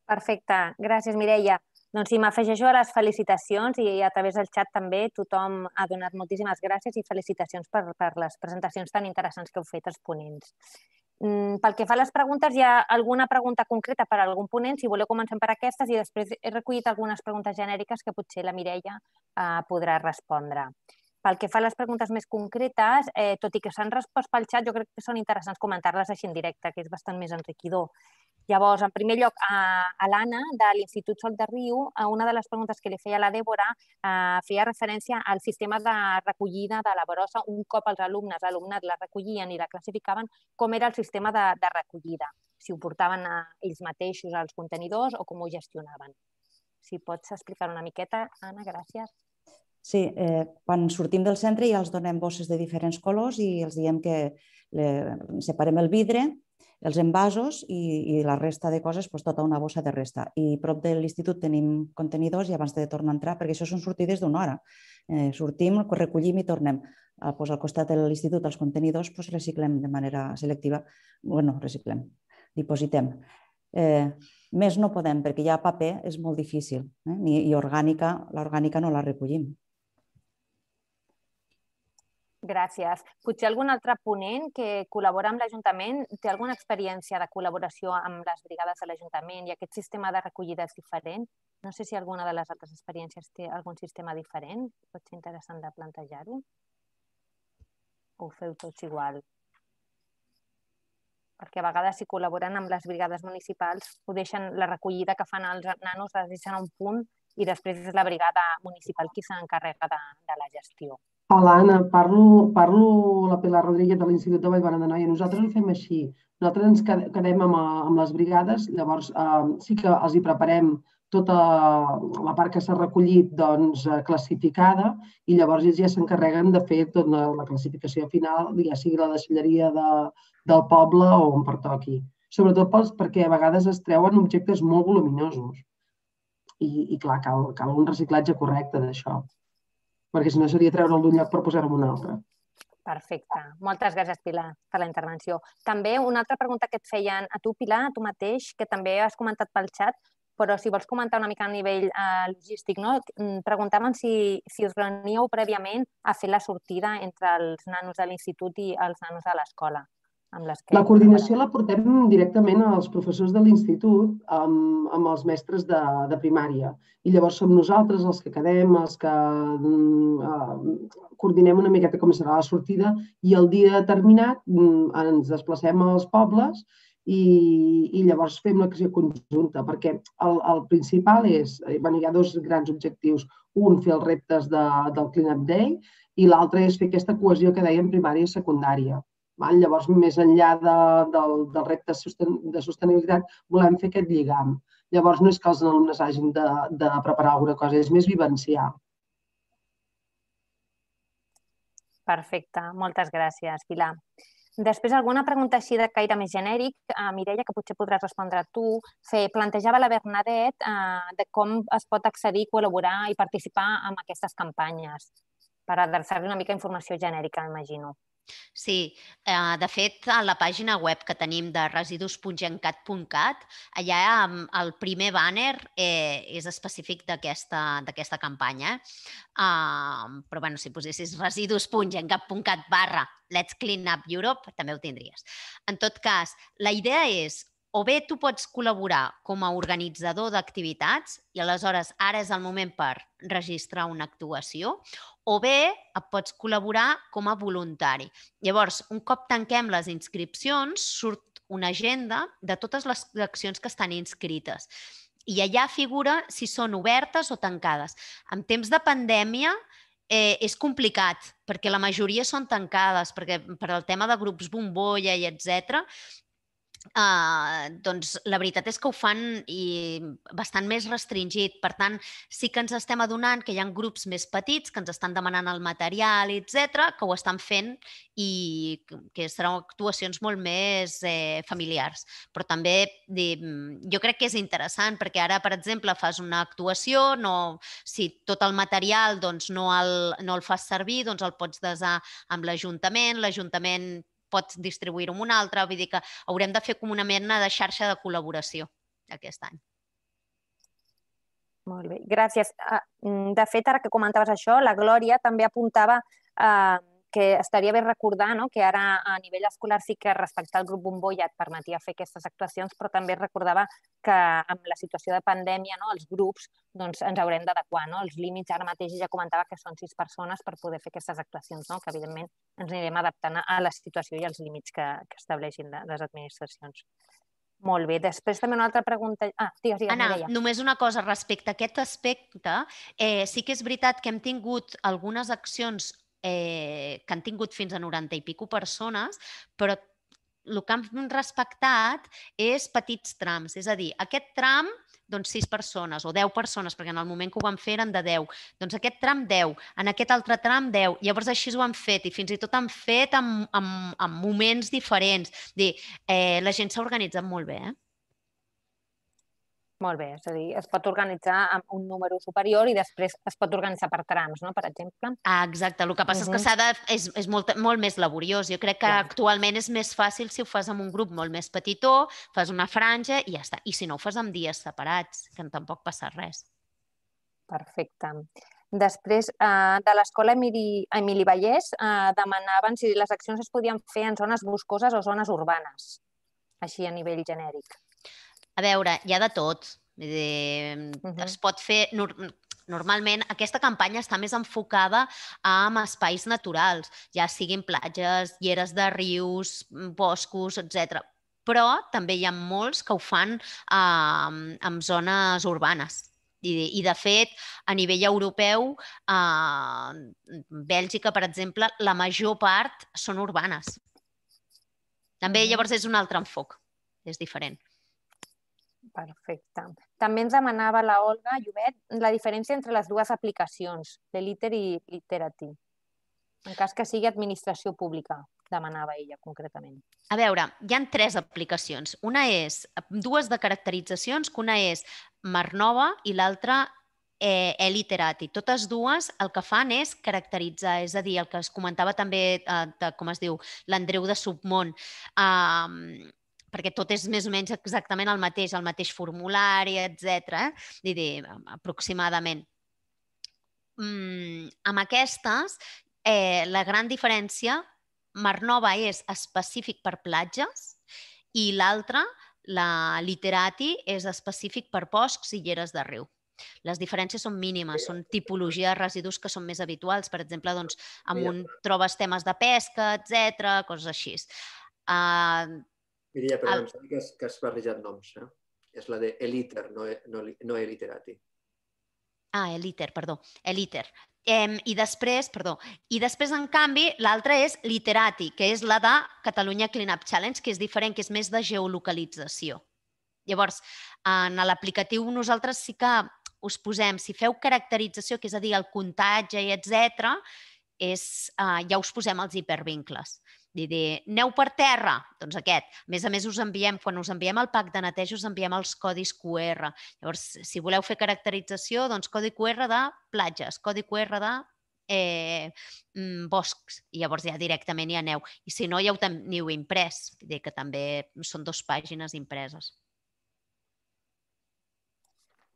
Perfecte, gràcies Mireia. Doncs sí, m'afegeixo a les felicitacions i a través del xat també tothom ha donat moltíssimes gràcies i felicitacions per, per les presentacions tan interessants que heu fet els ponents. Pel que fa a les preguntes, hi ha alguna pregunta concreta per a algun ponent? Si voleu, comencem per aquestes i després he recollit algunes preguntes genèriques que potser la Mireia podrà respondre. Pel que fa a les preguntes més concretes, tot i que s'han respost pel xat, jo crec que són interessants comentar-les així en directe, que és bastant més enriquidor. Llavors, en primer lloc, a l'Anna, de l'Institut Sol de Riu, una de les preguntes que li feia la Débora feia referència al sistema de recollida de la brossa. Un cop els alumnes, l'alumnat, la recollien i la classificaven, com era el sistema de, de recollida? Si ho portaven ells mateixos als contenidors o com ho gestionaven? Si pots explicar una miqueta, Anna, gràcies. Sí, quan sortim del centre ja els donem bosses de diferents colors i els diem que separem el vidre, els envasos i la resta de coses, tota una bossa de resta. I prop de l'institut tenim contenidors i abans de tornar a entrar, perquè això són sortides d'una hora. Sortim, recollim i tornem. Al costat de l'institut, els contenidors, reciclem de manera selectiva. Bé, no, reciclem, dipositem. Més no podem, perquè ja paper és molt difícil. I orgànica, l'orgànica no la recollim. Gràcies. Potser algun altre ponent que col·labora amb l'Ajuntament té alguna experiència de col·laboració amb les brigades de l'Ajuntament i aquest sistema de recollida és diferent? No sé si alguna de les altres experiències té algun sistema diferent. Pot ser interessant de plantejar-ho. Ho feu tots igual? Perquè a vegades si col·laboren amb les brigades municipals ho deixen, la recollida que fan els nanos la deixen a un punt i després és la brigada municipal qui s'encarrega de la gestió. Hola, Anna. Parlo, parlo la Pilar Rodríguez de l'Institut de Vallbona d'Anoia. Nosaltres ho fem així. Nosaltres ens quedem amb, amb les brigades, llavors eh, sí que els hi preparem tota la part que s'ha recollit doncs, classificada i llavors ells ja s'encarreguen de fer tota la, la classificació final, ja sigui la deixalleria de, del poble o on pertoqui. Sobretot pels, perquè a vegades es treuen objectes molt voluminosos i, i clar, cal, cal un reciclatge correcte d'això, perquè si no seria treure'l d'un lloc per posar-ho en un altre. Perfecte. Moltes gràcies, Pilar, per la intervenció. També una altra pregunta que et feien a tu, Pilar, a tu mateix, que també has comentat pel xat, però si vols comentar una mica a nivell logístic, no? Preguntaven si us reuníeu prèviament a fer la sortida entre els nanos de l'institut i els nanos de l'escola. La coordinació la portem directament als professors de l'institut amb, amb els mestres de, de primària. I llavors som nosaltres els que quedem, els que eh, coordinem una miqueta com serà la sortida i el dia determinat ens desplacem als pobles i, i llavors fem l'acció conjunta. Perquè el, el principal és, bueno, hi ha dos grans objectius. Un, fer els reptes de, del Clean Up Day i l'altre és fer aquesta cohesió que dèiem primària i secundària. Llavors, més enllà de, del, del repte de sostenibilitat, volem fer aquest lligam. Llavors, no és que els alumnes hagin de, de preparar alguna cosa, és més vivenciar. Perfecte, moltes gràcies, Pilar. Després, alguna pregunta així de caire més genèric, Mireia, que potser podràs respondre tu. Plantejava la Bernadet de com es pot accedir, col·laborar i participar en aquestes campanyes, per adreçar-li una mica informació genèrica, m'imagino. Sí, de fet, a la pàgina web que tenim de residus punt gencat punt cat, allà el primer bàner és específic d'aquesta campanya. Però, bueno, si posessis residus punt gencat punt cat barra Let's Clean Up Europe, també ho tindries. En tot cas, la idea és o bé tu pots col·laborar com a organitzador d'activitats i aleshores ara és el moment per registrar una actuació, o bé et pots col·laborar com a voluntari. Llavors, un cop tanquem les inscripcions, surt una agenda de totes les accions que estan inscrites i allà figura si són obertes o tancades. En temps de pandèmia, Eh, és complicat, perquè la majoria són tancades, perquè per el tema de grups bombolla i etcètera, Uh, doncs la veritat és que ho fan i bastant més restringit. Per tant, sí que ens estem adonant que hi ha grups més petits que ens estan demanant el material, etcètera, que ho estan fent i que seran actuacions molt més eh, familiars. Però també jo crec que és interessant perquè ara, per exemple, fas una actuació, no, si tot el material doncs, no, el, no el fas servir, doncs el pots desar amb l'Ajuntament, l'Ajuntament pots distribuir-ho amb una altra, vull dir que haurem de fer com una mena de xarxa de col·laboració aquest any. Molt bé, gràcies. De fet, ara que comentaves això, la Glòria també apuntava que estaria bé recordar que ara a nivell escolar sí que respectar el grup bombolla et permetia fer aquestes actuacions, però també recordava que amb la situació de pandèmia els grups ens haurem d'adequar. Els límits ara mateix ja comentava que són sis persones per poder fer aquestes actuacions, que evidentment ens anirem adaptant a la situació i als límits que estableixin les administracions. Molt bé. Després també una altra pregunta... Ah, digues, digues, Mireia. Anna, només una cosa respecte a aquest aspecte. Sí que és veritat que hem tingut algunes accions que han tingut fins a noranta i pico persones, però el que han respectat és petits trams. És a dir, aquest tram, doncs sis persones o deu persones, perquè en el moment que ho van fer eren de deu. Doncs aquest tram deu, en aquest altre tram deu. Llavors així ho han fet i fins i tot han fet en, en, en moments diferents. És a dir, eh, la gent s'ha organitzat molt bé, eh? Molt bé, és a dir, es pot organitzar amb un número superior i després es pot organitzar per trams, no?, per exemple. Ah, exacte, el que passa és que s'ha de... és, és molt, molt més laboriós. Jo crec que actualment és més fàcil si ho fas amb un grup molt més petitó, fas una franja i ja està. I si no, ho fas amb dies separats, que tampoc passa res. Perfecte. Després, de l'escola Emili Vallès demanaven si les accions es podien fer en zones boscoses o zones urbanes, així a nivell genèric. A veure, hi ha de tot. Es pot fer... Normalment, aquesta campanya està més enfocada en espais naturals, ja siguin platges, lleres de rius, boscos, etcètera. Però també hi ha molts que ho fan en zones urbanes. I, de fet, a nivell europeu, a Bèlgica, per exemple, la major part són urbanes. També, llavors, és un altre enfoc. És diferent. Perfecte. També ens demanava la Olga Llobet la diferència entre les dues aplicacions, l'Eliter i Litterati, en cas que sigui administració pública, demanava ella concretament. A veure, hi ha tres aplicacions. Una és, dues de caracteritzacions, que una és Mar Nova i l'altra Litterati. Totes dues el que fan és caracteritzar, és a dir, el que es comentava també, com es diu, l'Andreu de Submón, eh... perquè tot és més o menys exactament el mateix, el mateix formulari, etcètera, aproximadament. Amb aquestes, la gran diferència, Mar Nova és específic per platges i l'altra, la Litterati, és específic per boscs i lleres de riu. Les diferències són mínimes, són tipologia de residus que són més habituals, per exemple, amb un trobes temes de pesca, etcètera, coses així. Mireia, però em sembla que has barrejat noms. És la d'Eliter, no Litterati. Ah, Eliter, perdó. Eliter. I després, perdó, i després, en canvi, l'altra és Litterati, que és la de Catalunya Clean Up Challenge, que és diferent, que és més de geolocalització. Llavors, en l'aplicatiu nosaltres sí que us posem, si feu caracterització, que és a dir, el comptatge, etcètera, ja us posem els hipervincles. Aneu per terra, doncs aquest. A més a més, us enviem, quan us enviem el pack de neteja, us enviem els codis Q R. Llavors, si voleu fer caracterització, doncs codi Q R de platges, codi Q R de boscs. I llavors ja directament hi aneu. I si no, ja ho teniu imprès, que també són dues pàgines impreses.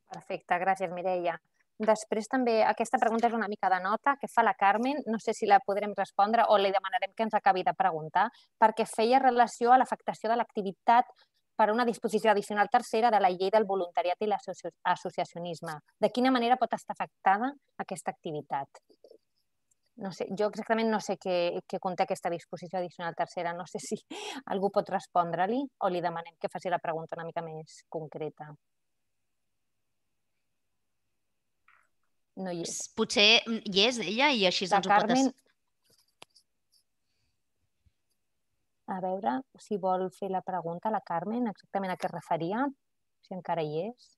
Perfecte, gràcies, Mireia. Després també, aquesta pregunta és una mica de nota, que fa la Carmen, no sé si la podrem respondre o li demanarem que ens acabi de preguntar, perquè feia relació a l'afectació de l'activitat per una disposició addicional tercera de la llei del voluntariat i l'associacionisme. De quina manera pot estar afectada aquesta activitat? Jo exactament no sé què conté aquesta disposició addicional tercera, no sé si algú pot respondre-li o li demanem que faci la pregunta una mica més concreta. Potser hi és ella i així ens ho pot... A veure si vol fer la pregunta a la Carmen, exactament a què es referia, si encara hi és.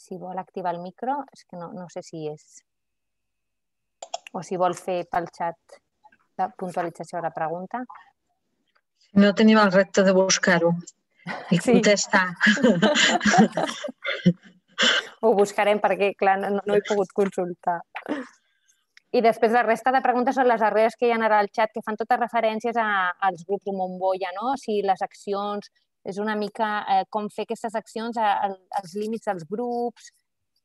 Si vol activar el micro, és que no sé si és. O si vol fer pel xat la puntualització de la pregunta. No tenim el repte de buscar-ho i contestar. Ho buscarem perquè, clar, no he pogut consultar. I després la resta de preguntes són les darreres que hi ha ara al xat, que fan totes referències als grups de Montboia, no? Si les accions, és una mica com fer aquestes accions als límits dels grups.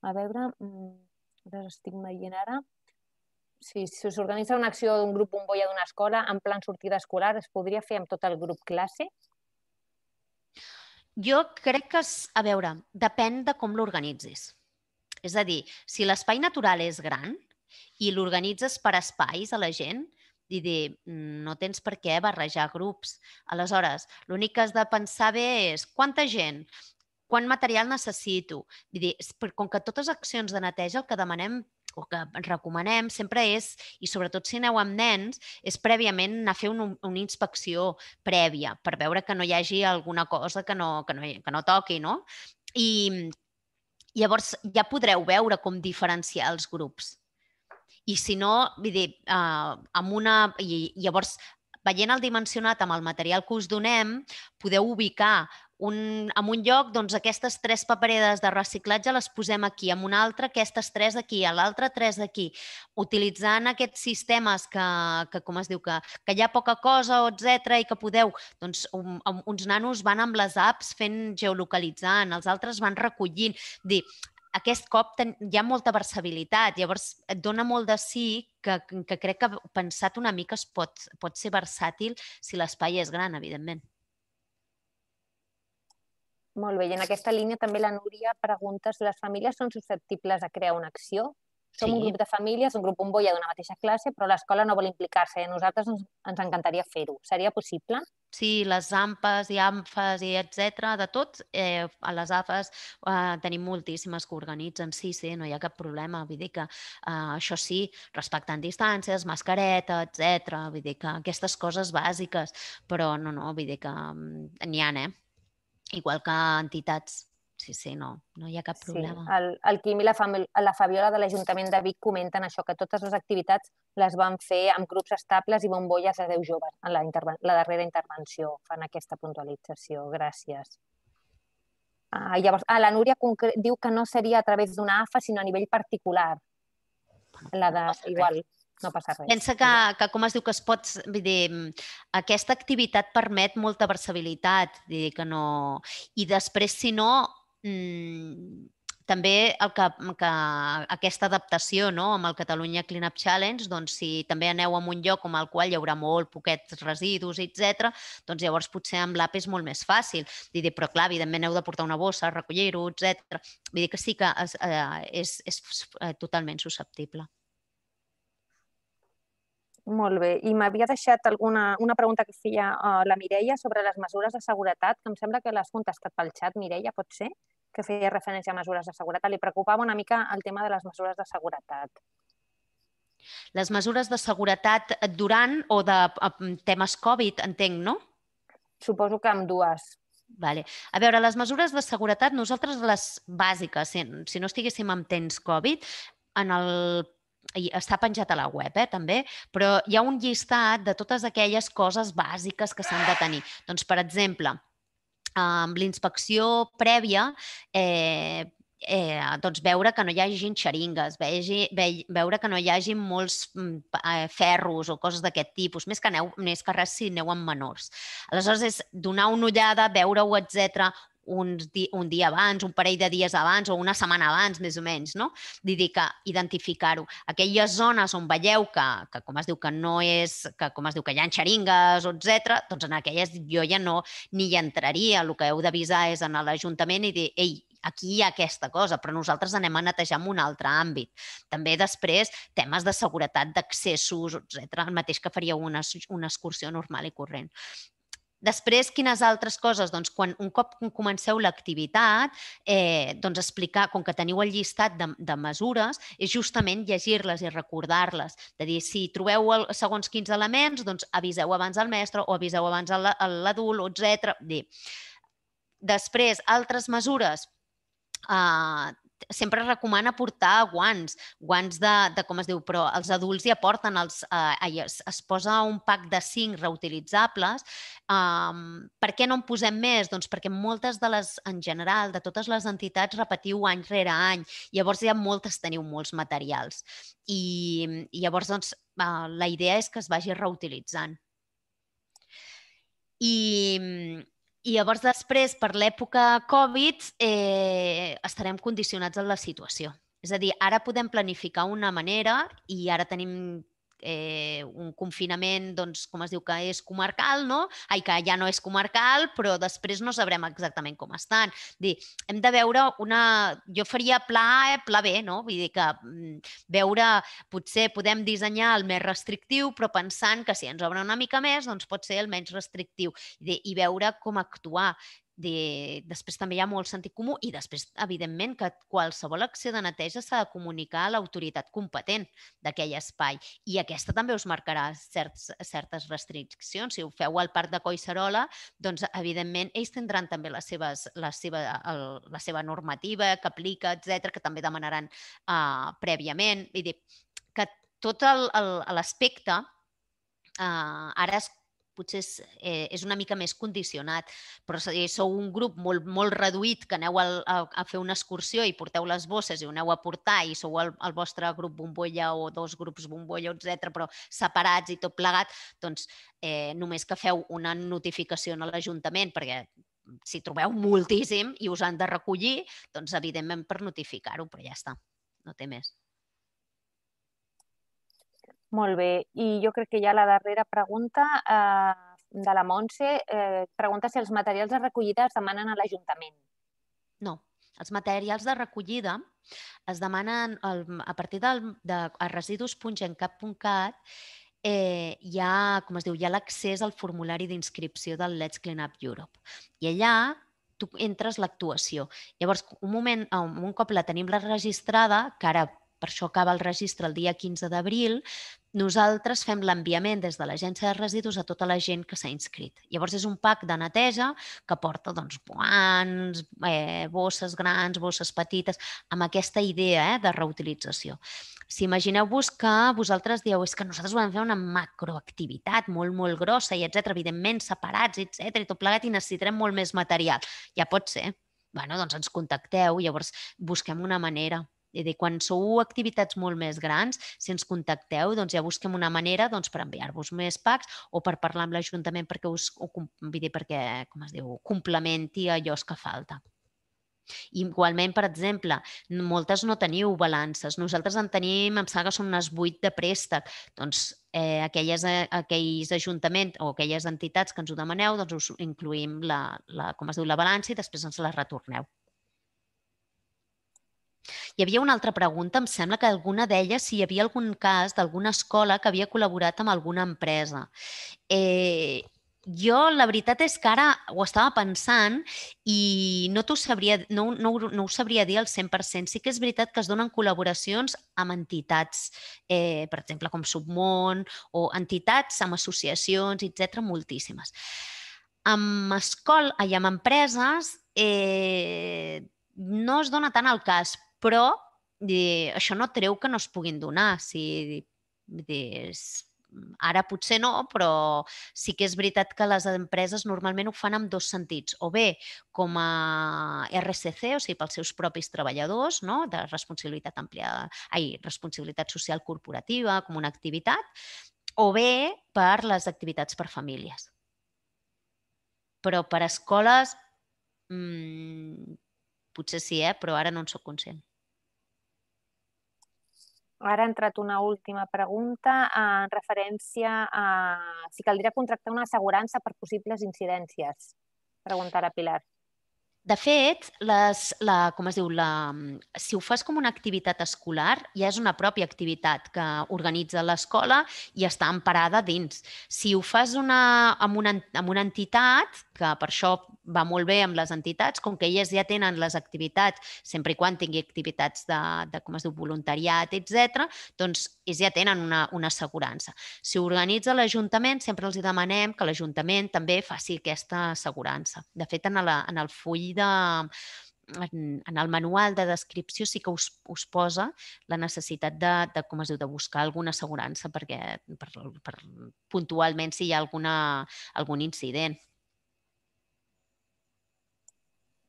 A veure, les estic veient ara. Si s'organitza una acció d'un grup bombolla d'una escola en plan sortida escolar, es podria fer amb tot el grup classe? Jo crec que, a veure, depèn de com l'organitzis. És a dir, si l'espai natural és gran i l'organitzes per espais a la gent, i dir, no tens per què barrejar grups. Aleshores, l'únic que has de pensar bé és quanta gent, quant material necessito. Vull dir, com que totes accions de neteja el que demanem o que recomanem sempre és, i sobretot si aneu amb nens, és prèviament anar a fer una inspecció prèvia per veure que no hi hagi alguna cosa que no toqui, no? I llavors ja podreu veure com diferenciar els grups. I si no, vull dir, amb una... Llavors, veient el dimensionat amb el material que us donem, podeu ubicar en un lloc, doncs, aquestes tres papereres de reciclatge les posem aquí, en un altre, aquestes tres aquí, a l'altre, tres aquí. Utilitzant aquests sistemes que, com es diu, que hi ha poca cosa, etcètera, i que podeu... Doncs, uns nanos van amb les apps fent geolocalitzant, els altres van recollint. Dir, aquest cop hi ha molta versabilitat, llavors et dona molt de sí que crec que pensat una mica es pot ser versàtil si l'espai és gran, evidentment. Molt bé, i en aquesta línia també la Núria pregunta si les famílies són susceptibles a crear una acció. Som un grup de famílies, un grup bombolla d'una mateixa classe, però l'escola no vol implicar-se. A nosaltres ens encantaria fer-ho. Seria possible? Sí, les AMPAs i AMFAs i etcètera, de tot. A les AFAs tenim moltíssimes que organitzen. Sí, sí, no hi ha cap problema. Vull dir que això sí, respectant distàncies, mascareta, etcètera. Vull dir que aquestes coses bàsiques, però no, no, vull dir que n'hi ha, eh? Igual que entitats. Sí, sí, no, no hi ha cap problema. El Quim i la Fabiola de l'Ajuntament de Vic comenten això, que totes les activitats les van fer amb grups estables i bombolles de deu joves. En la darrera intervenció fan aquesta puntualització. Gràcies. La Núria diu que no seria a través d'una AFA, sinó a nivell particular. Igual... No passa res. Pensa que, com es diu, que es pot... Vull dir, aquesta activitat permet molta versabilitat. Vull dir que no... I després, si no, també aquesta adaptació amb el Catalunya Clean Up Challenge, doncs si també aneu a un lloc com el qual hi haurà molt poquets residus, etcètera, doncs llavors potser amb l'A P és molt més fàcil. Vull dir, però clar, evidentment heu de portar una bossa, recollir-ho, etcètera. Vull dir que sí que és totalment susceptible. Molt bé. I m'havia deixat una pregunta que feia la Mireia sobre les mesures de seguretat, que em sembla que l'has contestat pel xat, Mireia, pot ser? Que feia referència a mesures de seguretat. Li preocupava una mica el tema de les mesures de seguretat. Les mesures de seguretat durant o de temes Covid, entenc, no? Suposo que amb dues. A veure, les mesures de seguretat, nosaltres les bàsiques, si no estiguéssim en temps Covid, en el... Està penjat a la web, també, però hi ha un llistat de totes aquelles coses bàsiques que s'han de tenir. Doncs, per exemple, amb l'inspecció prèvia, veure que no hi hagi xeringues, veure que no hi hagi molts ferros o coses d'aquest tipus, més que res si aneu amb menors. Aleshores, és donar una ullada, veure-ho, etcètera, un dia abans, un parell de dies abans o una setmana abans, més o menys, no? Vull dir que identificar-ho. Aquelles zones on veieu que, com es diu, que no és... que, com es diu, que hi ha xeringues, etcètera, doncs en aquelles jo ja no ni hi entraria. El que heu d'avisar és anar a l'Ajuntament i dir, ei, aquí hi ha aquesta cosa, però nosaltres anem a netejar en un altre àmbit. També després, temes de seguretat, d'accessos, etcètera, el mateix que faríeu una excursió normal i corrent. Després, quines altres coses? Doncs quan un cop comenceu l'activitat, eh, doncs explicar, com que teniu el llistat de, de mesures, és justament llegir-les i recordar-les. De dir, si trobeu el, segons quins elements, doncs aviseu abans al mestre o aviseu abans a l'adult, etcètera. Després, altres mesures. Eh, sempre recomana portar guants, guants de, de, com es diu, però els adults ja porten, els, eh, es, es posa un pack de cinc reutilitzables. Um, per què no en posem més? Doncs perquè moltes de les, en general, de totes les entitats repetiu any rere any, llavors ja moltes teniu molts materials. I, i llavors doncs, eh, la idea és que es vagi reutilitzant. I... I llavors després, per l'època Covid, eh, estarem condicionats en la situació. És a dir, ara podem planificar una manera i ara tenim eh, un confinament, doncs, com es diu, que és comarcal, no? Ai, que ja no és comarcal, però després no sabrem exactament com estan. Vull dir, hem de veure una... Jo faria pla A, pla B, no? Vull dir que veure... Potser podem dissenyar el més restrictiu, però pensant que si ens obre una mica més, doncs pot ser el menys restrictiu. I veure com actuar. De... Després també hi ha molt sentit comú i després, evidentment, que qualsevol acció de neteja s'ha de comunicar a l'autoritat competent d'aquell espai i aquesta també us marcarà certs, certes restriccions. Si ho feu al parc de Collserola, doncs, evidentment, ells tindran també les seves, la, seva, el, la seva normativa que aplica, etcètera, que també demanaran uh, prèviament. Vull dir, que tot l'aspecte uh, ara es potser és, eh, és una mica més condicionat, però si sou un grup molt, molt reduït que aneu al, a, a fer una excursió i porteu les bosses i ho aneu a portar i sou el, el vostre grup bombolla o dos grups bombolla, etcètera, però separats i tot plegat, doncs eh, només que feu una notificació a l'Ajuntament, perquè si trobeu moltíssim i us han de recollir, doncs evidentment per notificar-ho, però ja està, no té més. Molt bé, i jo crec que ja la darrera pregunta eh, de la Montse eh, pregunta si els materials de recollida es demanen a l'Ajuntament. No, els materials de recollida es demanen el, a partir del, de residus punt gencat punt cat eh, hi ha, com es diu, hi ha l'accés al formulari d'inscripció del Let's Clean Up Europe. I allà tu entres l'actuació. Llavors, un moment, un cop la tenim la registrada, que ara per això acaba el registre el dia quinze d'abril, nosaltres fem l'enviament des de l'Agència de Residus a tota la gent que s'ha inscrit. Llavors, és un pack de neteja que porta doncs, guants, eh, bosses grans, bosses petites, amb aquesta idea eh, de reutilització. Si imagineu-vos que vosaltres dieu és que nosaltres volem fer una macroactivitat molt, molt grossa, i etcètera, evidentment separats, etcètera, i tot plegat, i necessitarem molt més material. Ja pot ser. Bueno, doncs ens contacteu, llavors busquem una manera. Quan sou activitats molt més grans, si ens contacteu, doncs ja busquem una manera doncs, per enviar-vos més packs o per parlar amb l'Ajuntament perquè us o, dir, perquè, com es diu, complementi allò que falta. Igualment, per exemple, moltes no teniu balances. Nosaltres en tenim, em sembla que són unes vuit de préstec. Doncs eh, aquelles, aquells ajuntaments o aquelles entitats que ens ho demaneu, doncs us incloïm la, la, com es diu, la balança i després ens la retorneu. Hi havia una altra pregunta, em sembla que alguna d'elles, si hi havia algun cas d'alguna escola que havia col·laborat amb alguna empresa. Eh, jo, la veritat és que ara ho estava pensant i no t'ho sabria, no, no, no ho sabria dir al cent per cent. Sí que és veritat que es donen col·laboracions amb entitats, eh, per exemple, com Submón, o entitats amb associacions, etcètera, moltíssimes. Amb escola i amb empreses eh, no es dona tant el cas, però eh, això no treu que no es puguin donar. Si, eh, ara potser no, però sí que és veritat que les empreses normalment ho fan en dos sentits. O bé com a R C C, o sigui, pels seus propis treballadors, no? De responsabilitat ampliada, ai, responsabilitat social corporativa, com una activitat, o bé per les activitats per famílies. Però per escoles... Mmm, potser sí, eh? Però ara no en soc conscient. Ara ha entrat una última pregunta en referència a si caldria contractar una assegurança per possibles incidències. Pregunta la Pilar. De fet, les, la, com es diu, la, si ho fas com una activitat escolar, ja és una pròpia activitat que organitza l'escola i està emparada dins. Si ho fas una, amb, una, amb una entitat, que per això va molt bé amb les entitats, com que elles ja tenen les activitats, sempre i quan tingui activitats de, de com es diu, voluntariat, etcètera, doncs ells ja tenen una, una assegurança. Si ho organitza l'Ajuntament, sempre els demanem que l'Ajuntament també faci aquesta assegurança. De fet, en, la, en el full De, en, en el manual de descripció sí que us, us posa la necessitat de, de, com es diu, de buscar alguna assegurança perquè per, per, puntualment si hi ha alguna, algun incident.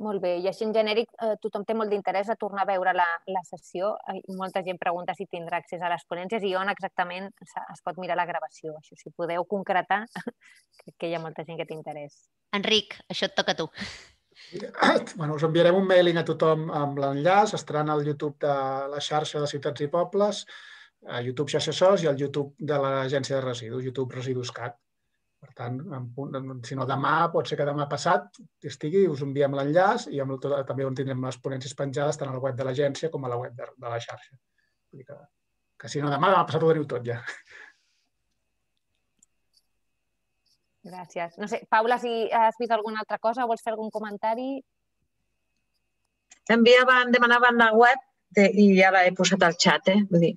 Molt bé, i així en genèric eh, tothom té molt d'interès a tornar a veure la, la sessió. Molta gent pregunta si tindrà accés a les ponències i on exactament es pot mirar la gravació. Això, si podeu concretar, crec que hi ha molta gent que té interès. Enric, això et toca a tu. Bueno, us enviarem un mailing a tothom amb l'enllaç, estaran al YouTube de la Xarxa de Ciutats i Pobles, a YouTube Xarxa Sols i al YouTube de l'Agència de Residus, YouTube Residus punt cat. Per tant, si no demà, pot ser que demà passat estigui, us enviem l'enllaç i amb tot, també on tindrem les ponències penjades tant a la web de l'agència com a la web de, de la xarxa. Vull dir que, que si no demà, demà passat ho teniu tot ja. Gràcies. No sé, Paula, si has vist alguna altra cosa o vols fer algun comentari? També em demanaven la web i ja l'he posat al xat, eh? Vull dir...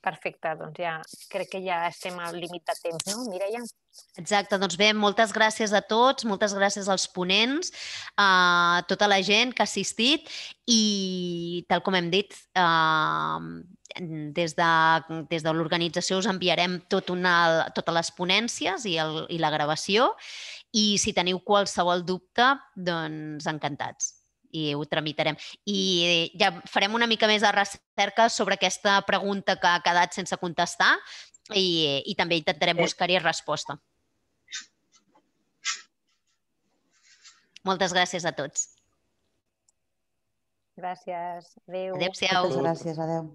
Perfecte, doncs ja crec que ja estem al límit de temps, no, Mireia? Exacte, doncs bé, moltes gràcies a tots, moltes gràcies als ponents, a tota la gent que ha assistit i, tal com hem dit, eh... Des de, des de l'organització us enviarem tot una, totes les ponències i, el, i la gravació i si teniu qualsevol dubte, doncs encantats i ho tramitarem. I ja farem una mica més de recerca sobre aquesta pregunta que ha quedat sense contestar i, i també intentarem buscar-hi resposta. Moltes gràcies a tots. Gràcies. Adéu. Adéu-siau. Moltes gràcies. Adéu.